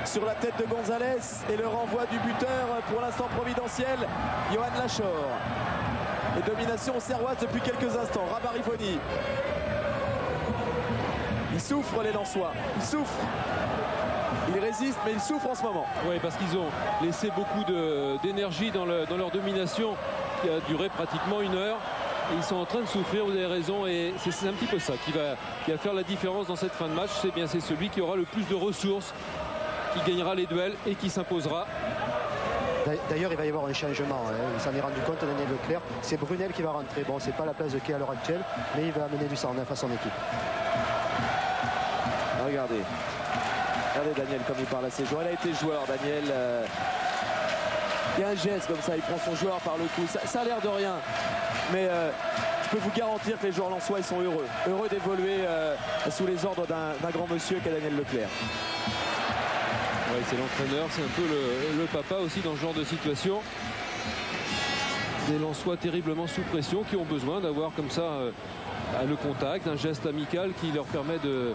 sur la tête de Gonzalez et le renvoi du buteur pour l'instant providentiel, Johan Lachor. Et domination auxerroise depuis quelques instants, Rabarivoni. Ils souffrent les Lensois, ils souffrent. Ils résistent, mais ils souffrent en ce moment. Oui, parce qu'ils ont laissé beaucoup d'énergie dans, le, dans leur domination qui a duré pratiquement une heure. Et ils sont en train de souffrir, vous avez raison, et c'est un petit peu ça qui va, qui va faire la différence dans cette fin de match. C'est bien, c'est celui qui aura le plus de ressources, qui gagnera les duels et qui s'imposera. D'ailleurs, il va y avoir un changement. Hein. Il s'en est rendu compte, Daniel Leclerc. C'est Brunel qui va rentrer. Bon, c'est pas la place de qui à l'heure actuelle, mais il va amener du sang à son équipe. Regardez. Regardez Daniel comme il parle à ses joueurs. Il a été joueur, Daniel. Euh... Il y a un geste comme ça, il prend son joueur par le cou. Ça, ça a l'air de rien, mais euh, je peux vous garantir que les joueurs lensois, ils sont heureux. Heureux d'évoluer euh, sous les ordres d'un grand monsieur qu'est Daniel Leclerc. Ouais, c'est l'entraîneur, c'est un peu le, le papa aussi dans ce genre de situation. Des Lensois terriblement sous pression qui ont besoin d'avoir comme ça euh, le contact, un geste amical qui leur permet de...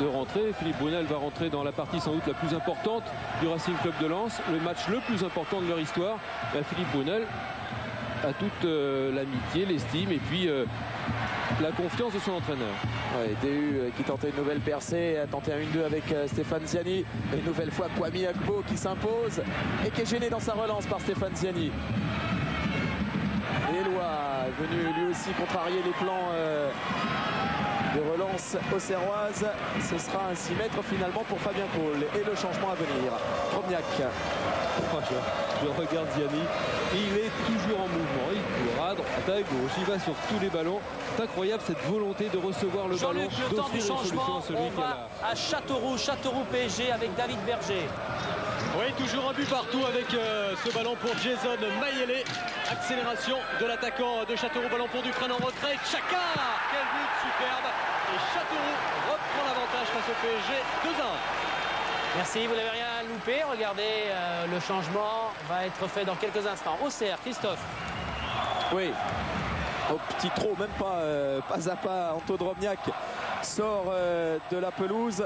de rentrer. Philippe Brunel va rentrer dans la partie sans doute la plus importante du Racing Club de Lens, le match le plus important de leur histoire. Bah, Philippe Brunel a toute euh, l'amitié, l'estime et puis euh, la confiance de son entraîneur. Ouais, D U euh, qui tentait une nouvelle percée, a tenté un une deux avec euh, Stéphane Ziani. Une nouvelle fois Kwame Agbo qui s'impose et qui est gêné dans sa relance par Stéphane Ziani. Eloi venu lui aussi contrarier les plans euh, de relance auxerroise. Ce sera un six mètres finalement pour Fabien Paul. Et le changement à venir. Promiac. Oh, je, je regarde Ziani. Il est toujours en mouvement. Il court à droite, à gauche. Il va sur tous les ballons. C'est incroyable cette volonté de recevoir le ballon. Le temps du changement. On va à Châteauroux. Châteauroux P S G avec David Berger. Oui, toujours un but partout avec euh, ce ballon pour Jason Mayele. Accélération de l'attaquant de Châteauroux. Ballon pour Dufresne en retrait. Chaka! Quel but superbe! Et Châteauroux reprend l'avantage face au P S G. deux à un. Merci, vous n'avez rien loupé. Regardez, euh, le changement va être fait dans quelques instants. Auxerre, Christophe. Oui. Au petit trot, même pas euh, pas à pas. Anto Drobniak sort euh, de la pelouse.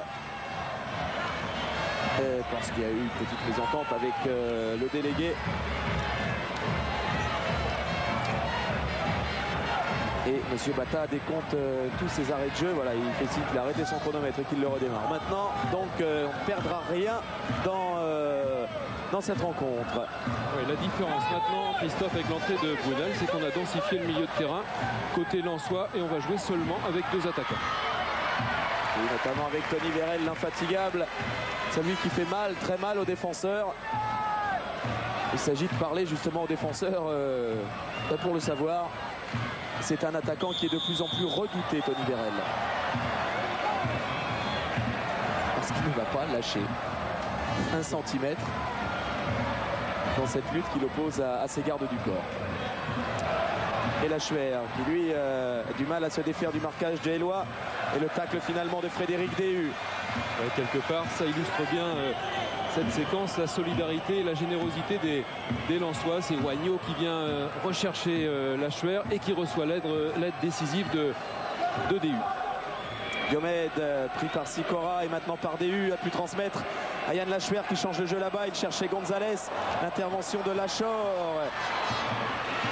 Parce qu'il y a eu une petite mésentente avec euh, le délégué. Et M. Bata décompte euh, tous ses arrêts de jeu. Voilà, il fait signe qu'il a arrêté son chronomètre et qu'il le redémarre. Maintenant, donc, euh, on ne perdra rien dans, euh, dans cette rencontre. Oui, la différence maintenant, Christophe, avec l'entrée de Brunel, c'est qu'on a densifié le milieu de terrain côté lensois et on va jouer seulement avec deux attaquants. Et notamment avec Tony Vérel, l'infatigable. Celui qui fait mal, très mal aux défenseurs. Il s'agit de parler justement aux défenseurs euh, pour le savoir. C'est un attaquant qui est de plus en plus redouté, Tony Vérel. Parce qu'il ne va pas lâcher un centimètre dans cette lutte qu'il oppose à, à ses gardes du corps. Et Lachuer qui lui euh, a du mal à se défaire du marquage de Eloi. Et le tacle finalement de Frédéric Déhu. Ouais, quelque part, ça illustre bien euh, cette séquence, la solidarité et la générosité des, des Lensois. C'est Wagno qui vient euh, rechercher euh, Lachuer et qui reçoit l'aide euh, décisive de, de Déhu. Diomed, euh, pris par Sicora et maintenant par Déhu, a pu transmettre à Yann Lachuer qui change le jeu là-bas. Il cherchait Gonzalez. L'intervention de Lachor.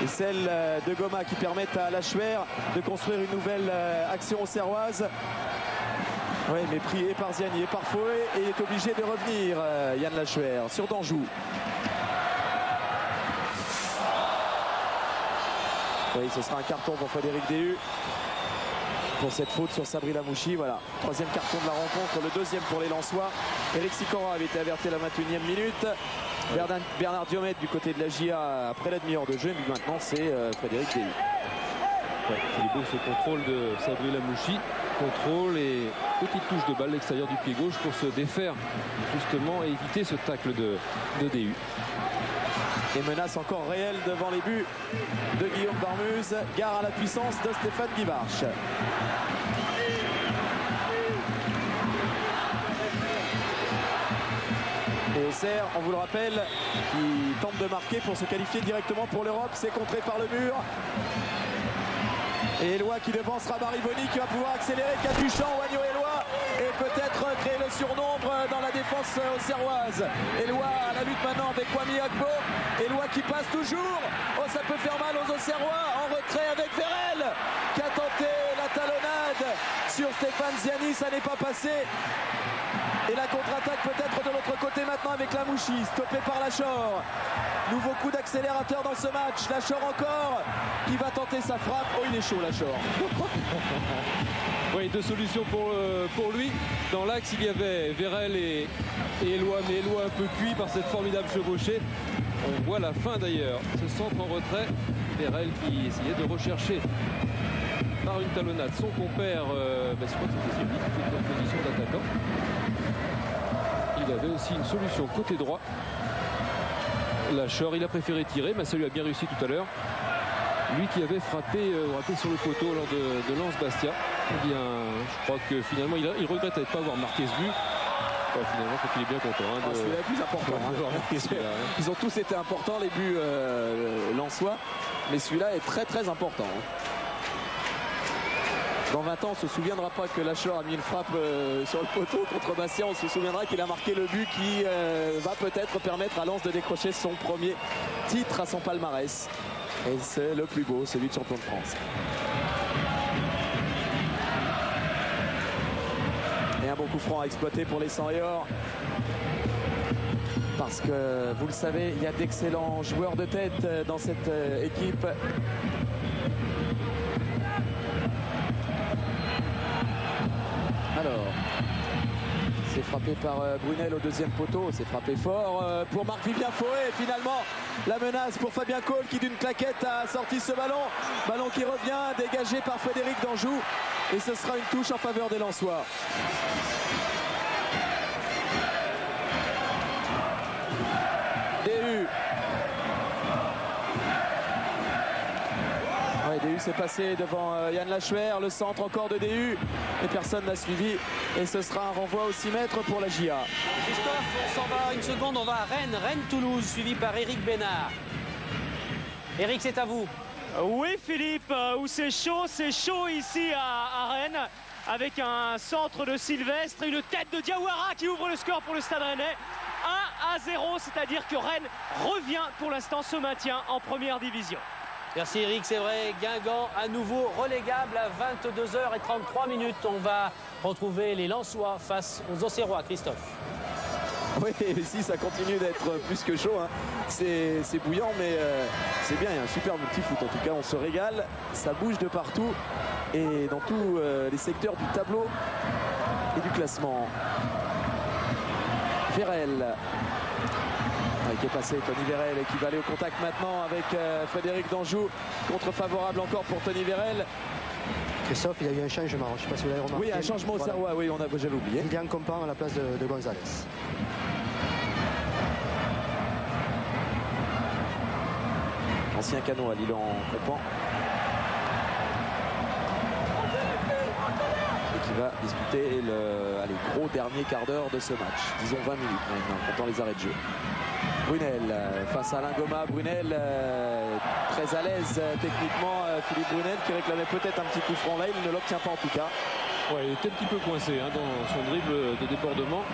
Et celle de Goma qui permettent à Lachuer de construire une nouvelle action auxerroise. Oui, mais pris et par Ziani et par Foué, et il est obligé de revenir, Yann Lachuer, sur Danjou. Oui, ce sera un carton pour Frédéric Déhu. Pour cette faute sur Sabri Lamouchi, voilà. Troisième carton de la rencontre, le deuxième pour les Lensois. Eric Sicora avait été averti à la vingt et unième minute. Bernard, Bernard Diomède du côté de la J A après la demi-heure de jeu, mais maintenant c'est euh, Frédéric Déhu. Ouais, il est beau ce contrôle de Sabri Lamouchi. Contrôle et petite touche de balle à l'extérieur du pied gauche pour se défaire justement et éviter ce tacle de, de Déhu. Et menace encore réelle devant les buts de Guillaume Barmuse. Gare à la puissance de Stéphane Guivarch. Et Auxerre, on vous le rappelle, qui tente de marquer pour se qualifier directement pour l'Europe. C'est contré par le mur. Et Eloi qui devance Rabarivoni qui va pouvoir accélérer. Capuchan, Wagno Eloi et peut-être créer le surnombre dans la défense auxerroise. Eloi à la lutte maintenant avec Kwame Agbo. Eloi qui passe toujours. Oh, ça peut faire mal aux Auxerrois. En retrait avec Vérel qui a tenté la talonnade sur Stéphane Ziani. Ça n'est pas passé. Et la contre-attaque peut-être de l'autre côté maintenant avec Lamouchi, stoppé par Lachor. Nouveau coup d'accélérateur dans ce match. Lachor encore, qui va tenter sa frappe. Oh, il est chaud, Lachor. Oui, deux solutions pour, euh, pour lui. Dans l'axe, il y avait Vérel et, et Eloi, mais Eloi un peu cuit par cette formidable chevauchée. On voit la fin d'ailleurs. Ce centre en retrait, Vérel qui essayait de rechercher par une talonnade son compère. Euh, ben, je crois que c'était celui qui était en position d'attaquant. Il avait aussi une solution côté droit. Lachor, il a préféré tirer, mais ça lui a bien réussi tout à l'heure. Lui qui avait frappé, euh, frappé sur le poteau lors de, de Lens-Bastia. Eh bien, je crois que finalement, il, il regrette de ne pas avoir marqué ce but. Enfin, finalement, je crois qu'il est bien content. Hein, de... ah, celui-là est plus important. Hein. Ils ont tous été importants, les buts euh, lensois. Mais celui-là est très, très important. Dans vingt ans, on ne se souviendra pas que Lachor a mis une frappe euh, sur le poteau contre Bastia. On se souviendra qu'il a marqué le but qui euh, va peut-être permettre à Lens de décrocher son premier titre à son palmarès. Et c'est le plus beau, celui de champion de France. Et un bon coup franc à exploiter pour les Sanriors. Parce que, vous le savez, il y a d'excellents joueurs de tête dans cette euh, équipe. Alors, c'est frappé par Brunel au deuxième poteau. C'est frappé fort pour Marc-Vivien Fauet. Finalement, la menace pour Fabien Cole qui d'une claquette a sorti ce ballon. Ballon qui revient, dégagé par Frédéric Danjou. Et ce sera une touche en faveur des Lensois. D U. Ouais, D U s'est passé devant euh, Yann Lachuer, le centre encore de D U, et personne n'a suivi, et ce sera un renvoi au six mètres pour la J A. Christophe, on s'en va une seconde, on va à Rennes, Rennes-Toulouse, suivi par Éric Bénard. Éric, c'est à vous. Oui Philippe, où c'est chaud, c'est chaud ici à, à Rennes, avec un centre de Sylvestre et une tête de Diawara qui ouvre le score pour le Stade Rennais. un à zéro, c'est-à-dire que Rennes revient pour l'instant ce maintien en première division. Merci Eric, c'est vrai, Guingamp à nouveau relégable à vingt-deux heures trente-trois. On va retrouver les Lensois face aux Auxerrois, Christophe. Oui, ici ça continue d'être plus que chaud, hein. C'est bouillant, mais euh, c'est bien, il y a un super multifoot, en tout cas on se régale, ça bouge de partout et dans tous euh, les secteurs du tableau et du classement. Vérel, qui est passé, Tony Vérel, et qui va aller au contact maintenant avec euh, Frédéric Danjou, contre-favorable encore pour Tony Vérel. Christophe, il y a eu un changement, je ne sais pas si vous l'avez remarqué. Oui, un changement au Serrois, voilà. Oui, on j'avais oublié. Lilian Compan à la place de, de Gonzalez. Ancien canon à Lilian Compan. Va disputer le allez, gros dernier quart d'heure de ce match, disons vingt minutes maintenant, comptant les arrêts de jeu. Brunel euh, face à Alain Goma, Brunel euh, très à l'aise euh, techniquement, euh, Philippe Brunel qui réclamait peut-être un petit coup franc là, il ne l'obtient pas en tout cas. Ouais, il était un petit peu coincé hein, dans son dribble de débordement.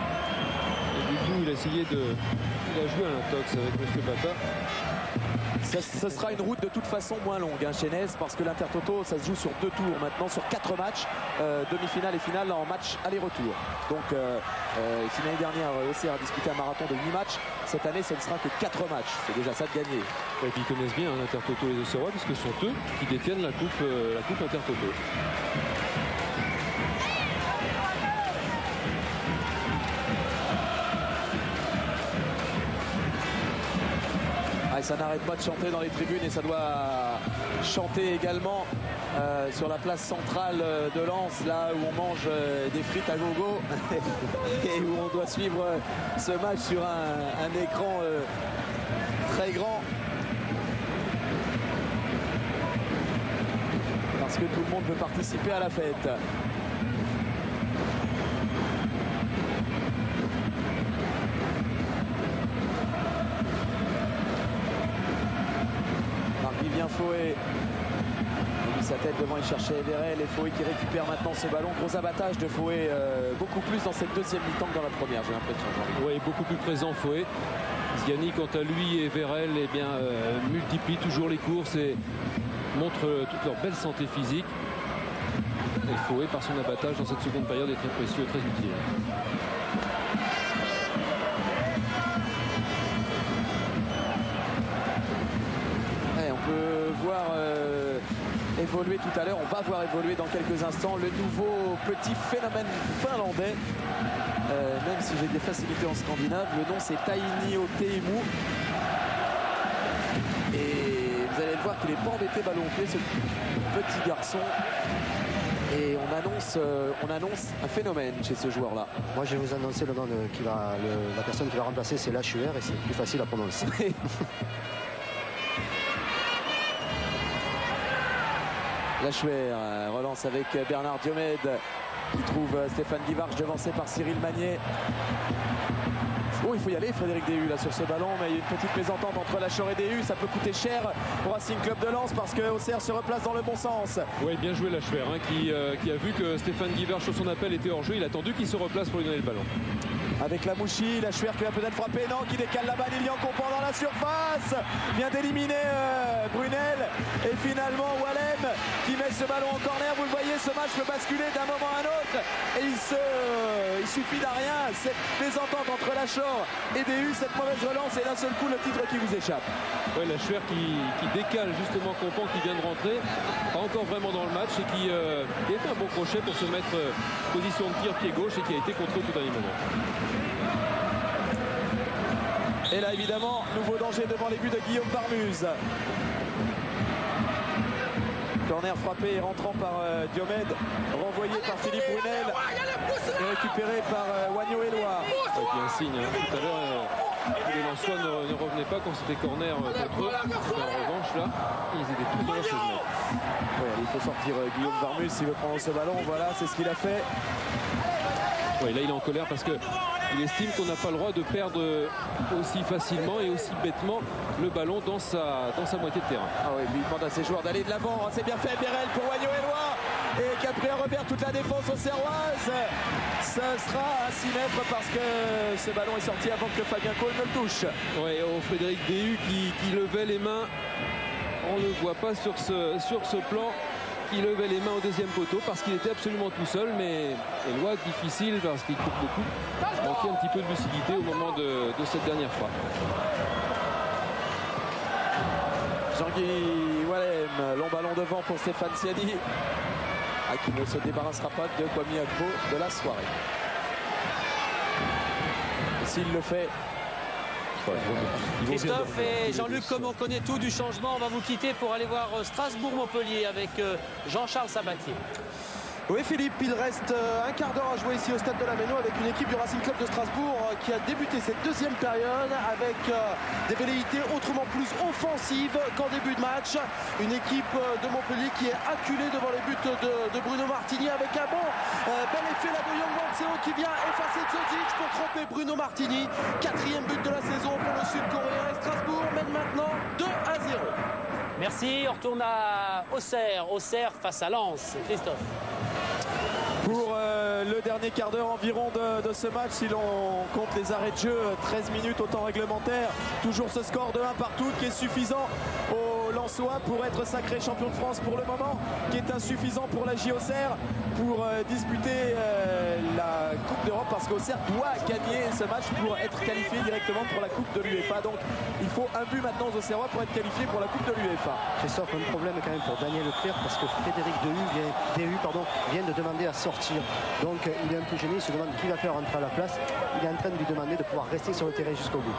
Et du coup il a essayé de... il a joué à l'intox avec M. Bata. Ça, ça sera une route de toute façon moins longue hein, chez Nez, parce que l'Intertoto ça se joue sur deux tours maintenant, sur quatre matchs, euh, demi-finale et finale en match aller-retour. Donc euh, euh, si l'année dernière Auxerre a disputé un marathon de huit matchs, cette année ça ne sera que quatre matchs, c'est déjà ça de gagner. Et puis ils connaissent bien hein, l'Intertoto et les Auxerrois, puisque ce sont eux qui détiennent la coupe, euh, la coupe Intertoto. Ah, ça n'arrête pas de chanter dans les tribunes et ça doit chanter également euh, sur la place centrale de Lens, là où on mange euh, des frites à gogo et où on doit suivre euh, ce match sur un, un écran euh, très grand. Parce que tout le monde peut participer à la fête. Fouet, il a mis sa tête devant, il cherchait Vérel et Fouet qui récupère maintenant ce ballon. Gros abattage de Fouet, euh, beaucoup plus dans cette deuxième mi-temps que dans la première, j'ai l'impression. Oui, beaucoup plus présent Fouet. Ziani, quant à lui et Vérel, eh bien, euh, multiplient toujours les courses et montrent euh, toute leur belle santé physique. Et Fouet, par son abattage dans cette seconde période, est très précieux, très utile. Voir euh, évoluer tout à l'heure, on va voir évoluer dans quelques instants le nouveau petit phénomène finlandais, euh, même si j'ai des facilités en scandinave, le nom c'est Tainio Teemu et vous allez le voir qu'il n'est pas embêté ballon au pied ce petit garçon. Et on annonce, euh, on annonce un phénomène chez ce joueur-là. Moi, je vais vous annoncer le nom de, qui va, le, la personne qui va remplacer, c'est Lachuer et c'est plus facile à prononcer. Lachuer relance avec Bernard Diomède qui trouve Stéphane Guivarch devancé par Cyril Magnier. Oh, il faut y aller Frédéric D U là sur ce ballon, mais il y a une petite mésentente entre Lachuer et D U, ça peut coûter cher au Racing Club de Lens parce que Auxerre se replace dans le bon sens. Oui, bien joué Lachuer hein, qui, euh, qui a vu que Stéphane Guivarch sur son appel était hors jeu, il a attendu qu'il se replace pour lui donner le ballon. Avec la Mouchi, Lachuer qui va peut-être frapper, non, qui décale la balle, il y en comprend dans la surface, vient d'éliminer euh, Brunel et finalement Wallem. qui met ce ballon en corner. Vous le voyez, ce match peut basculer d'un moment à un autre et il se, il suffit d'un rien. Cette désentente entre Lachor et D U, cette mauvaise relance et d'un seul coup le titre qui vous échappe. Oui, Lachuer qui, qui décale justement Compans qui vient de rentrer, pas encore vraiment dans le match et qui euh, est un bon crochet pour se mettre euh, position de tir pied gauche et qui a été contré tout à l'heure. Et là évidemment, nouveau danger devant les buts de Guillaume Parmuz. Corner frappé et rentrant par euh, Diomède, renvoyé allez, par Philippe Brunel et récupéré par euh, Wagno Eloi. Ouais, un signe, hein. Tout à l'heure, euh, les Lensois ne, ne revenaient pas quand c'était corner euh, contre eux. En revanche, là, ils étaient tous dans la saison. Ouais, il faut sortir euh, Guillaume Parmuz s'il veut prendre ce ballon. Voilà, c'est ce qu'il a fait. Ouais, là, il est en colère parce que... il estime qu'on n'a pas le droit de perdre aussi facilement et aussi bêtement le ballon dans sa, dans sa moitié de terrain. Ah oui, puis il demande à ses joueurs d'aller de l'avant. C'est bien fait, Bérel pour Wagno Eloi. Et qui a pris un repère toute la défense aux Serroises. Ça sera à six mètres parce que ce ballon est sorti avant que Fabien Cole ne le touche. Oui, au Frédéric Déhu qui, qui levait les mains. On ne le voit pas sur ce, sur ce plan. Il levait les mains au deuxième poteau parce qu'il était absolument tout seul, mais Eloi difficile parce qu'il coupe beaucoup, manquait un petit peu de lucidité au moment de, de cette dernière fois. Jean-Guy Wallem, long ballon devant pour Stéphane Siani, à qui ne se débarrassera pas de Kwame Agbo de la soirée. S'il le fait. Christophe et Jean-Luc, comme on connaît tout du changement, on va vous quitter pour aller voir Strasbourg-Montpellier avec Jean-Charles Sabatier. Oui Philippe, il reste un quart d'heure à jouer ici au stade de la Méno avec une équipe du Racing Club de Strasbourg qui a débuté cette deuxième période avec des velléités autrement plus offensives qu'en début de match. Une équipe de Montpellier qui est acculée devant les buts de, de Bruno Martini avec un bon bel effet là de Young Wanseo qui vient effacer Tsozic pour tromper Bruno Martini. Quatrième but de la saison pour le Sud-Coréen et Strasbourg mène maintenant deux à zéro. Merci, on retourne à Auxerre, Auxerre face à Lens. Christophe. Pour euh, le dernier quart d'heure environ de, de ce match, si l'on compte les arrêts de jeu, treize minutes au temps réglementaire, toujours ce score de un partout qui est suffisant aux Lensois pour être sacré champion de France pour le moment, qui est insuffisant pour la J O C R pour euh, disputer euh, la Coupe d'Europe parce qu'Auxerre doit gagner ce match pour être qualifié directement pour la Coupe de l'UEFA. Donc il faut un but maintenant aux Auxerrois pour être qualifié pour la Coupe de l'UEFA. Christophe, un problème quand même pour Daniel Leclerc parce que Frédéric Déhu pardon, vient de demander à sortir. Donc il est un peu gêné, il se demande qui va faire rentrer à la place. Il est en train de lui demander de pouvoir rester sur le terrain jusqu'au bout.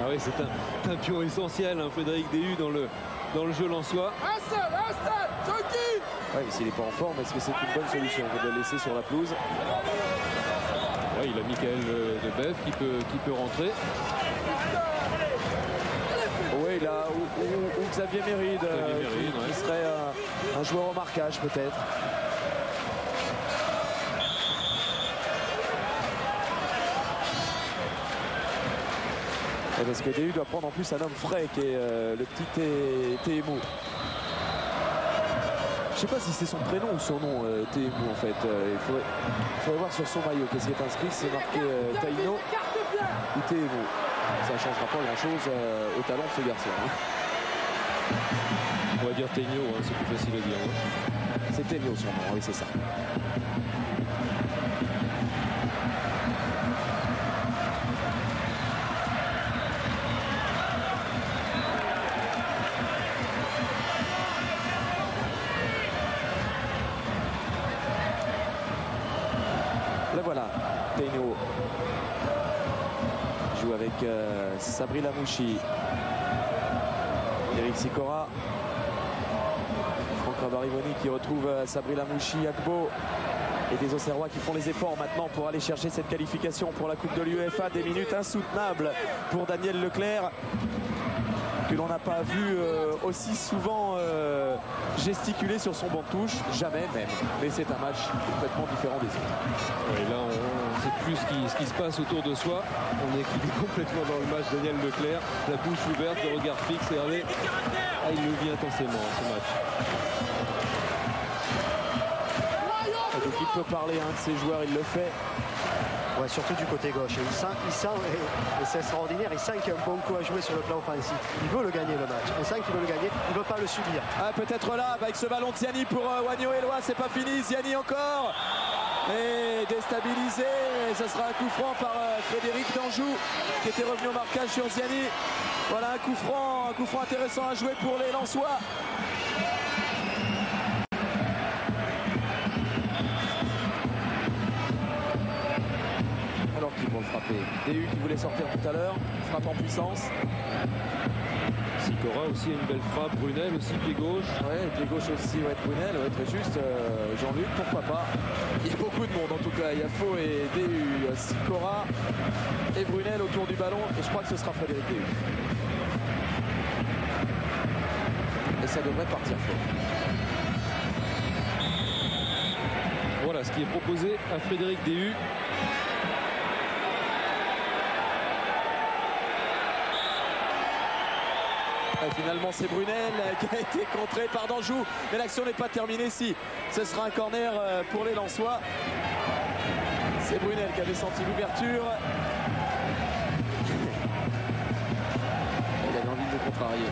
Ah oui, c'est un, un pion essentiel, hein, Frédéric Déhu dans le, dans le jeu lensois. Un seul, un seul, Jockey. Oui, s'il n'est pas en forme, est-ce que c'est une bonne solution de le laisser sur la pelouse? Ouais, il a Michael Debeuf qui peut, qui peut rentrer. Oui, là, ou, ou, ou Xavier Méride, Xavier euh, Méride qui, ouais. qui serait euh, un joueur au marquage peut-être. Et parce que D U doit prendre en plus un homme frais qui est euh, le petit Téhémou. Je ne sais pas si c'est son prénom ou son nom, euh, Téhémou en fait. Euh, il faudrait, faudrait voir sur son maillot qu'est-ce qui est inscrit. C'est marqué euh, Taïno ou Téhémou. Ça ne changera pas grand-chose euh, au talent de ce garçon. Hein. On va dire Téhémou, hein, c'est plus facile à dire. Hein. C'est Téhémou son nom, oui c'est ça. Euh, Sabri Lamouchi, Eric Sikora, Franck Rabarivoni qui retrouve euh, Sabri Lamouchi, Agbo et des Auxerrois qui font les efforts maintenant pour aller chercher cette qualification pour la Coupe de l'UEFA. Des minutes insoutenables pour Daniel Leclerc que l'on n'a pas vu euh, aussi souvent euh, gesticuler sur son banc de touche, jamais même, mais c'est un match complètement différent des autres. Et là on... c'est plus ce qui, ce qui se passe autour de soi. On est complètement dans le match. Daniel Leclerc, la bouche ouverte, le regard fixe. Hervé, ah, il le vit intensément ce match. Donc il peut parler à un de ses joueurs, il le fait. Ouais, surtout du côté gauche. Et il sent, il sent et c'est extraordinaire, il sent qu'il y a un bon coup à jouer sur le plan offensif. Il veut le gagner le match. Il sent qu'il veut le gagner, il ne veut pas le subir. Ah, peut-être là, avec ce ballon de Ziani pour euh, Wagno Eloi, c'est pas fini. Ziani encore. Et déstabilisé, et ce sera un coup franc par euh, Frédéric Danjou qui était revenu au marquage sur Ziani. Voilà un coup franc, un coup franc intéressant à jouer pour les Lensois. Alors qu'ils vont le frapper. D U qui voulait sortir tout à l'heure, frappe en puissance. Sicora aussi a une belle frappe, Brunel aussi, pied gauche. Ouais, pied gauche aussi, ouais, Brunel, ouais, très juste. Euh, Jean-Luc, pourquoi pas. Il y a beaucoup de monde en tout cas, il y a Faux et D U, Sicora et Brunel autour du ballon. Et je crois que ce sera Frédéric D U. Et ça devrait partir Faux. Voilà ce qui est proposé à Frédéric D U. Et finalement c'est Brunel qui a été contré par Danjou, mais l'action n'est pas terminée. Si, ce sera un corner pour les Lensois. C'est Brunel qui avait senti l'ouverture. Il avait envie de contrarier.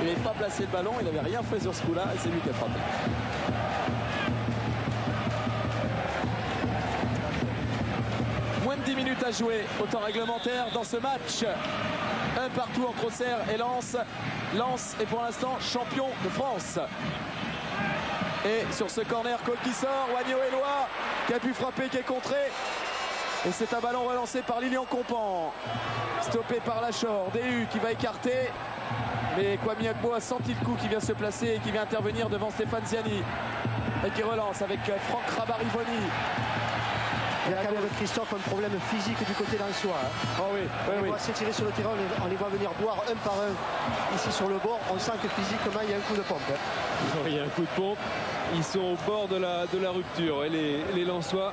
Il n'avait pas placé le ballon, il n'avait rien fait sur ce coup-là et c'est lui qui a frappé. Moins de dix minutes à jouer au temps réglementaire dans ce match. Un partout entre Auxerre et Lens. Lens est pour l'instant champion de France. Et sur ce corner, Cole qui sort, Wagno Eloi qui a pu frapper, qui est contré. Et c'est un ballon relancé par Lilian Compan. Stoppé par Lachor. D U qui va écarter. Mais Kwame Agbo a senti le coup, qui vient se placer et qui vient intervenir devant Stéphane Ziani. Et qui relance avec Franck Rabarivoni. Il y a quand même, Christophe, un problème physique du côté lensois. Oh oui, oui, on les voit s'étirer sur le terrain, on les voit venir boire un par un ici sur le bord. On sent que physiquement, il y a un coup de pompe. Il y a un coup de pompe. Ils sont au bord de la, de la rupture. Et les, les Lensois,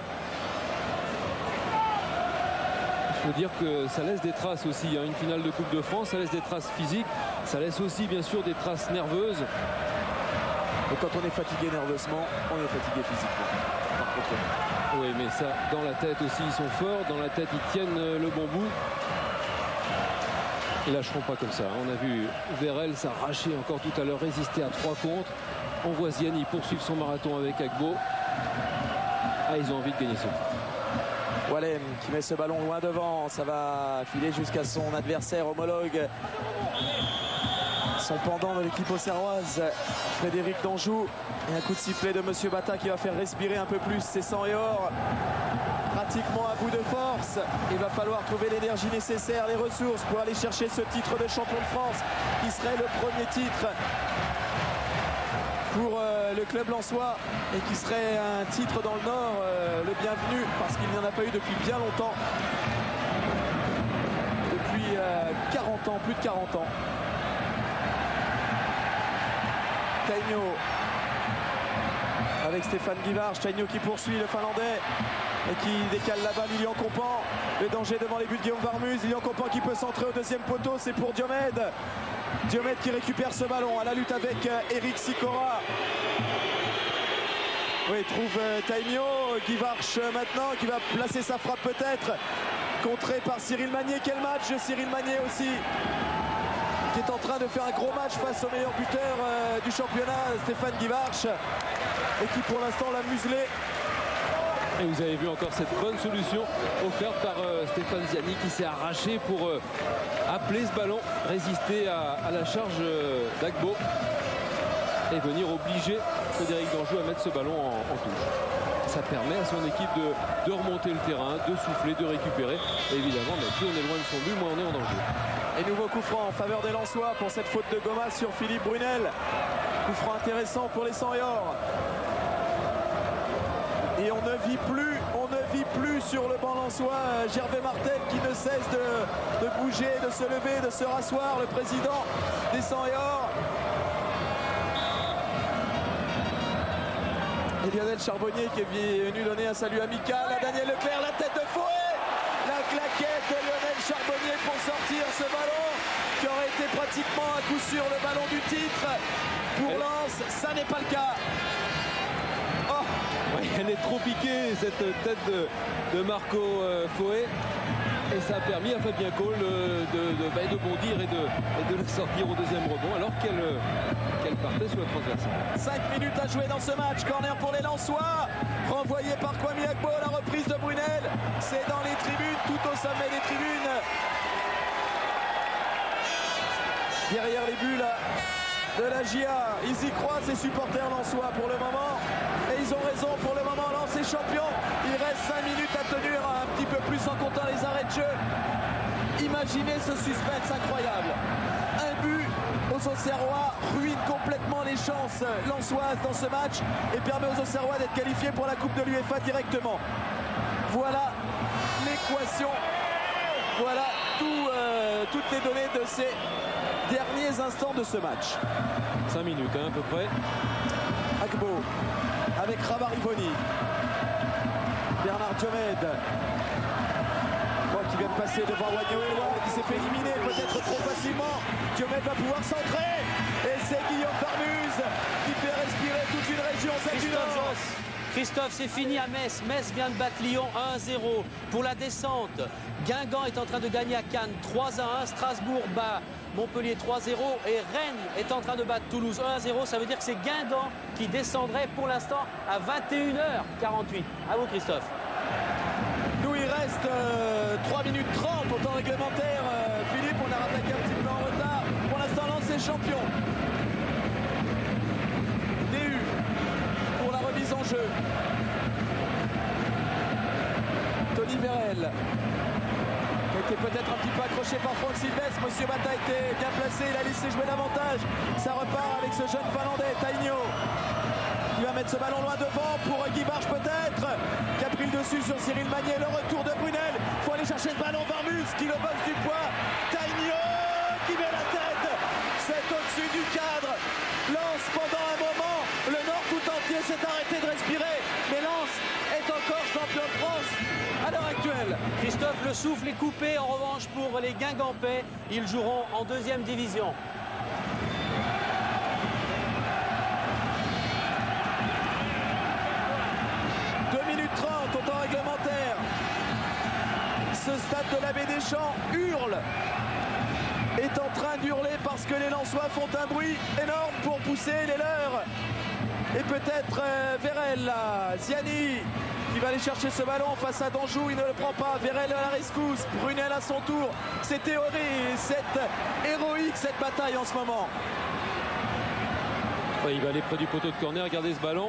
il faut dire que ça laisse des traces aussi. Une finale de Coupe de France, ça laisse des traces physiques. Ça laisse aussi, bien sûr, des traces nerveuses. Et quand on est fatigué nerveusement, on est fatigué physiquement. Oui, mais ça, dans la tête aussi, ils sont forts. Dans la tête, ils tiennent le bon bout. Ils lâcheront pas comme ça. On a vu Vérel s'arracher encore tout à l'heure, résister à trois contre. On voit Ziani poursuivre son marathon avec Agbo. Ah, ils ont envie de gagner ce coup. Wallem qui met ce ballon loin devant. Ça va filer jusqu'à son adversaire homologue. Son pendant de l'équipe auxerroise, Frédéric Danjou. Et un coup de sifflet de Monsieur Bata qui va faire respirer un peu plus ses sangs et or. Pratiquement à bout de force. Il va falloir trouver l'énergie nécessaire, les ressources pour aller chercher ce titre de champion de France qui serait le premier titre pour euh, le club lensois et qui serait un titre dans le Nord, euh, le bienvenu, parce qu'il n'y en a pas eu depuis bien longtemps. Depuis euh, quarante ans, plus de quarante ans. Taigno avec Stéphane Guivard. Taigno qui poursuit le Finlandais et qui décale là-bas Lilian Compan. Le danger devant les buts de Guillaume Varmuz. Lilian Compan qui peut centrer au deuxième poteau. C'est pour Diomède. Diomède qui récupère ce ballon à la lutte avec Eric Sicora. Oui, trouve Taigno. Guivard maintenant qui va placer sa frappe peut-être. Contré par Cyril Magnier. Quel match de Cyril Magnier aussi, qui est en train de faire un gros match face au meilleur buteur euh, du championnat, Stéphane Guivarch, et qui pour l'instant l'a muselé. Et vous avez vu encore cette bonne solution offerte par euh, Stéphane Ziani qui s'est arraché pour euh, appeler ce ballon, résister à, à la charge euh, d'Agbo et venir obliger Frédéric Danjou à mettre ce ballon en, en touche. Ça permet à son équipe de, de remonter le terrain, de souffler, de récupérer. Et évidemment, bah, plus on est loin de son but, moins on est en danger. Et nouveau coup franc en faveur des Lensois pour cette faute de Goma sur Philippe Brunel. Coup franc intéressant pour les Sang-et-Or. Et on ne vit plus, on ne vit plus sur le banc lensois. Gervais Martel qui ne cesse de, de bouger, de se lever, de se rasseoir. Le président des Sang-et-Or. Et Lionel Charbonnier qui est venu donner un salut amical à Daniel Leclerc. La tête de Fouet. La claquette de Lionel Charbonnier pour sortir ce ballon qui aurait été pratiquement à coup sûr le ballon du titre pour Lens. Ça n'est pas le cas. Oh, oui. elle est trop piquée, cette tête de, de Marco euh, Foé. Et ça a permis à Fabien Cole euh, de, de, bah, de bondir et de, et de le sortir au deuxième rebond, alors qu'elle euh, qu'elle partait sur la transversale. cinq minutes à jouer dans ce match. Corner pour les Lensois. Renvoyé par Kwame Agbo. La reprise de Brunel. C'est dans les tribunes, tout au sommet des tribunes. Derrière les bulles de la J A, ils y croient, ces supporters lensois pour le moment. Et ils ont raison, pour le moment, Lens est champion. Il reste cinq minutes à tenir, un petit peu plus en comptant les arrêts de jeu. Imaginez ce suspense incroyable. Un but aux Auxerrois ruine complètement les chances lensoises dans ce match et permet aux Auxerrois d'être qualifiés pour la Coupe de l'UEFA directement. Voilà l'équation. Voilà tout, euh, toutes les données de ces derniers instants de ce match. cinq minutes hein, à peu près. Agbo avec Rabarivoni. Bernard Diomed. Moi qui vient de passer devant Wagner qui s'est fait éliminer peut-être trop facilement. Diomed va pouvoir centrer. Et c'est Guillaume Farmuz qui fait respirer toute une région. C'est une urgence. Christophe, c'est fini à Metz. Metz vient de battre Lyon un à zéro pour la descente. Guingamp est en train de gagner à Cannes trois à un. Strasbourg bat Montpellier trois à zéro. Et Rennes est en train de battre Toulouse un à zéro. Ça veut dire que c'est Guingamp qui descendrait pour l'instant à vingt et une heures quarante-huit. À vous, Christophe. Nous, il reste euh, trois minutes trente au temps réglementaire. Euh, Philippe, on a rattaqué un petit peu en retard. Pour l'instant, Lens est champion. D U pour la remise en jeu. Tony Vérel. Était peut-être un petit peu accroché par Franck Silvestre. Monsieur Mata était bien placé, il a laissé jouer davantage. Ça repart avec ce jeune Finlandais, Taigno, qui va mettre ce ballon loin devant pour Guy Barge peut-être, qui a pris le dessus sur Cyril Magnier. Le retour de Brunel, il faut aller chercher ce ballon. Varmus qui le boxe du poids. Taigno qui met la tête, c'est au-dessus du cadre. Lens, pendant un moment, le Nord tout entier s'est arrêté de respirer, mais Lens est encore champion de France à l'heure actuelle. Christophe, le souffle est coupé en revanche pour les Guingampais. Ils joueront en deuxième division. deux minutes trente au temps réglementaire. Ce stade de l'Abbé Deschamps hurle. Est en train d'hurler parce que les Lensois font un bruit énorme pour pousser les leurs. Et peut-être euh, Vérel, là, Ziani, qui va aller chercher ce ballon face à Danjou, il ne le prend pas. Vérel à la rescousse, Brunel à son tour. C'est théorique, c'est héroïque cette bataille en ce moment. Ouais, il va aller près du poteau de corner, regardez ce ballon.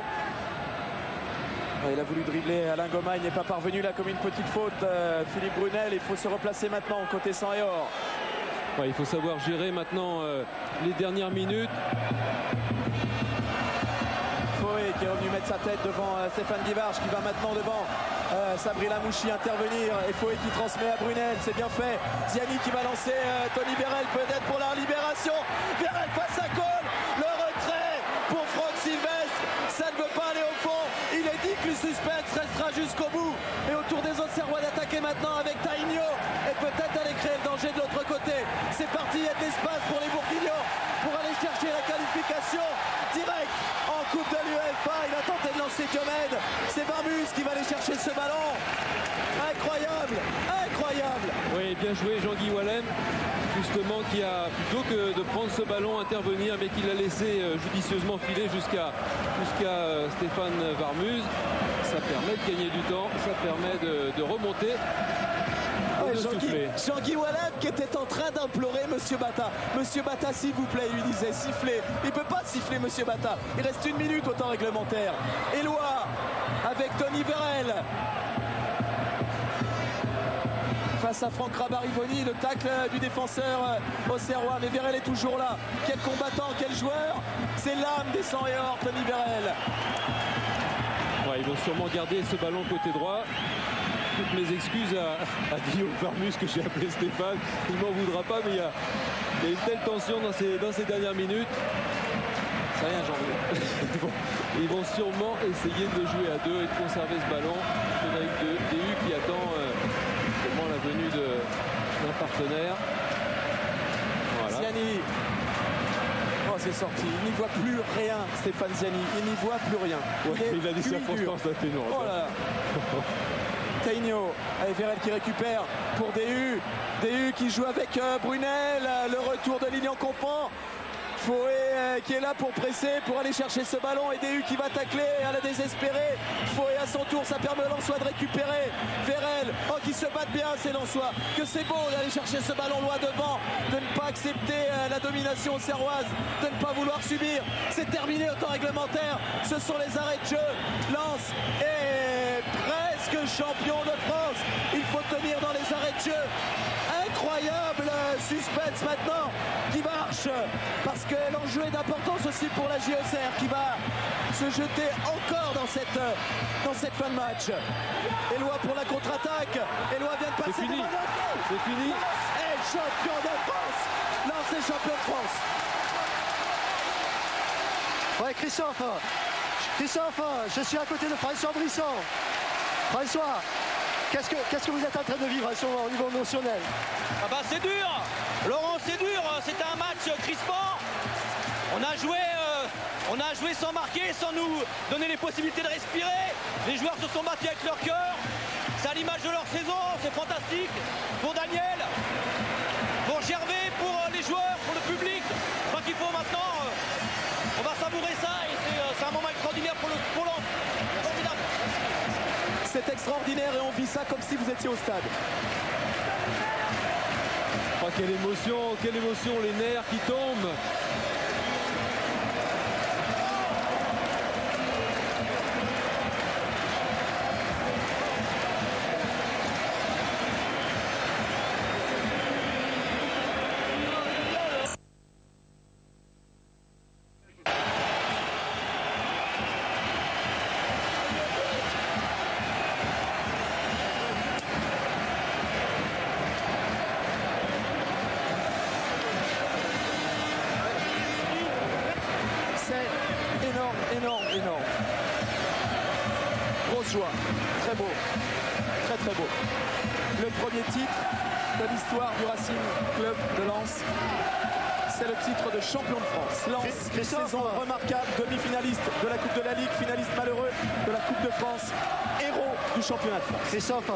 Ouais, il a voulu dribbler Alain Gomain, il n'est pas parvenu là comme une petite faute. Euh, Philippe Brunel, il faut se replacer maintenant côté sang et or. Ouais, il faut savoir gérer maintenant euh, les dernières minutes. Qui est revenu mettre sa tête devant euh, Stéphane Guivarch, qui va maintenant devant euh, Sabri Lamouchi intervenir, et Fouet qui transmet à Brunel, c'est bien fait. Ziani qui va lancer euh, Tony Vérel peut-être pour la libération. Vérel face à Cole, le retrait pour Franck Silvestre, ça ne veut pas aller au fond. Il est dit que le suspense restera jusqu'au bout, et autour des Auxerrois d'attaquer maintenant avec Taigno, et peut-être aller créer le danger de l'autre côté. C'est parti, il y a de l'espace pour les Bourguignons pour aller chercher la qualification directe en Coupe de l'UEFA. Il a tenté de lancer Diomed. C'est Barmus qui va aller chercher ce ballon. Incroyable, incroyable. Oui, bien joué Jean-Guy Wallem, justement, qui a, plutôt que de prendre ce ballon, intervenir, mais qui l'a laissé judicieusement filer jusqu'à jusqu'à Stéphane Varmuz. Ça permet de gagner du temps, ça permet de, de remonter. Jean-Guy Wallem qui était en train d'implorer Monsieur Bata. Monsieur Bata, s'il vous plaît, il lui disait siffler. Il ne peut pas siffler, Monsieur Bata. Il reste une minute au temps réglementaire. Éloi avec Tony Vérel. Face à Franck Rabarivoni, le tacle du défenseur auxerrois. Mais Vérel est toujours là. Quel combattant, quel joueur. C'est l'âme des sang et or, Tony Vérel. Ouais, ils vont sûrement garder ce ballon côté droit. Toutes mes excuses à, à Guillaume Farmus, que j'ai appelé Stéphane, il m'en voudra pas, mais il y, a, il y a une telle tension dans ces, dans ces dernières minutes. C'est rien, Jean-Louis. Bon, ils vont sûrement essayer de jouer à deux et de conserver ce ballon. On a eu de, D U qui attend euh, la venue d'un partenaire. Voilà. Ziani. Oh, ses sorties. Il n'y voit plus rien, Stéphane Ziani. Il n'y voit plus rien. Ouais, il a des circonstances assez lourdes. Oh là là. Taigno avec Vérel qui récupère pour D U. D U qui joue avec Brunel. Le retour de Lilian Compant. Fouet qui est là pour presser, pour aller chercher ce ballon. Et D U qui va tacler à la désespérée. Fouet à son tour, ça permet aux Lensois de récupérer. Vérel, oh qui se battent bien ces Lensois. Que c'est beau d'aller chercher ce ballon loin devant, de ne pas accepter la domination serroise, de ne pas vouloir subir. C'est terminé au temps réglementaire. Ce sont les arrêts de jeu. Lens est presque champion de France. Il faut tenir dans les arrêts de jeu. Incroyable suspense maintenant qui marche, parce que l'enjeu est d'importance aussi pour la J O C R qui va se jeter encore dans cette, dans cette fin de match. Éloi pour la contre-attaque. Éloi vient de passer. C'est fini. C'est fini. Lens est champion de France. Lens est champion de France. Ouais, Christophe. Christophe, je suis à côté de François Brisson. François. Qu'est-ce que, qu'est-ce que vous êtes en train de vivre hein, sur, au niveau émotionnel? Ah bah c'est dur, Laurent, c'est dur. C'était un match crispant. On a joué, euh, on a joué sans marquer, sans nous donner les possibilités de respirer. Les joueurs se sont battus avec leur cœur. C'est à l'image de leur saison, c'est fantastique. Pour Daniel, pour Gervais, pour les joueurs, pour le public. Je crois qu'il faut maintenant, euh, on va savourer ça. Et c'est un moment extraordinaire pour le pour l'homme. C'est extraordinaire et on vit ça comme si vous étiez au stade. Oh, quelle émotion, quelle émotion, les nerfs qui tombent. Très beau, très très beau. Le premier titre de l'histoire du Racing Club de Lens, c'est le titre de champion de France. Lens, saison remarquable, demi-finaliste de la Coupe de la Ligue, finaliste malheureux de la Coupe de France, héros du championnat de France. Christophe,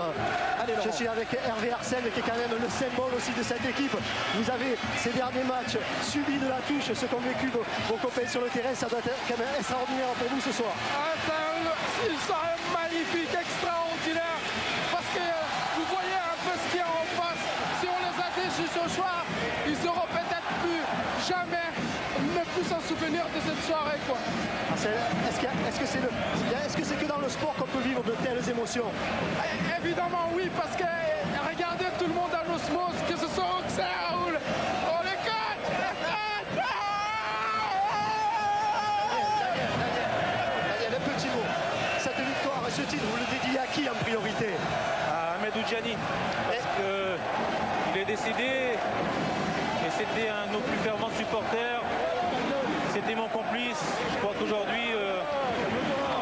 allez, je suis avec Hervé Arsène qui est quand même le symbole aussi de cette équipe. Vous avez ces derniers matchs subis de la touche, ce qu'ont vécu vos, vos copains sur le terrain, ça doit être quand même extraordinaire pour vous ce soir. Ils sont magnifiques, extraordinaires, parce que vous voyez un peu ce qu'il y a en face. Si on les a déchus ce soir, ils n'auront peut-être plus jamais ne plus s'en souvenir de cette soirée. Quoi. Est-ce que, est-ce que c'est le, est-ce que c'est que dans le sport qu'on peut vivre de telles émotions? Évidemment oui, parce que regardez tout le monde à l'osmose, que ce soit Auxerre ou le... Oh, le coach! Ce titre, vous le dédiez à qui en priorité? À Ahmed Oudjani, parce qu'il est décédé et c'était un de nos plus fervents supporters. C'était mon complice. Je crois qu'aujourd'hui, euh,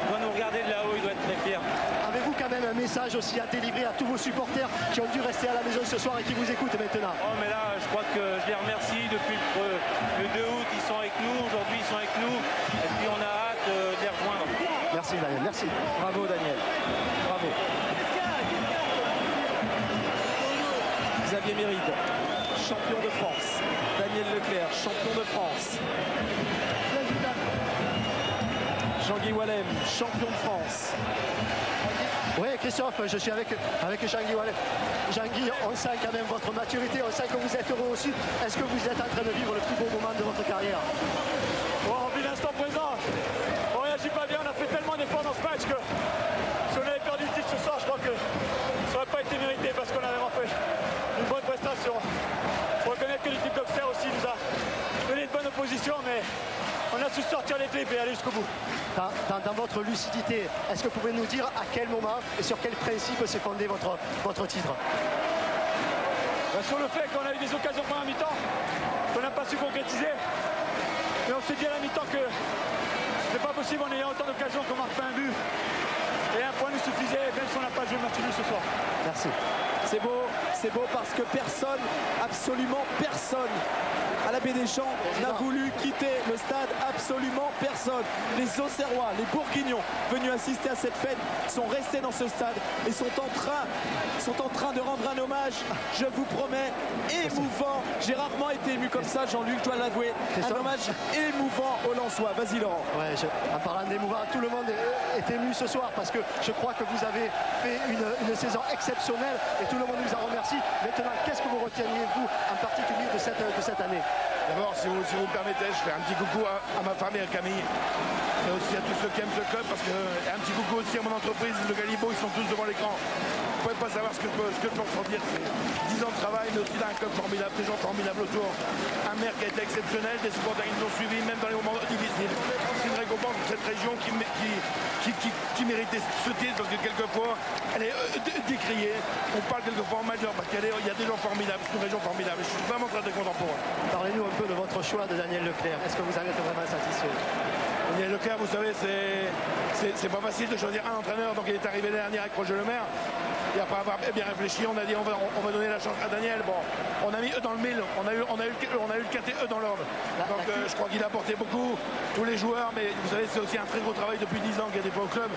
on doit nous regarder de là-haut, il doit être très fier. Avez-vous quand même un message aussi à délivrer à tous vos supporters qui ont dû rester à la maison ce soir et qui vous écoutent maintenant? Oh, mais là, je crois que je les remercie. Depuis le deux août, ils sont avec nous. Aujourd'hui, ils sont avec nous. Et puis, on a hâte de les rejoindre. Merci Daniel, merci. Bravo Daniel, bravo. Xavier Méride, champion de France. Daniel Leclerc, champion de France. Jean-Guy Wallem, champion de France. Oui Christophe, je suis avec, avec Jean-Guy Wallem. Jean-Guy, on sent quand même votre maturité, on sent que vous êtes heureux aussi. Est-ce que vous êtes en train de vivre le plus beau moment de votre carrière? On vit l'instant présent. Pas bien, on a fait tellement d'efforts dans ce match que si on avait perdu le titre ce soir, je crois que ça n'aurait pas été mérité parce qu'on avait fait une bonne prestation. Il faut reconnaître que l'équipe d'Auxerre aussi nous a donné une bonne opposition, mais on a su sortir les clips et aller jusqu'au bout. Dans, dans, dans votre lucidité, est-ce que vous pouvez nous dire à quel moment et sur quel principe s'est fondé votre, votre titre? Ben, sur le fait qu'on a eu des occasions pendant la mi-temps, qu'on n'a pas su concrétiser, mais on s'est dit à la mi-temps que c'est pas possible en ayant autant d'occasions qu'on marque pas un but. Et un point nous suffisait, même si on n'a pas joué le match nul ce soir. Merci. C'est beau, c'est beau parce que personne, absolument personne à la Baie des Champs n'a voulu quitter le stade, absolument personne. Les Auxerrois, les Bourguignons venus assister à cette fête sont restés dans ce stade et sont en train, sont en train de rendre un hommage, je vous promets, émouvant. J'ai rarement été ému comme ça, Jean-Luc, je dois l'avouer. Un hommage émouvant aux Lensois. Vas-y Laurent. Ouais, je, en parlant d'émouvant, tout le monde est, est ému ce soir parce que je crois que vous avez fait une, une saison exceptionnelle et tout le monde nous a remercié. Maintenant, qu'est-ce que vous reteniez, vous, en particulier de cette, de cette année ? D'abord, si vous, si vous me permettez, je fais un petit coucou à, à ma famille, à Camille, et aussi à tous ceux qui aiment ce club, parce que, et un petit coucou aussi à mon entreprise, le Galibo, ils sont tous devant l'écran. Vous ne pouvez pas savoir ce que je peux, ce que je peux ressentir. dix ans de travail, mais aussi d'un club formidable, des gens formidables autour. Un maire qui a été exceptionnel, des supporters qui nous ont suivis, même dans les moments difficiles. C'est une récompense pour cette région qui, qui, qui, qui, qui méritait ce titre, parce que quelquefois, elle est décriée. On parle quelquefois en majeur, parce qu'il y a des gens formidables, c'est une région formidable. Je suis vraiment très contemporain. Parlez-nous un peu de votre choix de Daniel Leclerc. Est-ce que vous en êtes vraiment satisfait? Daniel Leclerc, vous savez, c'est pas facile de choisir un entraîneur. Donc il est arrivé dernier avec Roger Le Maire. Et après avoir bien réfléchi, on a dit on va, on va donner la chance à Daniel. Bon, on a mis eux dans le mille, on a eu, on a eu, on a eu le quatre et E dans l'ordre. Donc euh, je crois qu'il a apporté beaucoup, tous les joueurs. Mais vous savez, c'est aussi un très gros travail depuis dix ans qu'il y a des fois au club.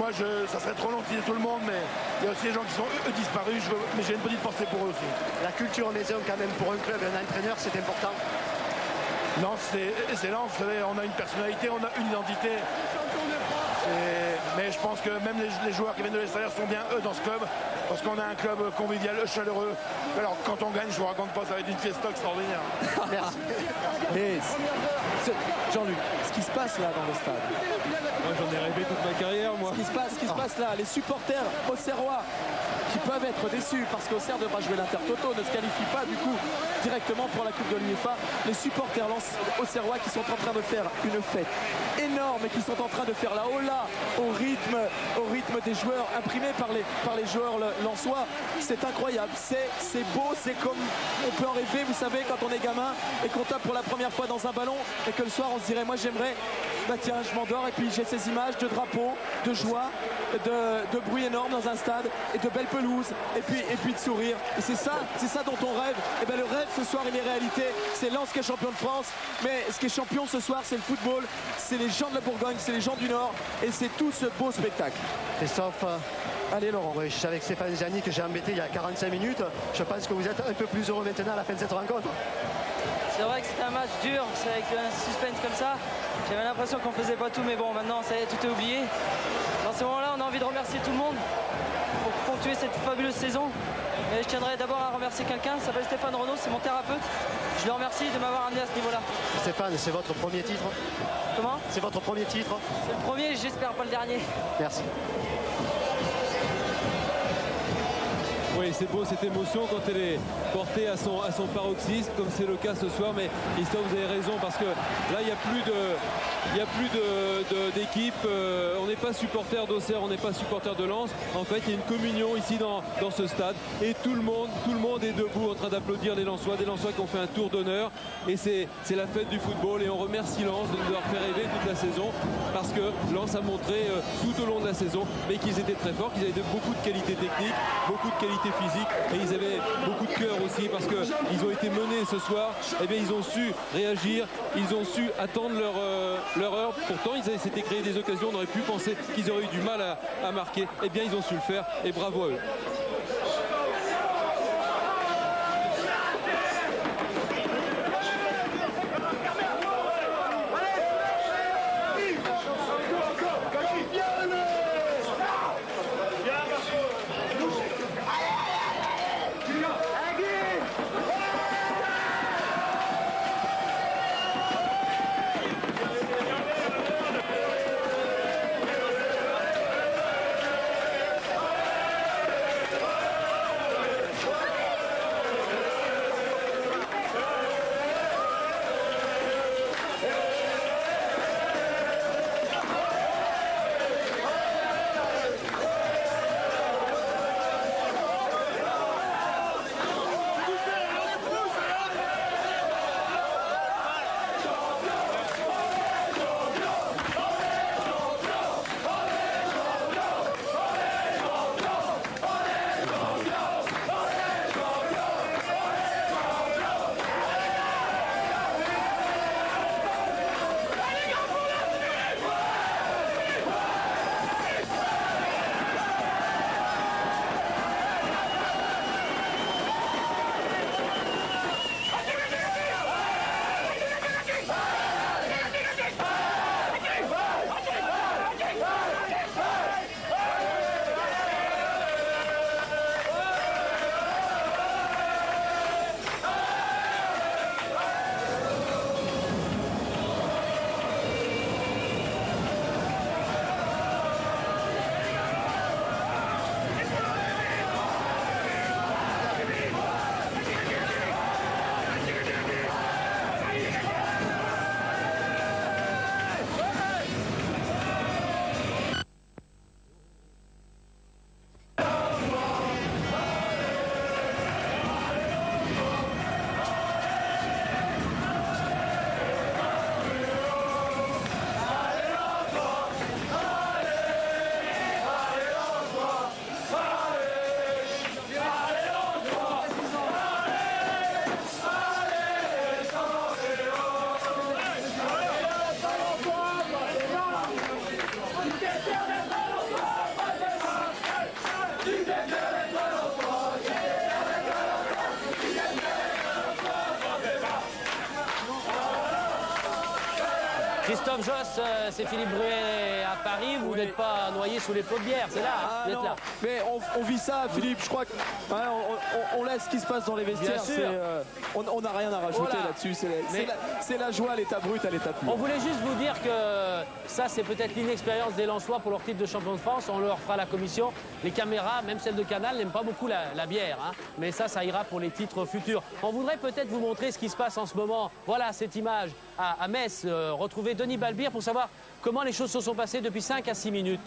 Moi, je, ça serait trop long de citer tout le monde, mais il y a aussi des gens qui sont eux disparus. Je veux, mais j'ai une petite pensée pour eux aussi. La culture maison quand même pour un club et un entraîneur, c'est important. Non, c'est lent, vous savez, on a une personnalité, on a une identité. Mais je pense que même les, les joueurs qui viennent de l'extérieur sont bien eux dans ce club, parce qu'on a un club convivial, chaleureux. Alors quand on gagne, je vous raconte pas, ça va être une fiesta extraordinaire. Merci. Mais Jean-Luc, ce qui se passe là dans le stade. Moi j'en ai rêvé toute ma carrière, moi. Ce qui se passe, ce qui se passe là, les supporters auxerrois qui peuvent être déçus parce qu'Auxerre devra jouer l'Intertoto, ne se qualifie pas du coup directement pour la Coupe de l'UEFA. Les supporters auxerrois qui sont en train de faire une fête énorme et qui sont en train de faire la hola au rythme, au rythme des joueurs imprimés par les, par les joueurs lensois. C'est incroyable, c'est beau, c'est comme on peut en rêver, vous savez, quand on est gamin et qu'on tape pour la première fois dans un ballon et que le soir on se dirait moi j'aimerais, bah tiens je m'endors et puis j'ai ces images de drapeaux, de joie, de, de bruit énorme dans un stade et de belles pelouses et puis, et puis de sourire. Et c'est ça, c'est ça dont on rêve. Et bien le rêve ce soir il est réalité. C'est Lens qui est champion de France, mais ce qui est champion ce soir c'est le football, c'est les gens de la Bourgogne, c'est les gens du Nord et c'est tout ce beau spectacle. Christophe, allez Laurent. Oui, je suis avec Stéphane Gianni que j'ai embêté il y a quarante-cinq minutes. Je pense que vous êtes un peu plus heureux maintenant à la fin de cette rencontre. C'est vrai que c'était un match dur, c'est avec un suspense comme ça. J'avais l'impression qu'on faisait pas tout, mais bon, maintenant, ça y est, tout est oublié. Dans ce moment-là, on a envie de remercier tout le monde pour continuer cette fabuleuse saison. Et je tiendrai d'abord à remercier quelqu'un, ça s'appelle Stéphane Renaud, c'est mon thérapeute. Je le remercie de m'avoir amené à ce niveau-là. Stéphane, c'est votre premier titre? Comment? C'est votre premier titre? C'est le premier, j'espère pas le dernier. Merci. Oui, c'est beau cette émotion quand elle est portée à son, à son paroxysme, comme c'est le cas ce soir. Mais Christophe, vous avez raison, parce que là, il n'y a plus de, il n'y a plus de, d'équipe. Euh, on n'est pas supporter d'Auxerre, on n'est pas supporter de Lens. En fait, il y a une communion ici dans, dans ce stade. Et tout le monde, tout le monde est debout en train d'applaudir les Lensois. Des Lensois qui ont fait un tour d'honneur. Et c'est la fête du football. Et on remercie Lens de nous avoir fait rêver toute la saison. Parce que Lens a montré euh, tout au long de la saison, mais qu'ils étaient très forts, qu'ils avaient de, beaucoup de qualité technique, beaucoup de qualité physique, et ils avaient beaucoup de cœur aussi parce qu'ils ont été menés ce soir. Et bien ils ont su réagir, ils ont su attendre leur, euh, leur heure. Pourtant ils s'étaient créés des occasions, on aurait pu penser qu'ils auraient eu du mal à, à marquer. Et bien ils ont su le faire et bravo à eux. Christophe Josse, euh, c'est Philippe Bruet à Paris. Vous oui. n'êtes pas noyé sous les paupières, c'est là, ah, vous êtes là. Mais on, on vit ça, Philippe, je crois qu'on hein, on, on laisse ce qui se passe dans les vestiaires. Euh, on n'a rien à rajouter voilà. là-dessus. C'est la, la, la joie à l'état brut, à l'état pur. On voulait juste vous dire que ça, c'est peut-être l'inexpérience des Lensois pour leur titre de champion de France. On leur fera la commission. Les caméras, même celles de Canal, n'aiment pas beaucoup la, la bière. Hein. Mais ça, ça ira pour les titres futurs. On voudrait peut-être vous montrer ce qui se passe en ce moment. Voilà cette image à, à Metz. Euh, retrouver Denis Balbir pour savoir comment les choses se sont passées depuis cinq à six minutes.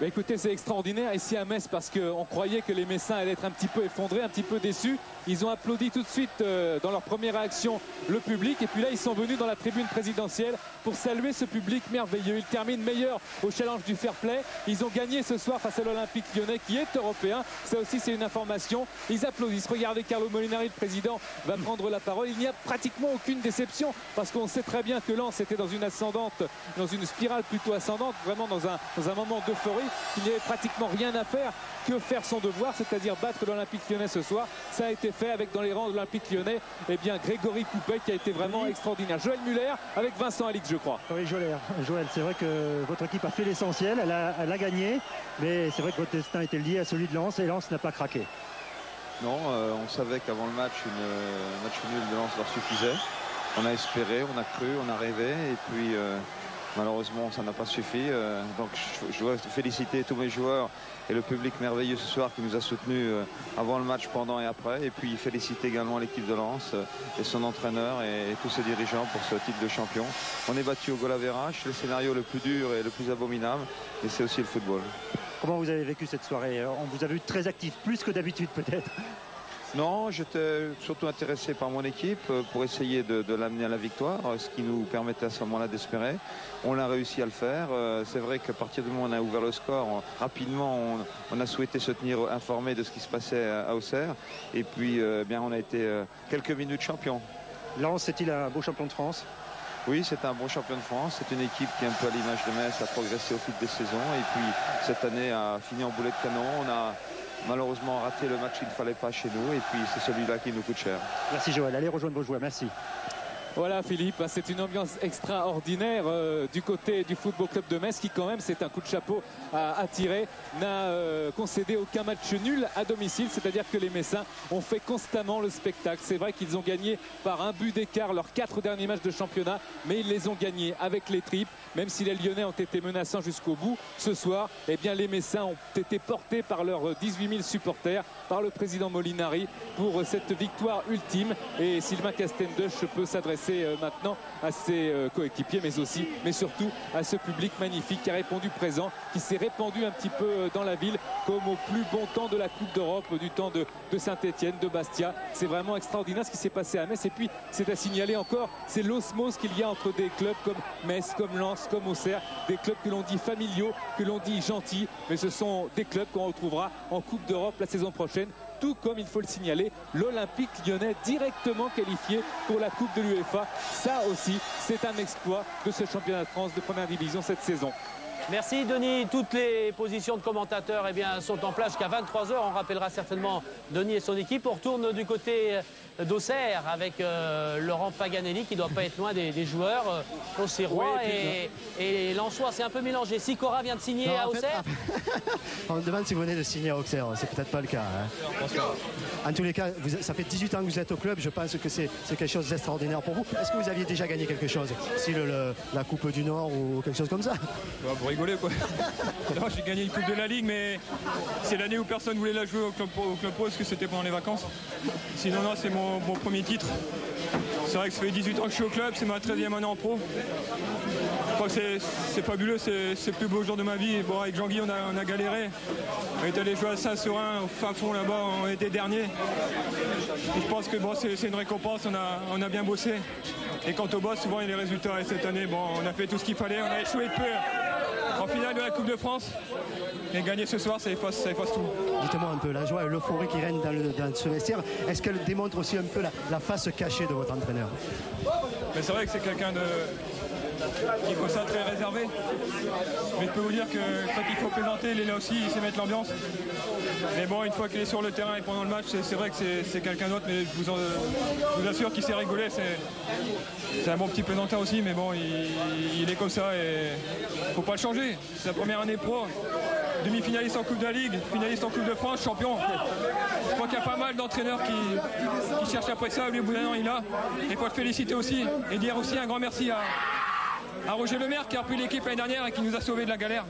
Bah écoutez, c'est extraordinaire ici à Metz parce qu'on croyait que les Messins allaient être un petit peu effondrés, un petit peu déçus. Ils ont applaudi tout de suite euh, dans leur première réaction le public. Et puis là, ils sont venus dans la tribune présidentielle pour saluer ce public merveilleux. Ils terminent meilleurs au challenge du fair play. Ils ont gagné ce soir face à l'Olympique lyonnais qui est européen. Ça aussi, c'est une information. Ils applaudissent. Regardez, Carlo Molinari, le président, va prendre la parole. Il n'y a pratiquement aucune déception parce qu'on sait très bien que Lens était dans une ascendante, dans une spirale plutôt ascendante, vraiment dans un, dans un moment d'euphorie. Il n'y avait pratiquement rien à faire que faire son devoir, c'est-à-dire battre l'Olympique lyonnais ce soir. Ça a été fait avec dans les rangs de l'Olympique lyonnais, eh bien Grégory Poupet qui a été vraiment extraordinaire. Joël Muller avec Vincent Alix, je crois. Oui, Joël, Joël c'est vrai que votre équipe a fait l'essentiel, elle a, elle a gagné, mais c'est vrai que votre destin était lié à celui de Lens et Lens n'a pas craqué. Non, euh, on savait qu'avant le match, une, un match nul de Lens leur suffisait. On a espéré, on a cru, on a rêvé et puis... Euh... malheureusement, ça n'a pas suffi. Euh, donc, je, je dois féliciter tous mes joueurs et le public merveilleux ce soir qui nous a soutenus euh, avant le match, pendant et après. Et puis, féliciter également l'équipe de Lens euh, et son entraîneur et, et tous ses dirigeants pour ce titre de champion. On est battu au goal average, le scénario le plus dur et le plus abominable. Et c'est aussi le football. Comment vous avez vécu cette soirée? On vous a vu très actif, plus que d'habitude peut-être. Non, j'étais surtout intéressé par mon équipe pour essayer de, de l'amener à la victoire, ce qui nous permettait à ce moment-là d'espérer. On a réussi à le faire. C'est vrai qu'à partir du moment où on a ouvert le score, on, rapidement, on, on a souhaité se tenir informé de ce qui se passait à, à Auxerre. Et puis, eh bien, on a été quelques minutes champion. Lens, est-il un beau champion de France? Oui, c'est un bon champion de France. C'est une équipe qui, un peu à l'image de Metz, a progressé au fil des saisons. Et puis, cette année, a fini en boulet de canon. On a malheureusement raté le match qu'il ne fallait pas chez nous. Et puis, c'est celui-là qui nous coûte cher. Merci, Joël. Allez rejoindre vos joueurs. Merci. Voilà Philippe, c'est une ambiance extraordinaire euh, du côté du Football Club de Metz qui quand même, c'est un coup de chapeau à, à tirer, n'a euh, concédé aucun match nul à domicile, c'est-à-dire que les Messins ont fait constamment le spectacle. C'est vrai qu'ils ont gagné par un but d'écart leurs quatre derniers matchs de championnat, mais ils les ont gagnés avec les tripes, même si les Lyonnais ont été menaçants jusqu'au bout. Ce soir, eh bien, les Messins ont été portés par leurs dix-huit mille supporters, par le président Molinari pour cette victoire ultime. Et Sylvain Castendeuch peut s'adresser maintenant à ses coéquipiers mais aussi mais surtout à ce public magnifique qui a répondu présent, qui s'est répandu un petit peu dans la ville comme au plus bon temps de la Coupe d'Europe, du temps de, de Saint-Étienne, de Bastia. C'est vraiment extraordinaire ce qui s'est passé à Metz et puis c'est à signaler encore, c'est l'osmose qu'il y a entre des clubs comme Metz, comme Lens, comme Auxerre, des clubs que l'on dit familiaux, que l'on dit gentils, mais ce sont des clubs qu'on retrouvera en Coupe d'Europe la saison prochaine. Tout comme, il faut le signaler, l'Olympique lyonnais directement qualifié pour la Coupe de l'UEFA. Ça aussi, c'est un exploit de ce championnat de France de première division cette saison. Merci Denis, toutes les positions de commentateurs eh bien, sont en place jusqu'à vingt-trois heures. On rappellera certainement Denis et son équipe. On retourne du côté d'Auxerre avec euh, Laurent Paganelli qui ne doit pas être loin des, des joueurs euh, auxerrois oui, et, et Lensois. C'est un peu mélangé. Sicora vient de signer non, à Auxerre fait, on me demande si vous venez de signer à Auxerre, c'est peut-être pas le cas. Hein. En tous les cas, vous, ça fait dix-huit ans que vous êtes au club, je pense que c'est quelque chose d'extraordinaire pour vous. Est-ce que vous aviez déjà gagné quelque chose? Si le, le, la Coupe du Nord ou quelque chose comme ça? Rigoler quoi. Non, j'ai gagné une coupe de la Ligue mais c'est l'année où personne voulait la jouer au club pro, au club pro parce que c'était pendant les vacances. Sinon non, c'est mon, mon premier titre. C'est vrai que ça fait dix-huit ans que je suis au club, c'est ma treizième année en pro. Je crois que c'est fabuleux, c'est le plus beau jour de ma vie. Bon, avec Jean-Guy on a, on a galéré. On est allé jouer à Saint-Seurin, au fin fond là-bas, on était dernier. Et je pense que bon, c'est une récompense, on a, on a bien bossé. Et quant au boss, souvent il y a les résultats. Et cette année, bon, on a fait tout ce qu'il fallait, on a échoué de peu. En finale de la Coupe de France, et gagner ce soir, ça efface, ça efface tout. Dites-moi un peu la joie et l'euphorie qui règne dans, le, dans ce vestiaire. Est-ce qu'elle démontre aussi un peu la, la face cachée de votre entraîneur? C'est vrai que c'est quelqu'un de... il faut ça très réservé. Mais je peux vous dire que quand il faut présenter, il est là aussi, il sait mettre l'ambiance. Mais bon, une fois qu'il est sur le terrain et pendant le match, c'est vrai que c'est quelqu'un d'autre, mais je vous, en, je vous assure qu'il sait rigoler. C'est un bon petit plaisantin aussi, mais bon, il, il est comme ça et faut pas le changer. C'est la première année pro. Demi-finaliste en Coupe de la Ligue, finaliste en Coupe de France, champion. Je crois qu'il y a pas mal d'entraîneurs qui, qui cherchent après ça. Lui, au bout d'un an, il a. Et il faut le féliciter aussi et dire aussi un grand merci à, à Roger Lemaire qui a repris l'équipe l'année dernière et qui nous a sauvés de la galère.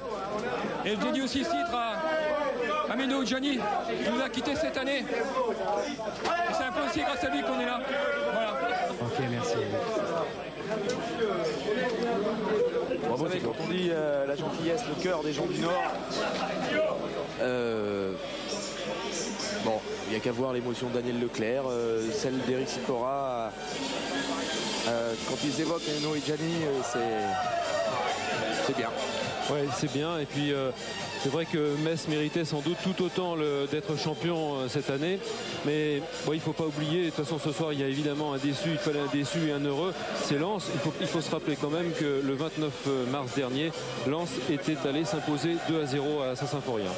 Et je dédie aussi ce titre à, à Meno Johnny qui nous a quittés cette année. Et c'est un peu aussi grâce à lui qu'on est là. Voilà. Ok, merci. Bravo, c'est quand on dit euh, la gentillesse, le cœur des gens du Nord. Euh, bon, il n'y a qu'à voir l'émotion de Daniel Leclerc, euh, celle d'Eric Sicora. Euh, quand ils évoquent Meno et Gianni, euh, c'est bien. Oui, c'est bien. Et puis, euh, c'est vrai que Metz méritait sans doute tout autant d'être champion euh, cette année. Mais bon, il ne faut pas oublier, de toute façon, ce soir, il y a évidemment un déçu, il fallait un déçu et un heureux. C'est Lens. Il faut, il faut se rappeler quand même que le vingt-neuf mars dernier, Lens était allé s'imposer deux à zéro à Saint-Symphorien.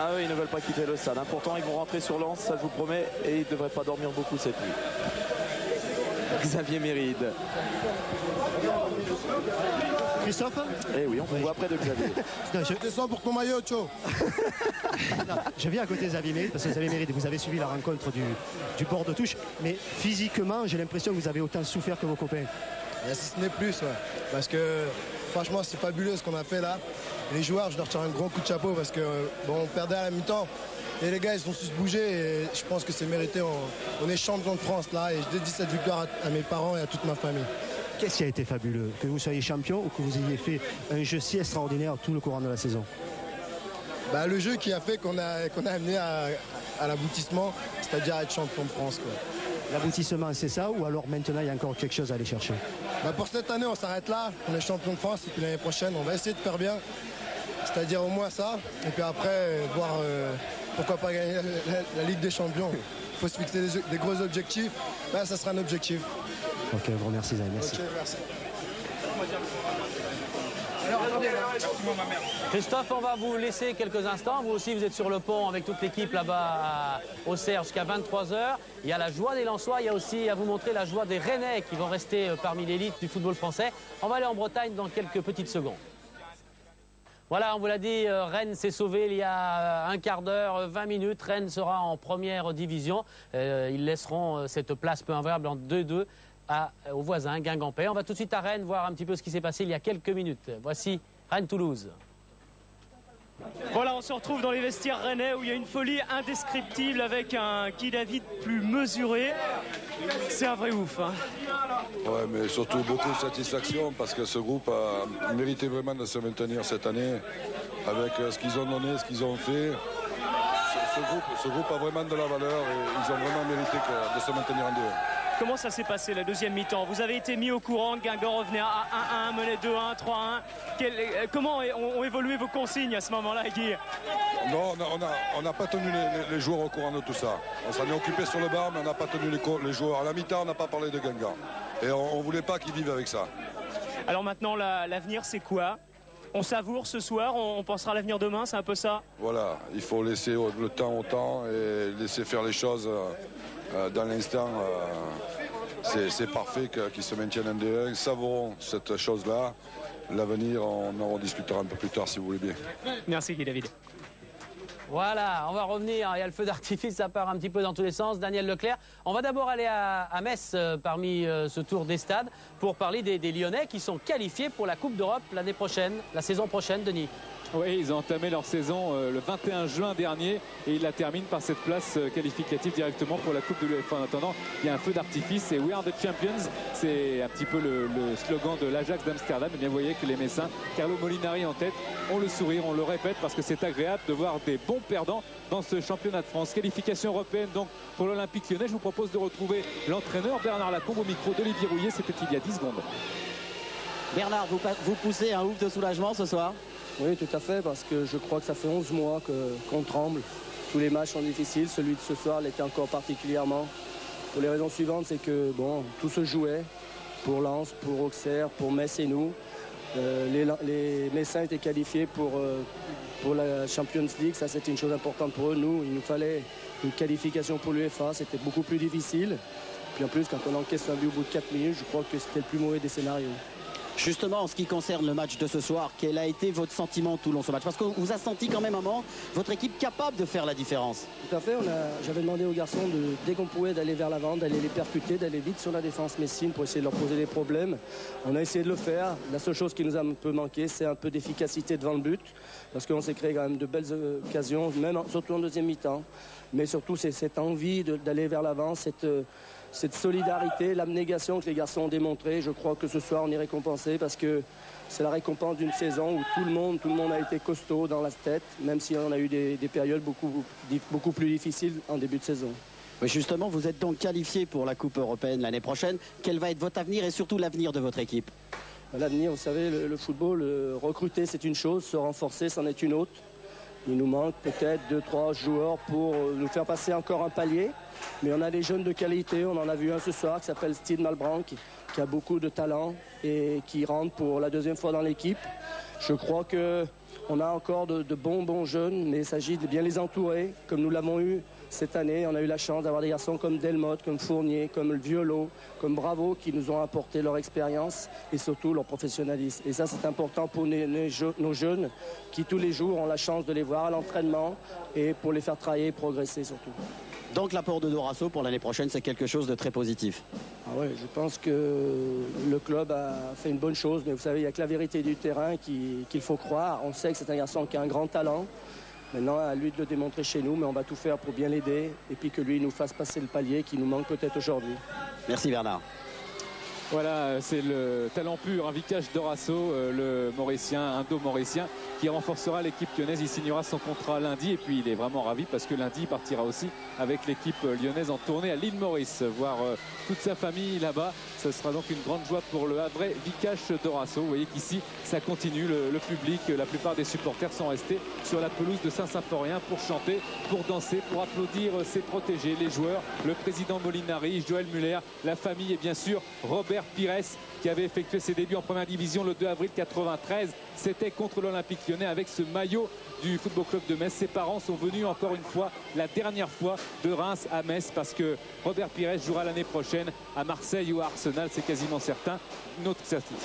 Ah oui, ils ne veulent pas quitter le stade. Pourtant, ils vont rentrer sur Lens, ça je vous promets, et ils ne devraient pas dormir beaucoup cette nuit. Xavier Méride. Christophe ? Eh oui, on vous voit après de Xavier. Non, je descends pour ton maillot, Cho. Non, je viens à côté de Xavier Méride, parce que Xavier Méride, vous avez suivi la rencontre du, du bord de touche, mais physiquement, j'ai l'impression que vous avez autant souffert que vos copains. Et si ce n'est plus, ouais. Parce que franchement, c'est fabuleux ce qu'on a fait là. Les joueurs, je leur tire un grand coup de chapeau parce que bon, on perdait à la mi-temps. Et les gars, ils ont su se bouger et je pense que c'est mérité. On, on est champion de France là et je dédie cette victoire à, à mes parents et à toute ma famille. Qu'est-ce qui a été fabuleux? Que vous soyez champion ou que vous ayez fait un jeu si extraordinaire tout le courant de la saison? Bah, le jeu qui a fait qu'on a, qu'on a amené à, à l'aboutissement, c'est-à-dire à être champion de France, quoi. L'aboutissement, c'est ça ou alors maintenant il y a encore quelque chose à aller chercher? Bah, pour cette année, on s'arrête là. On est champion de France et puis l'année prochaine, on va essayer de faire bien. C'est-à-dire au moins ça et puis après, voir... Euh, pourquoi pas gagner la, la, la Ligue des Champions? Il faut se fixer des, des gros objectifs. Là, ça sera un objectif. Ok, je vous remercie, Zay. Merci. Okay, merci. Alors, attendez, Christophe, on va vous laisser quelques instants. Vous aussi, vous êtes sur le pont avec toute l'équipe là-bas à Auxerre jusqu'à vingt-trois heures. Il y a la joie des Lensois. Il y a aussi à vous montrer la joie des Rennais qui vont rester parmi l'élite du football français. On va aller en Bretagne dans quelques petites secondes. Voilà, on vous l'a dit, Rennes s'est sauvé il y a un quart d'heure, vingt minutes. Rennes sera en première division. Ils laisseront cette place peu invariable en deux deux aux voisins, Guingampais. On va tout de suite à Rennes voir un petit peu ce qui s'est passé il y a quelques minutes. Voici Rennes-Toulouse. Voilà, on se retrouve dans les vestiaires rennais où il y a une folie indescriptible avec un Guy David plus mesuré. C'est un vrai ouf, hein. Ouais, mais surtout beaucoup de satisfaction parce que ce groupe a mérité vraiment de se maintenir cette année avec ce qu'ils ont donné, ce qu'ils ont fait. Ce, ce, groupe, ce groupe a vraiment de la valeur et ils ont vraiment mérité de se maintenir en deux. Comment ça s'est passé la deuxième mi-temps? Vous avez été mis au courant, Guingamp revenait à un un, menait deux un, trois un. Comment ont évolué vos consignes à ce moment-là, Guy? Non, on n'a pas tenu les, les joueurs au courant de tout ça. On s'en est occupé sur le bar, mais on n'a pas tenu les, les joueurs. À la mi-temps, on n'a pas parlé de Guingamp. Et on ne voulait pas qu'ils vivent avec ça. Alors maintenant, l'avenir, la, c'est quoi? On savoure ce soir, on, on pensera à l'avenir demain, c'est un peu ça? Voilà, il faut laisser le temps au temps et laisser faire les choses... Euh, dans l'instant, euh, c'est parfait qu'ils se maintiennent en D un. Savourons cette chose-là. L'avenir, on en rediscutera un peu plus tard, si vous voulez bien. Merci, Guy David. Voilà, on va revenir. Il y a le feu d'artifice, ça part un petit peu dans tous les sens. Daniel Leclerc, on va d'abord aller à, à Metz euh, parmi euh, ce tour des stades pour parler des, des Lyonnais qui sont qualifiés pour la Coupe d'Europe l'année prochaine, la saison prochaine, Denis. Oui, ils ont entamé leur saison euh, le vingt et un juin dernier et ils la terminent par cette place euh, qualificative directement pour la Coupe de l'UEFA. En attendant, il y a un feu d'artifice et We Are the Champions, c'est un petit peu le, le slogan de l'Ajax d'Amsterdam. Et bien, vous voyez que les Messins, Carlo Molinari en tête, on le sourire, on le répète parce que c'est agréable de voir des bons perdants dans ce championnat de France. Qualification européenne donc pour l'Olympique Lyonnais. Je vous propose de retrouver l'entraîneur Bernard Lacombe au micro d'Olivier Rouillet. C'était il y a dix secondes. Bernard, vous, vous poussez un ouf de soulagement ce soir? Oui, tout à fait, parce que je crois que ça fait onze mois qu'on tremble. Tous les matchs sont difficiles. Celui de ce soir l'était encore particulièrement. Pour les raisons suivantes, c'est que bon, tout se jouait. pour Lens, pour Auxerre, pour Metz et nous. Euh, les, les Messins étaient qualifiés pour, euh, pour la Champions League, ça c'était une chose importante pour eux. Nous, il nous fallait une qualification pour l'UEFA, c'était beaucoup plus difficile. Puis en plus, quand on encaisse un but au bout de quatre minutes, je crois que c'était le plus mauvais des scénarios. Justement, en ce qui concerne le match de ce soir, quel a été votre sentiment tout long ce match? Parce que vous a senti quand même un moment votre équipe capable de faire la différence. Tout à fait. J'avais demandé aux garçons, de, dès qu'on pouvait, d'aller vers l'avant, d'aller les percuter, d'aller vite sur la défense messine pour essayer de leur poser des problèmes. On a essayé de le faire. La seule chose qui nous a un peu manqué, c'est un peu d'efficacité devant le but. Parce qu'on s'est créé quand même de belles occasions, même en, surtout en deuxième mi-temps. Mais surtout, c'est cette envie d'aller vers l'avant, cette... cette solidarité, l'abnégation que les garçons ont démontré, je crois que ce soir on est récompensé parce que c'est la récompense d'une saison où tout le monde, tout le monde a été costaud dans la tête, même si on a eu des, des périodes beaucoup, beaucoup plus difficiles en début de saison. Mais justement, vous êtes donc qualifié pour la Coupe européenne l'année prochaine. Quel va être votre avenir et surtout l'avenir de votre équipe? L'avenir, vous savez, le, le football, le recruter c'est une chose, se renforcer c'en est une autre. Il nous manque peut-être deux trois joueurs pour nous faire passer encore un palier. Mais on a des jeunes de qualité, on en a vu un ce soir qui s'appelle Steve Malbranc, qui, qui a beaucoup de talent et qui rentre pour la deuxième fois dans l'équipe. Je crois qu'on a encore de, de bons, bons jeunes, mais il s'agit de bien les entourer, comme nous l'avons eu cette année. On a eu la chance d'avoir des garçons comme Delmotte, comme Fournier, comme Violo, comme Bravo, qui nous ont apporté leur expérience et surtout leur professionnalisme. Et ça, c'est important pour nos, nos jeunes qui, tous les jours, ont la chance de les voir à l'entraînement et pour les faire travailler et progresser surtout. Donc l'apport de Dorasso pour l'année prochaine, c'est quelque chose de très positif. Ah oui, je pense que le club a fait une bonne chose, mais vous savez, il n'y a que la vérité du terrain qu'il qu'il faut croire. On sait que c'est un garçon qui a un grand talent. Maintenant, à lui de le démontrer chez nous, mais on va tout faire pour bien l'aider et puis que lui nous fasse passer le palier qui nous manque peut-être aujourd'hui. Merci Bernard. Voilà, c'est le talent pur, un Vikash Dorasso, le Mauricien, Indo-Mauricien, qui renforcera l'équipe lyonnaise. Il signera son contrat lundi et puis il est vraiment ravi parce que lundi, il partira aussi avec l'équipe lyonnaise en tournée à l'île Maurice, voir toute sa famille là-bas. Ce sera donc une grande joie pour le Havre, Vikash Dorasso. Vous voyez qu'ici, ça continue. Le, le public, la plupart des supporters sont restés sur la pelouse de Saint-Symphorien pour chanter, pour danser, pour applaudir ses protégés, les joueurs, le président Molinari, Joël Muller, la famille et bien sûr Robert Pires, qui avait effectué ses débuts en première division le deux avril quatre-vingt-treize. C'était contre l'Olympique Lyonnais avec ce maillot du Football Club de Metz. Ses parents sont venus encore une fois, la dernière fois, de Reims à Metz, parce que Robert Pires jouera l'année prochaine à Marseille ou à Arsenal, c'est quasiment certain. Une autre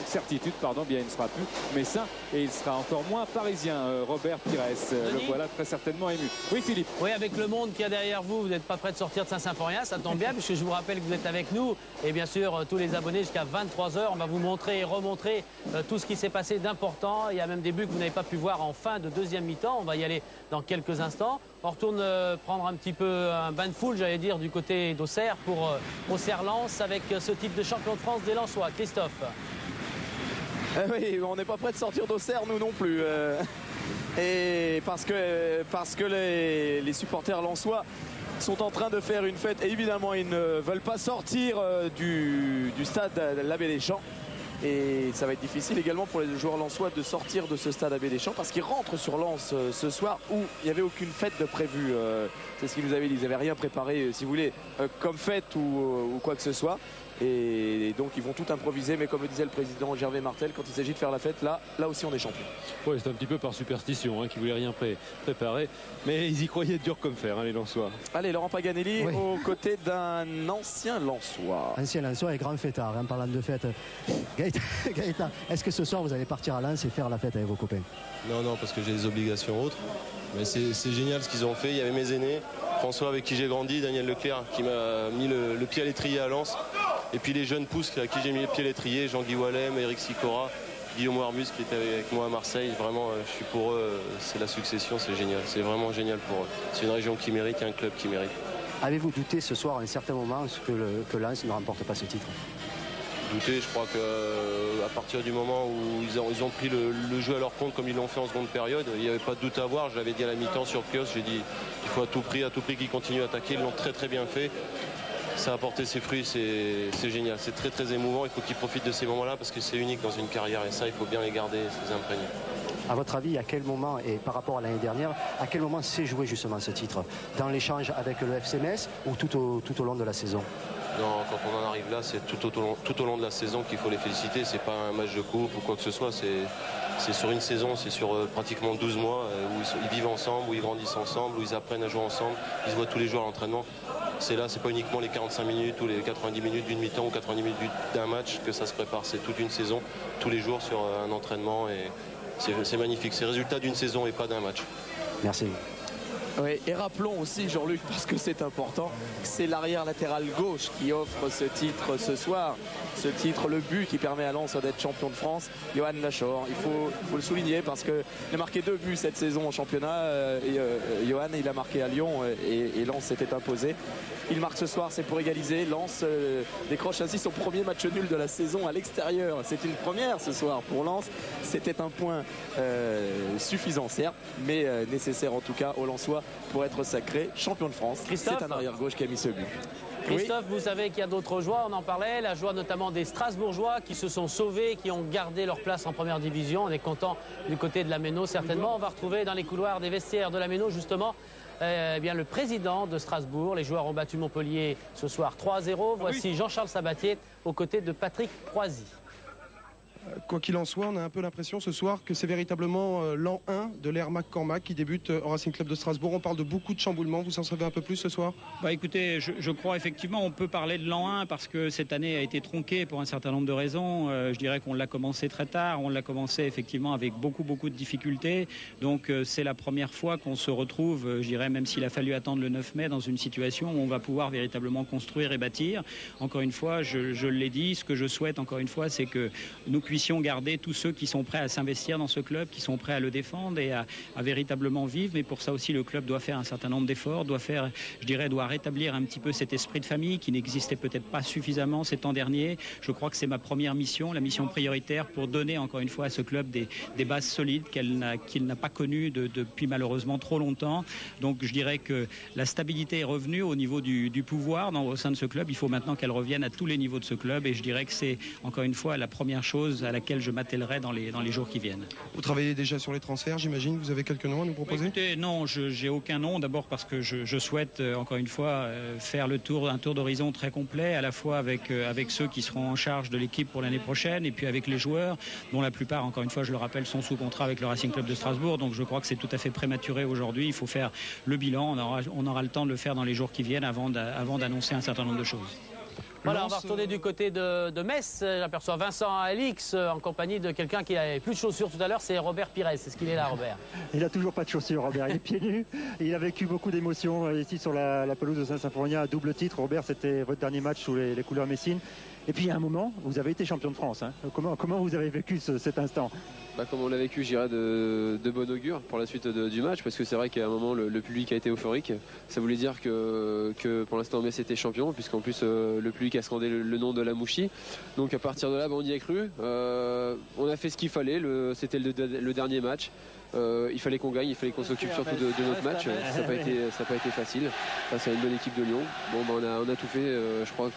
certitude, pardon, bien il ne sera plus messin et il sera encore moins parisien, Robert Pires. Denis, le voilà très certainement ému. Oui, Philippe. Oui, avec le monde qu'il y a derrière vous, vous n'êtes pas prêt de sortir de Saint-Symphorien, ça tombe bien, puisque je vous rappelle que vous êtes avec nous et bien sûr tous les abonnés jusqu'à vingt-trois heures. On va vous montrer et remontrer tout ce qui s'est passé d'important. Il y a même des buts que vous n'avez pas pu voir en fin de deuxième mi-temps. On va y aller dans quelques instants. On retourne prendre un petit peu un bain de foule, j'allais dire, du côté d'Auxerre pour Auxerre-Lens avec ce titre de champion de France des Lensois. Christophe. Eh oui, on n'est pas prêt de sortir d'Auxerre, nous non plus. Euh, et parce que, parce que les, les supporters lensois sont en train de faire une fête. Et évidemment, ils ne veulent pas sortir du, du stade l'Abbé Deschamps. Et ça va être difficile également pour les joueurs lensois de sortir de ce stade Abbé Deschamps parce qu'ils rentrent sur Lens ce soir où il n'y avait aucune fête de prévue. C'est ce qu'ils nous avaient dit, ils n'avaient rien préparé, si vous voulez, comme fête ou quoi que ce soit. Et donc ils vont tout improviser, mais comme le disait le président Gervais Martel, quand il s'agit de faire la fête, là, là aussi on est champion. Oui, c'est un petit peu par superstition, hein, qu'ils ne voulaient rien pré préparer, mais ils y croyaient dur comme fer, hein, les Lensois. Allez, Laurent Paganelli, oui, aux côtés d'un ancien Lensois. Ancien Lensois et grand fêtard, en parlant de fête. Gaëtan, Gaëtan est-ce que ce soir vous allez partir à Lens et faire la fête avec vos copains? Non, non, parce que j'ai des obligations autres. Mais c'est génial ce qu'ils ont fait. Il y avait mes aînés, François avec qui j'ai grandi, Daniel Leclerc qui m'a mis le, le pied à l'étrier à Lens. Et puis les jeunes pousses à qui j'ai mis le pied à l'étrier, Jean-Guy Wallem, Eric Sicora, Guillaume Warmus qui était avec moi à Marseille. Vraiment, je suis pour eux, c'est la succession, c'est génial. C'est vraiment génial pour eux. C'est une région qui mérite et un club qui mérite. Avez-vous douté ce soir à un certain moment que, le, que Lens ne remporte pas ce titre? Douté, je crois qu'à partir du moment où ils ont, ils ont pris le, le jeu à leur compte comme ils l'ont fait en seconde période, il n'y avait pas de doute à avoir. Je l'avais dit à la mi-temps sur le kiosque, j'ai dit il faut à tout prix, à tout prix qu'ils continuent à attaquer. Ils l'ont très très bien fait. Ça a apporté ses fruits, c'est génial, c'est très très émouvant. Il faut qu'ils profitent de ces moments-là parce que c'est unique dans une carrière et ça, il faut bien les garder, les imprégner. À votre avis, à quel moment, et par rapport à l'année dernière, à quel moment s'est joué justement ce titre? Dans l'échange avec le F C Metz ou tout au, tout au long de la saison? Non, quand on en arrive là, c'est tout, tout au long de la saison qu'il faut les féliciter. C'est pas un match de coupe ou quoi que ce soit. C'est sur une saison, c'est sur euh, pratiquement douze mois euh, où ils, ils vivent ensemble, où ils grandissent ensemble, où ils apprennent à jouer ensemble. Ils se voient tous les jours à l'entraînement. C'est là, c'est pas uniquement les quarante-cinq minutes ou les quatre-vingt-dix minutes d'une mi-temps ou quatre-vingt-dix minutes d'un match que ça se prépare. C'est toute une saison, tous les jours sur euh, un entraînement. Et c'est magnifique. C'est le résultat d'une saison et pas d'un match. Merci. Oui, et rappelons aussi, Jean-Luc, parce que c'est important, c'est l'arrière latéral gauche qui offre ce titre ce soir. Ce titre, le but qui permet à Lens d'être champion de France, Johan Lachor. Il faut, faut le souligner parce qu'il a marqué deux buts cette saison en championnat. Et, euh, Johan, il a marqué à Lyon et, et Lens s'était imposé. Il marque ce soir, c'est pour égaliser. Lens euh, décroche ainsi son premier match nul de la saison à l'extérieur. C'est une première ce soir pour Lens. C'était un point euh, suffisant, certes, mais euh, nécessaire en tout cas aux Lensois pour être sacré champion de France. C'est un arrière-gauche qui a mis ce but. Christophe, oui. Vous savez qu'il y a d'autres joies, on en parlait, la joie notamment des Strasbourgeois qui se sont sauvés, qui ont gardé leur place en première division. On est content du côté de la Méno, certainement. On va retrouver dans les couloirs des vestiaires de la Méno, justement, eh bien, le président de Strasbourg. Les joueurs ont battu Montpellier ce soir trois à zéro. Voici Jean-Charles Sabatier aux côtés de Patrick Croisy. Quoi qu'il en soit, on a un peu l'impression ce soir que c'est véritablement l'an un de l'ère McCormack qui débute au Racing Club de Strasbourg. On parle de beaucoup de chamboulements. Vous en savez un peu plus ce soir? Bah écoutez, je, je crois effectivement on peut parler de l'an un parce que cette année a été tronquée pour un certain nombre de raisons. Euh, je dirais qu'on l'a commencé très tard. On l'a commencé effectivement avec beaucoup beaucoup de difficultés. Donc euh, c'est la première fois qu'on se retrouve, euh, je dirais même s'il a fallu attendre le neuf mai, dans une situation où on va pouvoir véritablement construire et bâtir. Encore une fois, je, je l'ai dit, ce que je souhaite encore une fois, c'est que nous puissions garder tous ceux qui sont prêts à s'investir dans ce club, qui sont prêts à le défendre et à, à véritablement vivre. Mais pour ça aussi, le club doit faire un certain nombre d'efforts, doit faire, je dirais, doit rétablir un petit peu cet esprit de famille qui n'existait peut-être pas suffisamment ces temps derniers. Je crois que c'est ma première mission, la mission prioritaire pour donner encore une fois à ce club des, des bases solides qu'il n'a qu'il n'a pas connues de, depuis malheureusement trop longtemps. Donc je dirais que la stabilité est revenue au niveau du, du pouvoir dans, au sein de ce club. Il faut maintenant qu'elle revienne à tous les niveaux de ce club et je dirais que c'est encore une fois la première chose à laquelle je m'attellerai dans les, dans les jours qui viennent. Vous travaillez déjà sur les transferts, j'imagine. Vous avez quelques noms à nous proposer? Écoutez, non, je n'ai aucun nom. D'abord parce que je, je souhaite, euh, encore une fois, euh, faire le tour, un tour d'horizon très complet, à la fois avec, euh, avec ceux qui seront en charge de l'équipe pour l'année prochaine et puis avec les joueurs, dont la plupart, encore une fois, je le rappelle, sont sous contrat avec le Racing Club de Strasbourg. Donc je crois que c'est tout à fait prématuré aujourd'hui. Il faut faire le bilan. On aura, on aura le temps de le faire dans les jours qui viennent avant d'annoncer un certain nombre de choses. Voilà, on va retourner du côté de, de Metz. J'aperçois Vincent Alix en compagnie de quelqu'un qui n'avait plus de chaussures tout à l'heure, c'est Robert Pires. Est-ce qu'il est là, Robert? Il n'a toujours pas de chaussures, Robert. Il est pieds nus. Il a vécu beaucoup d'émotions ici sur la, la pelouse de Saint-Symphorien à double titre. Robert, c'était votre dernier match sous les, les couleurs messines. Et puis, à un moment, vous avez été champion de France. Hein. Comment, comment vous avez vécu ce, cet instant? Bah, comme on l'a vécu, j'irai de, de bon augure pour la suite de, du match, parce que c'est vrai qu'à un moment le, le public a été euphorique. Ça voulait dire que, que pour l'instant Metz était champion, puisqu'en plus euh, le public a scandé le, le nom de la Mouchi. Donc à partir de là, bah, on y a cru. Euh, on a fait ce qu'il fallait. C'était le, le dernier match. Euh, il fallait qu'on gagne, il fallait qu'on s'occupe surtout de, de notre match. Ça n'a pas, pas été facile face à une bonne équipe de Lyon. Bon, bah, on, a, on a tout fait, euh, je crois,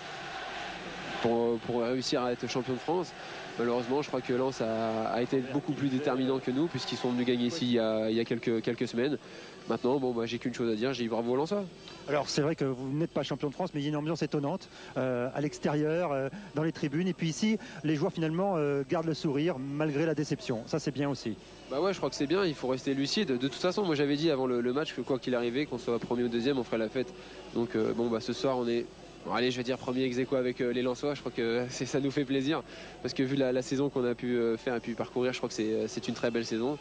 pour, pour réussir à être champion de France. Malheureusement, je crois que Lens a, a été beaucoup plus déterminant que nous, puisqu'ils sont venus gagner ici il y a, il y a quelques, quelques semaines. Maintenant, bon, bah, j'ai qu'une chose à dire, j'ai eu bravo au Lensois. Alors c'est vrai que vous n'êtes pas champion de France, mais il y a une ambiance étonnante euh, à l'extérieur, euh, dans les tribunes. Et puis ici, les joueurs finalement euh, gardent le sourire malgré la déception. Ça, c'est bien aussi. Bah ouais, je crois que c'est bien, il faut rester lucide. De toute façon, moi j'avais dit avant le, le match que quoi qu'il arrivait, qu'on soit premier ou deuxième, on ferait la fête. Donc euh, bon, bah, ce soir, on est... Bon, allez, je vais dire premier ex-aequo avec euh, les Lensois. Je crois que euh, ça nous fait plaisir parce que vu la, la saison qu'on a pu euh, faire et puis parcourir, je crois que c'est une très belle saison.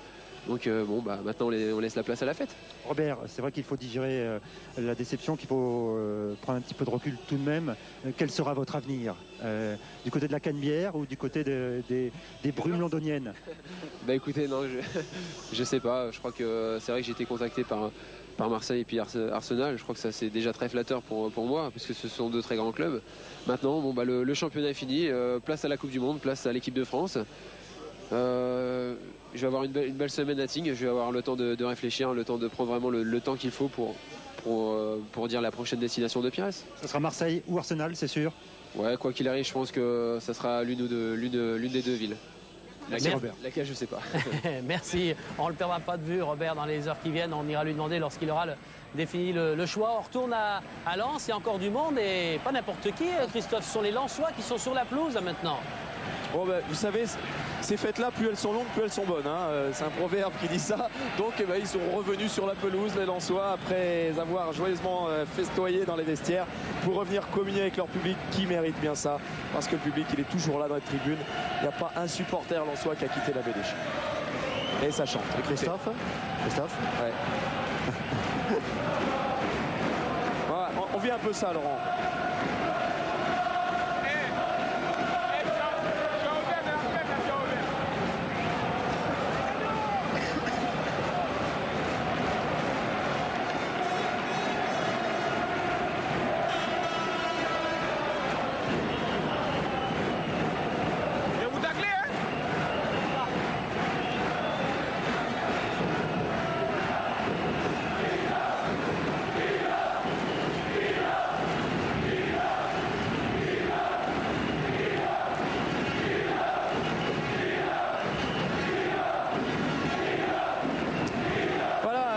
Donc euh, bon, bah, maintenant on, les, on laisse la place à la fête. Robert, c'est vrai qu'il faut digérer euh, la déception, qu'il faut euh, prendre un petit peu de recul tout de même. Euh, quel sera votre avenir euh, du côté de la Canebière ou du côté de, des, des brumes londoniennes? Bah écoutez, non, je, je sais pas. Je crois que c'est vrai que j'ai été contacté par... par Marseille et puis Arsenal. Je crois que ça c'est déjà très flatteur pour, pour moi parce que ce sont deux très grands clubs. Maintenant bon, bah, le, le championnat est fini, euh, place à la Coupe du Monde, place à l'équipe de France. Euh, je vais avoir une belle, une belle semaine à Ting, je vais avoir le temps de, de réfléchir, le temps de prendre vraiment le, le temps qu'il faut pour, pour, pour dire la prochaine destination de Pires. Ça sera Marseille ou Arsenal, c'est sûr? Ouais, quoi qu'il arrive, je pense que ça sera l'une ou de, l'une des deux villes. Merci Robert. Laquelle, je ne sais pas. Merci. On ne le perdra pas de vue, Robert, dans les heures qui viennent. On ira lui demander lorsqu'il aura le, défini le, le choix. On retourne à, à Lens. Il y a encore du monde et pas n'importe qui, Christophe. Ce sont les Lensois qui sont sur la pelouse maintenant. Oh ben, vous savez, ces fêtes-là, plus elles sont longues, plus elles sont bonnes. Hein. C'est un proverbe qui dit ça. Donc, eh ben, ils sont revenus sur la pelouse, les Lensois, après avoir joyeusement festoyé dans les vestiaires pour revenir communier avec leur public qui mérite bien ça. Parce que le public, il est toujours là dans les tribunes. Il n'y a pas un supporter Lensois qui a quitté la Bédéche. Et ça chante. Et Christophe Christophe ouais. Voilà, on, on vit un peu ça, Laurent.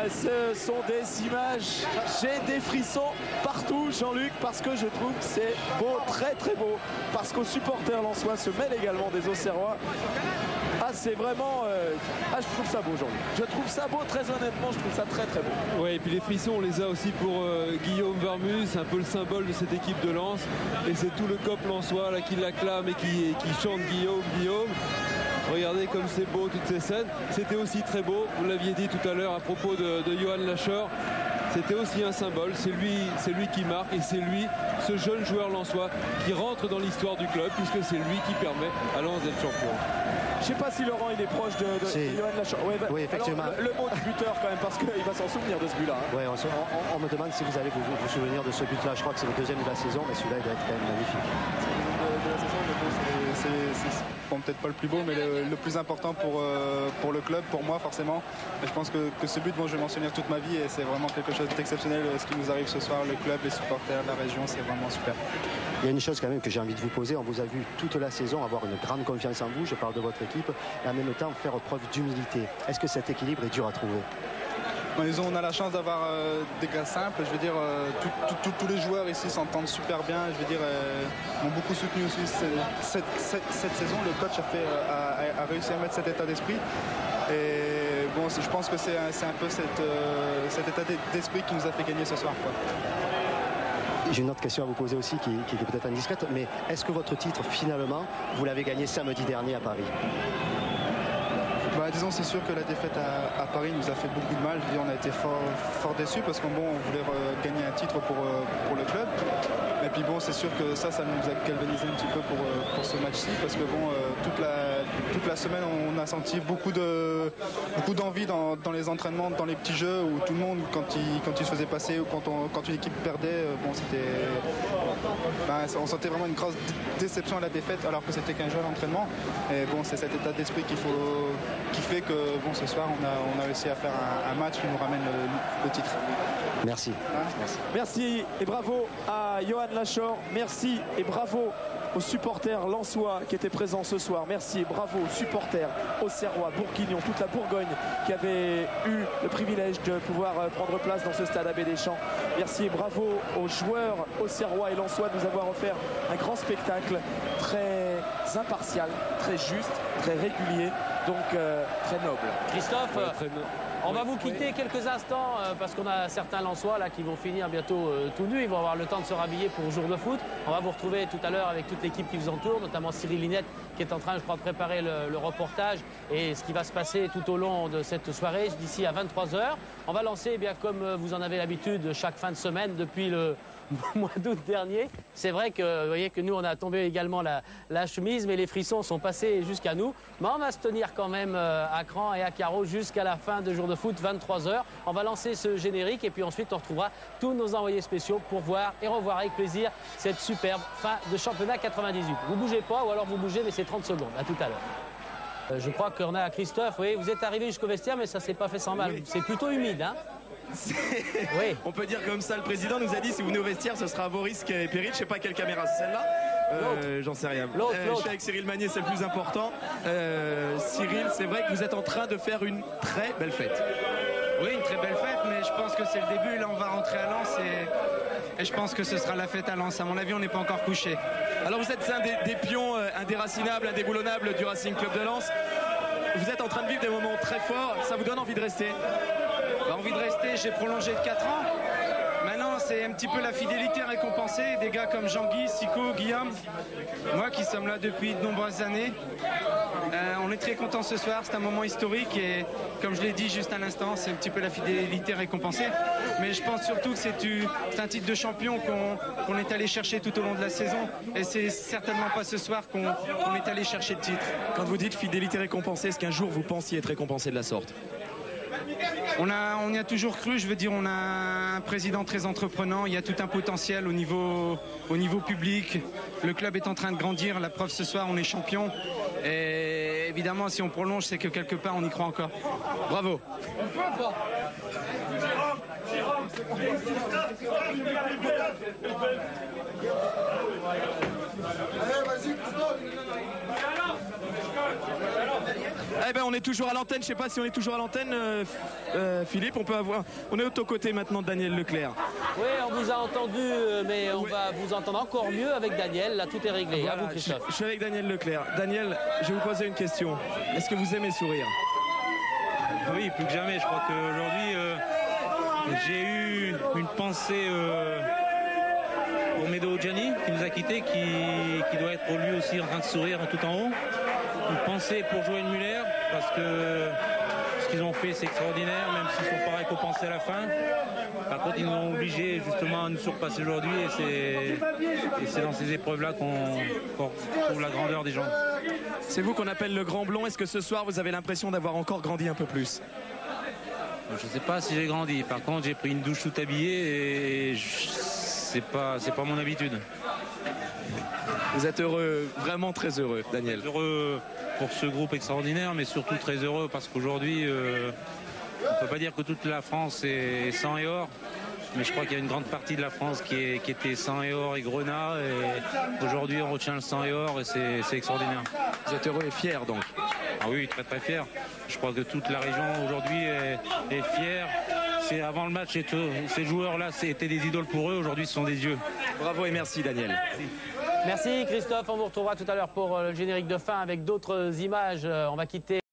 Ce sont des images, j'ai des frissons partout, Jean-Luc, parce que je trouve que c'est beau, très très beau, parce qu'aux supporters lensois se mêlent également des Auxerrois. Ah, c'est vraiment... Euh... Ah, je trouve ça beau, Jean-Luc. Je trouve ça beau, très honnêtement, je trouve ça très très beau. Oui, et puis les frissons, on les a aussi pour euh, Guillaume Vermus, un peu le symbole de cette équipe de Lens. Et c'est tout le cop lensois là, qui l'acclame et qui, et qui chante Guillaume, Guillaume. Regardez comme c'est beau toutes ces scènes. C'était aussi très beau, vous l'aviez dit tout à l'heure à propos de, de Johan Lachor. C'était aussi un symbole, c'est lui, c'est lui qui marque et c'est lui, ce jeune joueur lensois, qui rentre dans l'histoire du club puisque c'est lui qui permet à Lens d'être champion. Je ne sais pas si Laurent il est proche de, de, si. de Johan Lachor. Ouais, bah, oui, effectivement. Alors, le, le mot du buteur quand même, parce qu'il va s'en souvenir de ce but-là. Hein. Oui, on, on, on me demande si vous allez vous, vous souvenir de ce but-là. Je crois que c'est le deuxième de la saison, mais celui-là il doit être quand même magnifique. De la saison, c'est bon, peut-être pas le plus beau, mais le, le plus important pour, euh, pour le club, pour moi forcément. Mais je pense que, que ce but, bon, je vais m'en souvenir toute ma vie et c'est vraiment quelque chose d'exceptionnel ce qui nous arrive ce soir, le club, les supporters, la région, c'est vraiment super. Il y a une chose quand même que j'ai envie de vous poser, on vous a vu toute la saison avoir une grande confiance en vous, je parle de votre équipe, et en même temps faire preuve d'humilité. Est-ce que cet équilibre est dur à trouver ? On a la chance d'avoir euh, des gars simples, je veux dire, euh, tout, tout, tout, tous les joueurs ici s'entendent super bien, je veux dire, euh, m'ont beaucoup soutenu aussi cette, cette, cette, cette saison, le coach a, fait, a, a, a réussi à mettre cet état d'esprit et bon, je pense que c'est un, un peu cette, euh, cet état d'esprit qui nous a fait gagner ce soir, quoi. J'ai une autre question à vous poser aussi qui, qui est peut-être indiscrète, mais est-ce que votre titre finalement, vous l'avez gagné samedi dernier à Paris ? Bah, disons, c'est sûr que la défaite à, à Paris nous a fait beaucoup de mal. Je veux dire, on a été fort, fort déçus parce qu'on bon, voulait gagner un titre pour, pour le club. Et puis bon, c'est sûr que ça, ça nous a galvanisé un petit peu pour, pour ce match-ci parce que bon, toute la, toute la semaine, on a senti beaucoup de, beaucoup d'envie dans, dans les entraînements, dans les petits jeux où tout le monde, quand il, quand il se faisait passer ou quand, on, quand une équipe perdait, bon, c'était, bah, on sentait vraiment une grosse déception à la défaite alors que c'était qu'un jeu à l'entraînement. Et bon, c'est cet état d'esprit qu'il faut... qui fait que bon, ce soir on a, on a réussi à faire un, un match qui nous ramène le, le titre. Merci. Hein, merci. Merci et bravo à Johan Lachor. Merci et bravo aux supporters lensois qui étaient présents ce soir. Merci et bravo aux supporters auxerrois, bourguignons, toute la Bourgogne qui avait eu le privilège de pouvoir prendre place dans ce stade Abbé Deschamps. Merci et bravo aux joueurs auxerrois et lensois de nous avoir offert un grand spectacle très impartial, très juste, très régulier. Donc euh, très noble. Christophe, ouais, très noble. On va vous quitter quelques instants euh, parce qu'on a certains Lensois là qui vont finir bientôt euh, tout nus. Ils vont avoir le temps de se rhabiller pour le jour de foot. On va vous retrouver tout à l'heure avec toute l'équipe qui vous entoure, notamment Cyril Linette qui est en train, je crois, de préparer le, le reportage et ce qui va se passer tout au long de cette soirée d'ici à vingt-trois heures. On va lancer, eh bien, comme vous en avez l'habitude, chaque fin de semaine depuis le mois d'août dernier. C'est vrai que vous voyez que nous, on a tombé également la, la chemise, mais les frissons sont passés jusqu'à nous. Mais on va se tenir quand même à cran et à carreau jusqu'à la fin de Jour de Foot, vingt-trois heures. On va lancer ce générique et puis ensuite, on retrouvera tous nos envoyés spéciaux pour voir et revoir avec plaisir cette superbe fin de championnat quatre-vingt-dix-huit. Vous bougez pas ou alors vous bougez, mais c'est trente secondes. À tout à l'heure. Euh, je crois qu'on a Christophe. Oui, vous êtes arrivé jusqu'au vestiaire, mais ça s'est pas fait sans mal. C'est plutôt humide, hein ? Oui. On peut dire comme ça, le président nous a dit si vous venez au vestiaire, ce sera à vos risques et périls. Je sais pas quelle caméra c'est celle-là. Euh, J'en sais rien. Euh, je suis avec Cyril Magnier, c'est le plus important. Euh, Cyril, c'est vrai que vous êtes en train de faire une très belle fête. Oui, une très belle fête, mais je pense que c'est le début. Là, on va rentrer à Lens et, et je pense que ce sera la fête à Lens. À mon avis, on n'est pas encore couché. Alors, vous êtes un des, des pions euh, indéracinables, indéboulonnables du Racing Club de Lens. Vous êtes en train de vivre des moments très forts. Ça vous donne envie de rester? Bah, envie de rester, j'ai prolongé de quatre ans. Maintenant, c'est un petit peu la fidélité récompensée des gars comme Jean-Guy, Sico, Guillaume, moi qui sommes là depuis de nombreuses années. Euh, on est très contents ce soir, c'est un moment historique et comme je l'ai dit juste à l'instant, c'est un petit peu la fidélité récompensée. Mais je pense surtout que c'est un titre de champion qu'on qu'on est allé chercher tout au long de la saison et c'est certainement pas ce soir qu'on qu'on est allé chercher le titre. Quand vous dites fidélité récompensée, est-ce qu'un jour vous pensiez être récompensé de la sorte ? On, a, on y a toujours cru, je veux dire, on a un président très entreprenant, il y a tout un potentiel au niveau, au niveau public. Le club est en train de grandir, la preuve ce soir, on est champion. Et évidemment, si on prolonge, c'est que quelque part, on y croit encore. Bravo. Eh ben, on est toujours à l'antenne, je sais pas si on est toujours à l'antenne, euh, euh, Philippe, on peut avoir... On est au côté maintenant de Daniel Leclerc. Oui, on vous a entendu, mais on oui. va vous entendre encore mieux avec Daniel, là tout est réglé. Voilà, à vous, Christophe. Je, je suis avec Daniel Leclerc. Daniel, je vais vous poser une question. Est-ce que vous aimez sourire? Oui, plus que jamais, je crois qu'aujourd'hui, euh, j'ai eu une pensée... Euh... pour Medo Gianni qui nous a quittés, qui, qui doit être lui aussi en train de sourire tout en haut. Une pensée pour Joël Muller, parce que ce qu'ils ont fait c'est extraordinaire, même s'ils ne sont pas récompensés à la fin. Par contre, ils nous ont obligés justement à nous surpasser aujourd'hui et c'est dans ces épreuves-là qu'on qu'on trouve la grandeur des gens. C'est vous qu'on appelle le grand blond. Est-ce que ce soir vous avez l'impression d'avoir encore grandi un peu plus? Je ne sais pas si j'ai grandi. Par contre, j'ai pris une douche tout habillée et... Je... C'est pas, c'est pas mon habitude. Vous êtes heureux, vraiment très heureux, Daniel. Heureux pour ce groupe extraordinaire, mais surtout très heureux parce qu'aujourd'hui, euh, on ne peut pas dire que toute la France est sang et or, mais je crois qu'il y a une grande partie de la France qui, est, qui était sang et or et grenat, et aujourd'hui on retient le sang et or et c'est extraordinaire. Vous êtes heureux et fier donc? Ah oui, très très fier. Je crois que toute la région aujourd'hui est, est fière. Avant le match, ces joueurs-là, c'était des idoles pour eux. Aujourd'hui, ce sont des dieux. Bravo et merci, Daniel. Merci, Christophe. On vous retrouvera tout à l'heure pour le générique de fin avec d'autres images. On va quitter.